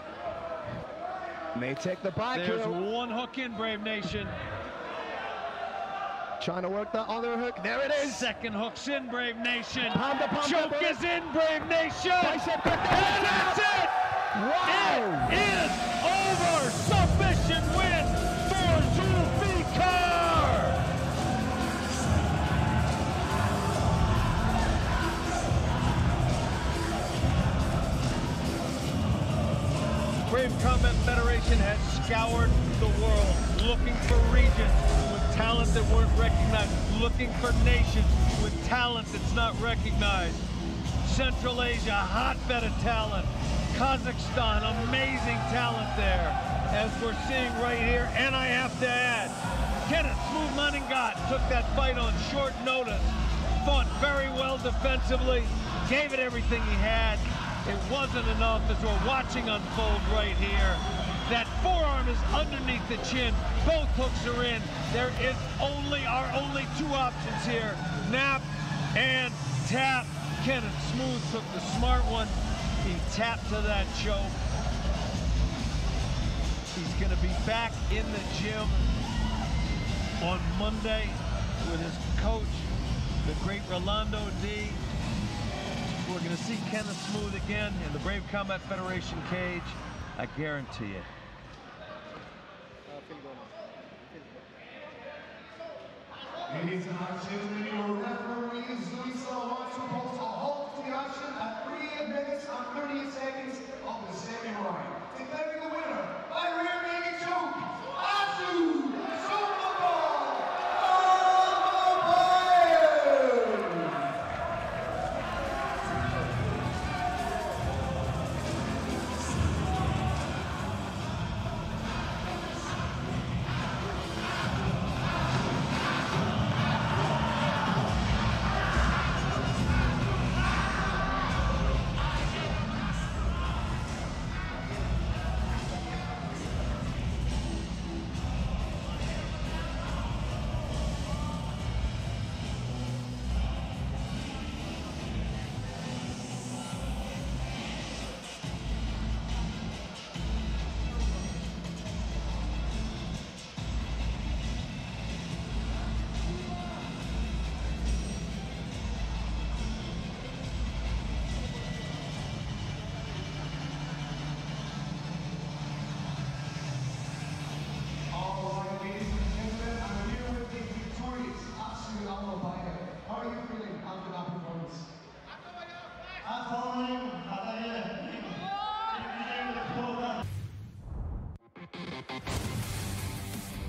May take the back. There's one hook in, Brave Nation. Trying to work that other hook. There it is. Second hook's in, Brave Nation. Choke is in, Brave Nation. And that's it. Wow. It is over. Submission win for Zulfikar. Brave Combat Federation has scoured the world looking for regions talent that weren't recognized, looking for nations with talent that's not recognized. Central Asia, hotbed of talent. Kazakhstan, amazing talent there, as we're seeing right here. And I have to add, Kenneth Maningat took that fight on short notice, fought very well defensively, gave it everything he had. It wasn't enough, as we're watching unfold right here. That forearm is underneath the chin. Both hooks are in. There is only two options here. Nap and tap. Kenneth Smooth took the smart one. He tapped to that choke. He's gonna be back in the gym on Monday with his coach, the great Rolando Dye. We're gonna see Kenneth Smooth again in the Brave Combat Federation cage. I guarantee it. Ladies and gentlemen, your referee is Lisa wants to halt the action at 3 minutes and 30 seconds of the second round. Declaring the winner by rear naked choke, Asu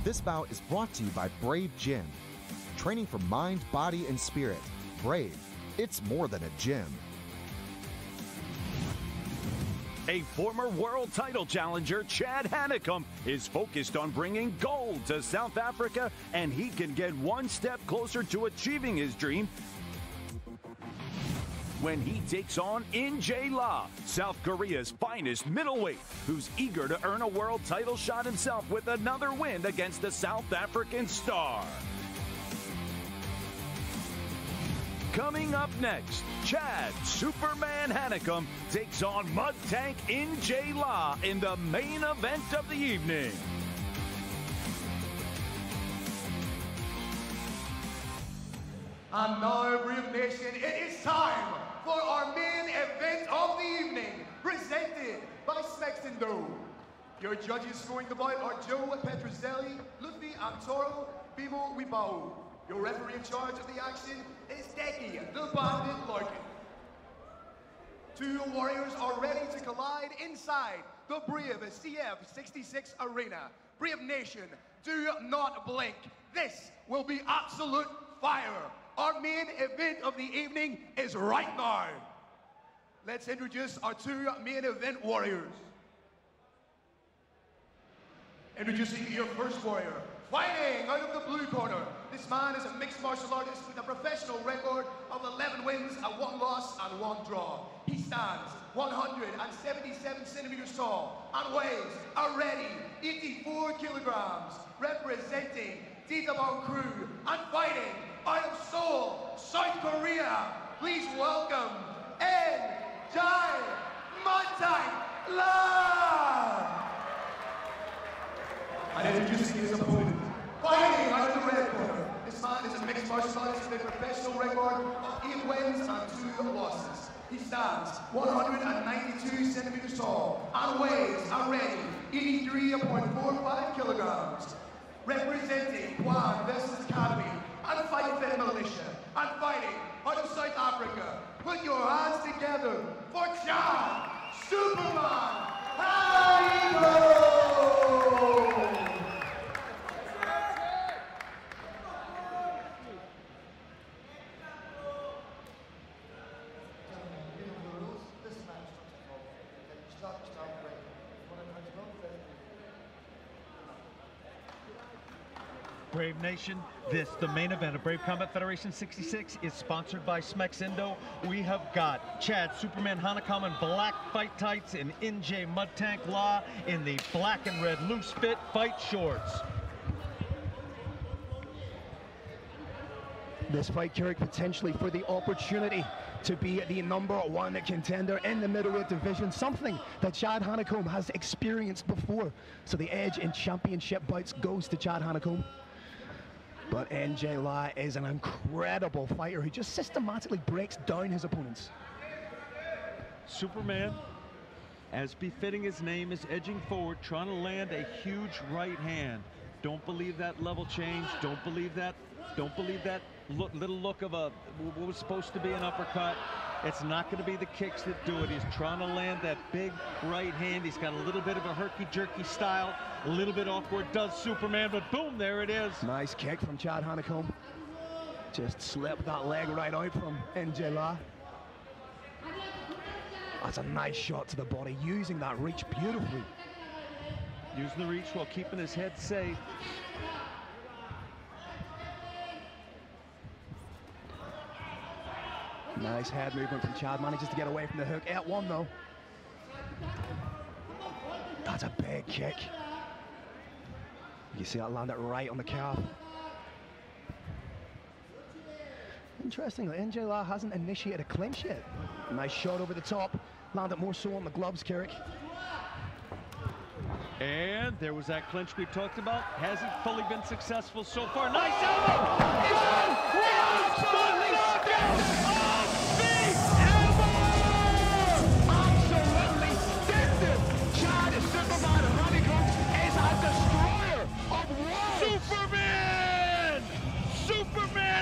This bout is brought to you by Brave Gym. Training for mind, body, and spirit. Brave, it's more than a gym. A former world title challenger, Chad Hanekom, is focused on bringing gold to South Africa, and he can get one step closer to achieving his dream when he takes on In Jae La, South Korea's finest middleweight, who's eager to earn a world title shot himself with another win against the South African star. Coming up next, Chad Superman Hanekom takes on Mud Tank In Jae La in the main event of the evening. And now, Brave Nation, it is time for our main event of the evening, presented by Smexindo. Your judges scoring the bout are Joe Petrozelli, Luffy Antoro, Bimo Wibao. Your referee in charge of the action is Deki, the Bandit Larkin. Two warriors are ready to collide inside the Brave CF66 Arena. Brave Nation, do not blink. This will be absolute fire. Our main event of the evening is right now. Let's introduce our two main event warriors. Introducing your first warrior, fighting out of the blue corner. This man is a mixed martial artist with a professional record of 11 wins and 1 loss and 1 draw. He stands 177 centimeters tall and weighs a ready 84 kilograms, representing DW Crew and fighting out of Seoul, South Korea. Please welcome In Jae La. And introducing his opponent, fighting out of the red corner, this man is a mixed martial artist with a professional record of 8 wins and 2 losses. He stands 192 centimeters tall and weighs a ready 83.45 kilograms. Representing Guam vs. Academy and Fight Fit Militia and fighting out of South Africa. Put your hands together for Chad Superman Hanekom! Brave Nation, this, the main event of Brave Combat Federation 66, is sponsored by Smexindo. We have got Chad Superman Hanekom in black fight tights and In Jae Mud Tank La in the black and red loose fit fight shorts. This fight carried potentially for the opportunity to be the #1 contender in the middleweight division, something that Chad Hanekom has experienced before. So the edge in championship bouts goes to Chad Hanekom. But In Jae La is an incredible fighter who just systematically breaks down his opponents. Superman, as befitting his name, is edging forward, trying to land a huge right hand. Don't believe that level change. Don't believe that. Don't believe that little look of a what was supposed to be an uppercut. It's not going to be the kicks that do it. He's trying to land that big right hand. He's got a little bit of a herky-jerky style, a little bit awkward, does Superman, but boom, there it is. Nice kick from Chad Hanekom. Just slipped that leg right out from In Jae La. That's a nice shot to the body, using that reach beautifully. Using the reach while keeping his head safe. Nice head movement from Chad, manages to get away from the hook. At one though. That's a big kick. You see that land it right on the calf. Interestingly, In Jae La hasn't initiated a clinch yet. Nice shot over the top. Landed more so on the gloves, Carrick. And there was that clinch we talked about. Hasn't fully been successful so far. Nice elbow!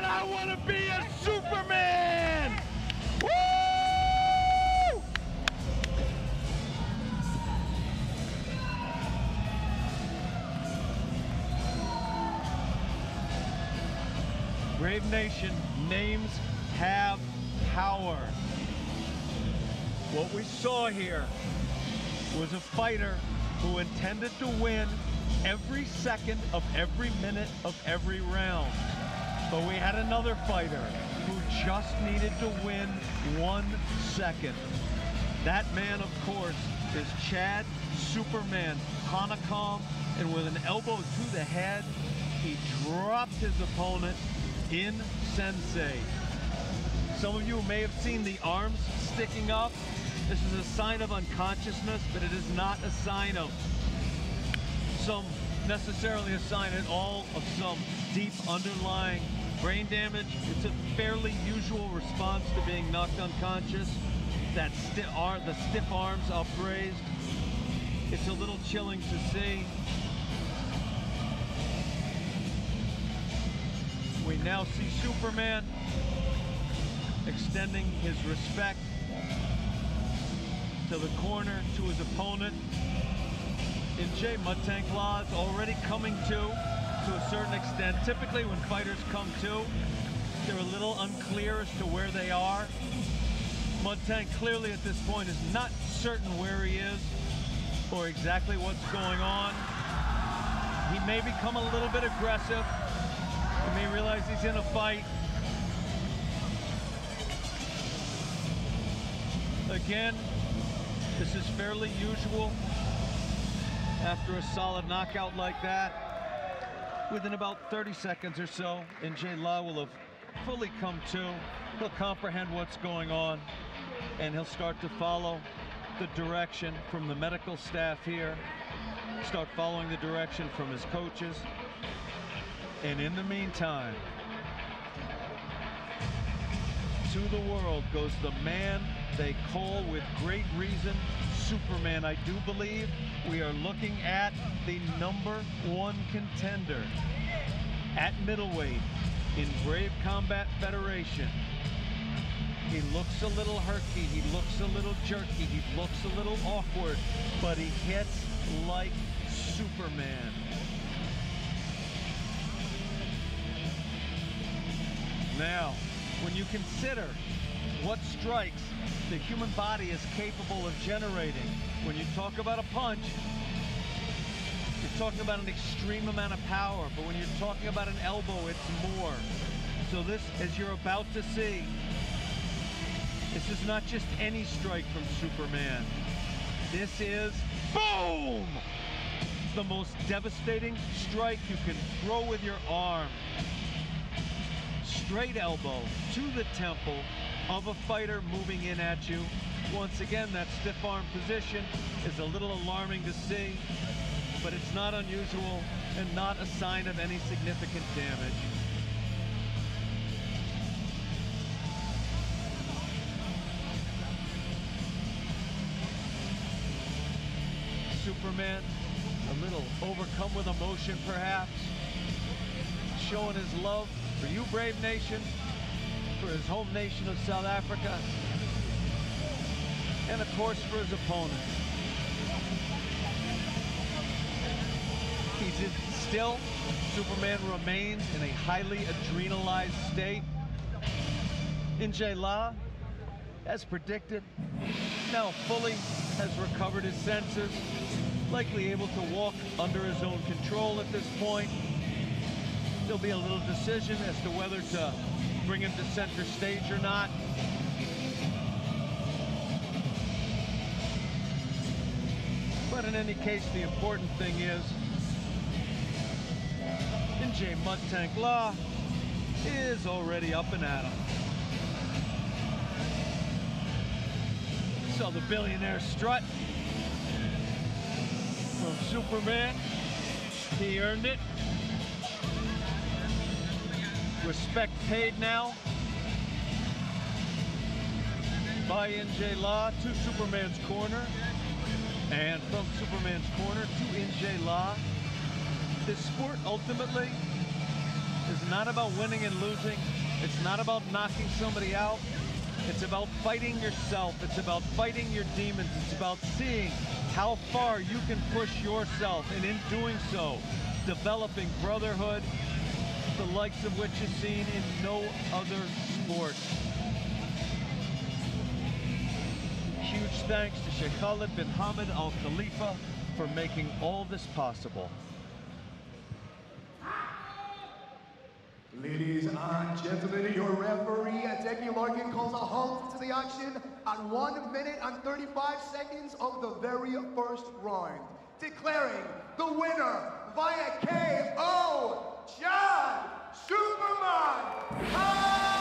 I want to be a Superman! Woo! Brave Nation, names have power. What we saw here was a fighter who intended to win every second of every minute of every round. But we had another fighter who just needed to win 1 second. That man, of course, is Chad Superman Hanekom, and with an elbow to the head, he dropped his opponent in sensei. Some of you may have seen the arms sticking up. This is a sign of unconsciousness, but it is not a sign of some, necessarily a sign at all of some deep underlying brain damage. It's a fairly usual response to being knocked unconscious. That the stiff arms upraised. It's a little chilling to see. We now see Superman extending his respect to the corner, to his opponent. In Jae Mud Tank La is already coming to a certain extent. Typically when fighters come to, they're a little unclear as to where they are. Mud Tank clearly at this point is not certain where he is or exactly what's going on. He may become a little bit aggressive. He may realize he's in a fight. Again, this is fairly usual after a solid knockout like that. Within about 30 seconds or so, In Jae La will have fully come to. He'll comprehend what's going on, and he'll start to follow the direction from the medical staff here, start following the direction from his coaches. And in the meantime, to the world goes the man they call, with great reason, Superman. I do believe we are looking at the #1 contender at middleweight in Brave Combat Federation. He looks a little herky, he looks a little jerky, he looks a little awkward, but he hits like Superman. Now, when you consider what strikes the human body is capable of generating, when you talk about a punch, you're talking about an extreme amount of power, but when you're talking about an elbow, it's more. So this, as you're about to see, this is not just any strike from Superman. This is, boom! The most devastating strike you can throw with your arm. Straight elbow to the temple of a fighter moving in at you. Once again, that stiff arm position is a little alarming to see, but it's not unusual and not a sign of any significant damage. Superman, a little overcome with emotion perhaps, showing his love for you, Brave Nation, for his home nation of South Africa, and of course for his opponent. He's still, Superman remains in a highly adrenalized state. In Jae La, as predicted, now fully has recovered his senses, likely able to walk under his own control at this point. There'll be a little decision as to whether to bring him to center stage or not. But in any case, the important thing is In Jae Mudtank La is already up and at him. Saw the billionaire strut from Superman. He earned it. Respect paid now by In Jae La to Superman's corner, and from Superman's corner to In Jae La. This sport ultimately is not about winning and losing. It's not about knocking somebody out. It's about fighting yourself. It's about fighting your demons. It's about seeing how far you can push yourself, and in doing so, developing brotherhood, the likes of which is seen in no other sport. Huge thanks to Sheikh Khaled bin Hamad Al Khalifa for making all this possible. Ladies and gentlemen, your referee, Adeki Larkin, calls a halt to the action at 1 minute and 35 seconds of the very first round, declaring the winner via KO, Chad Superman!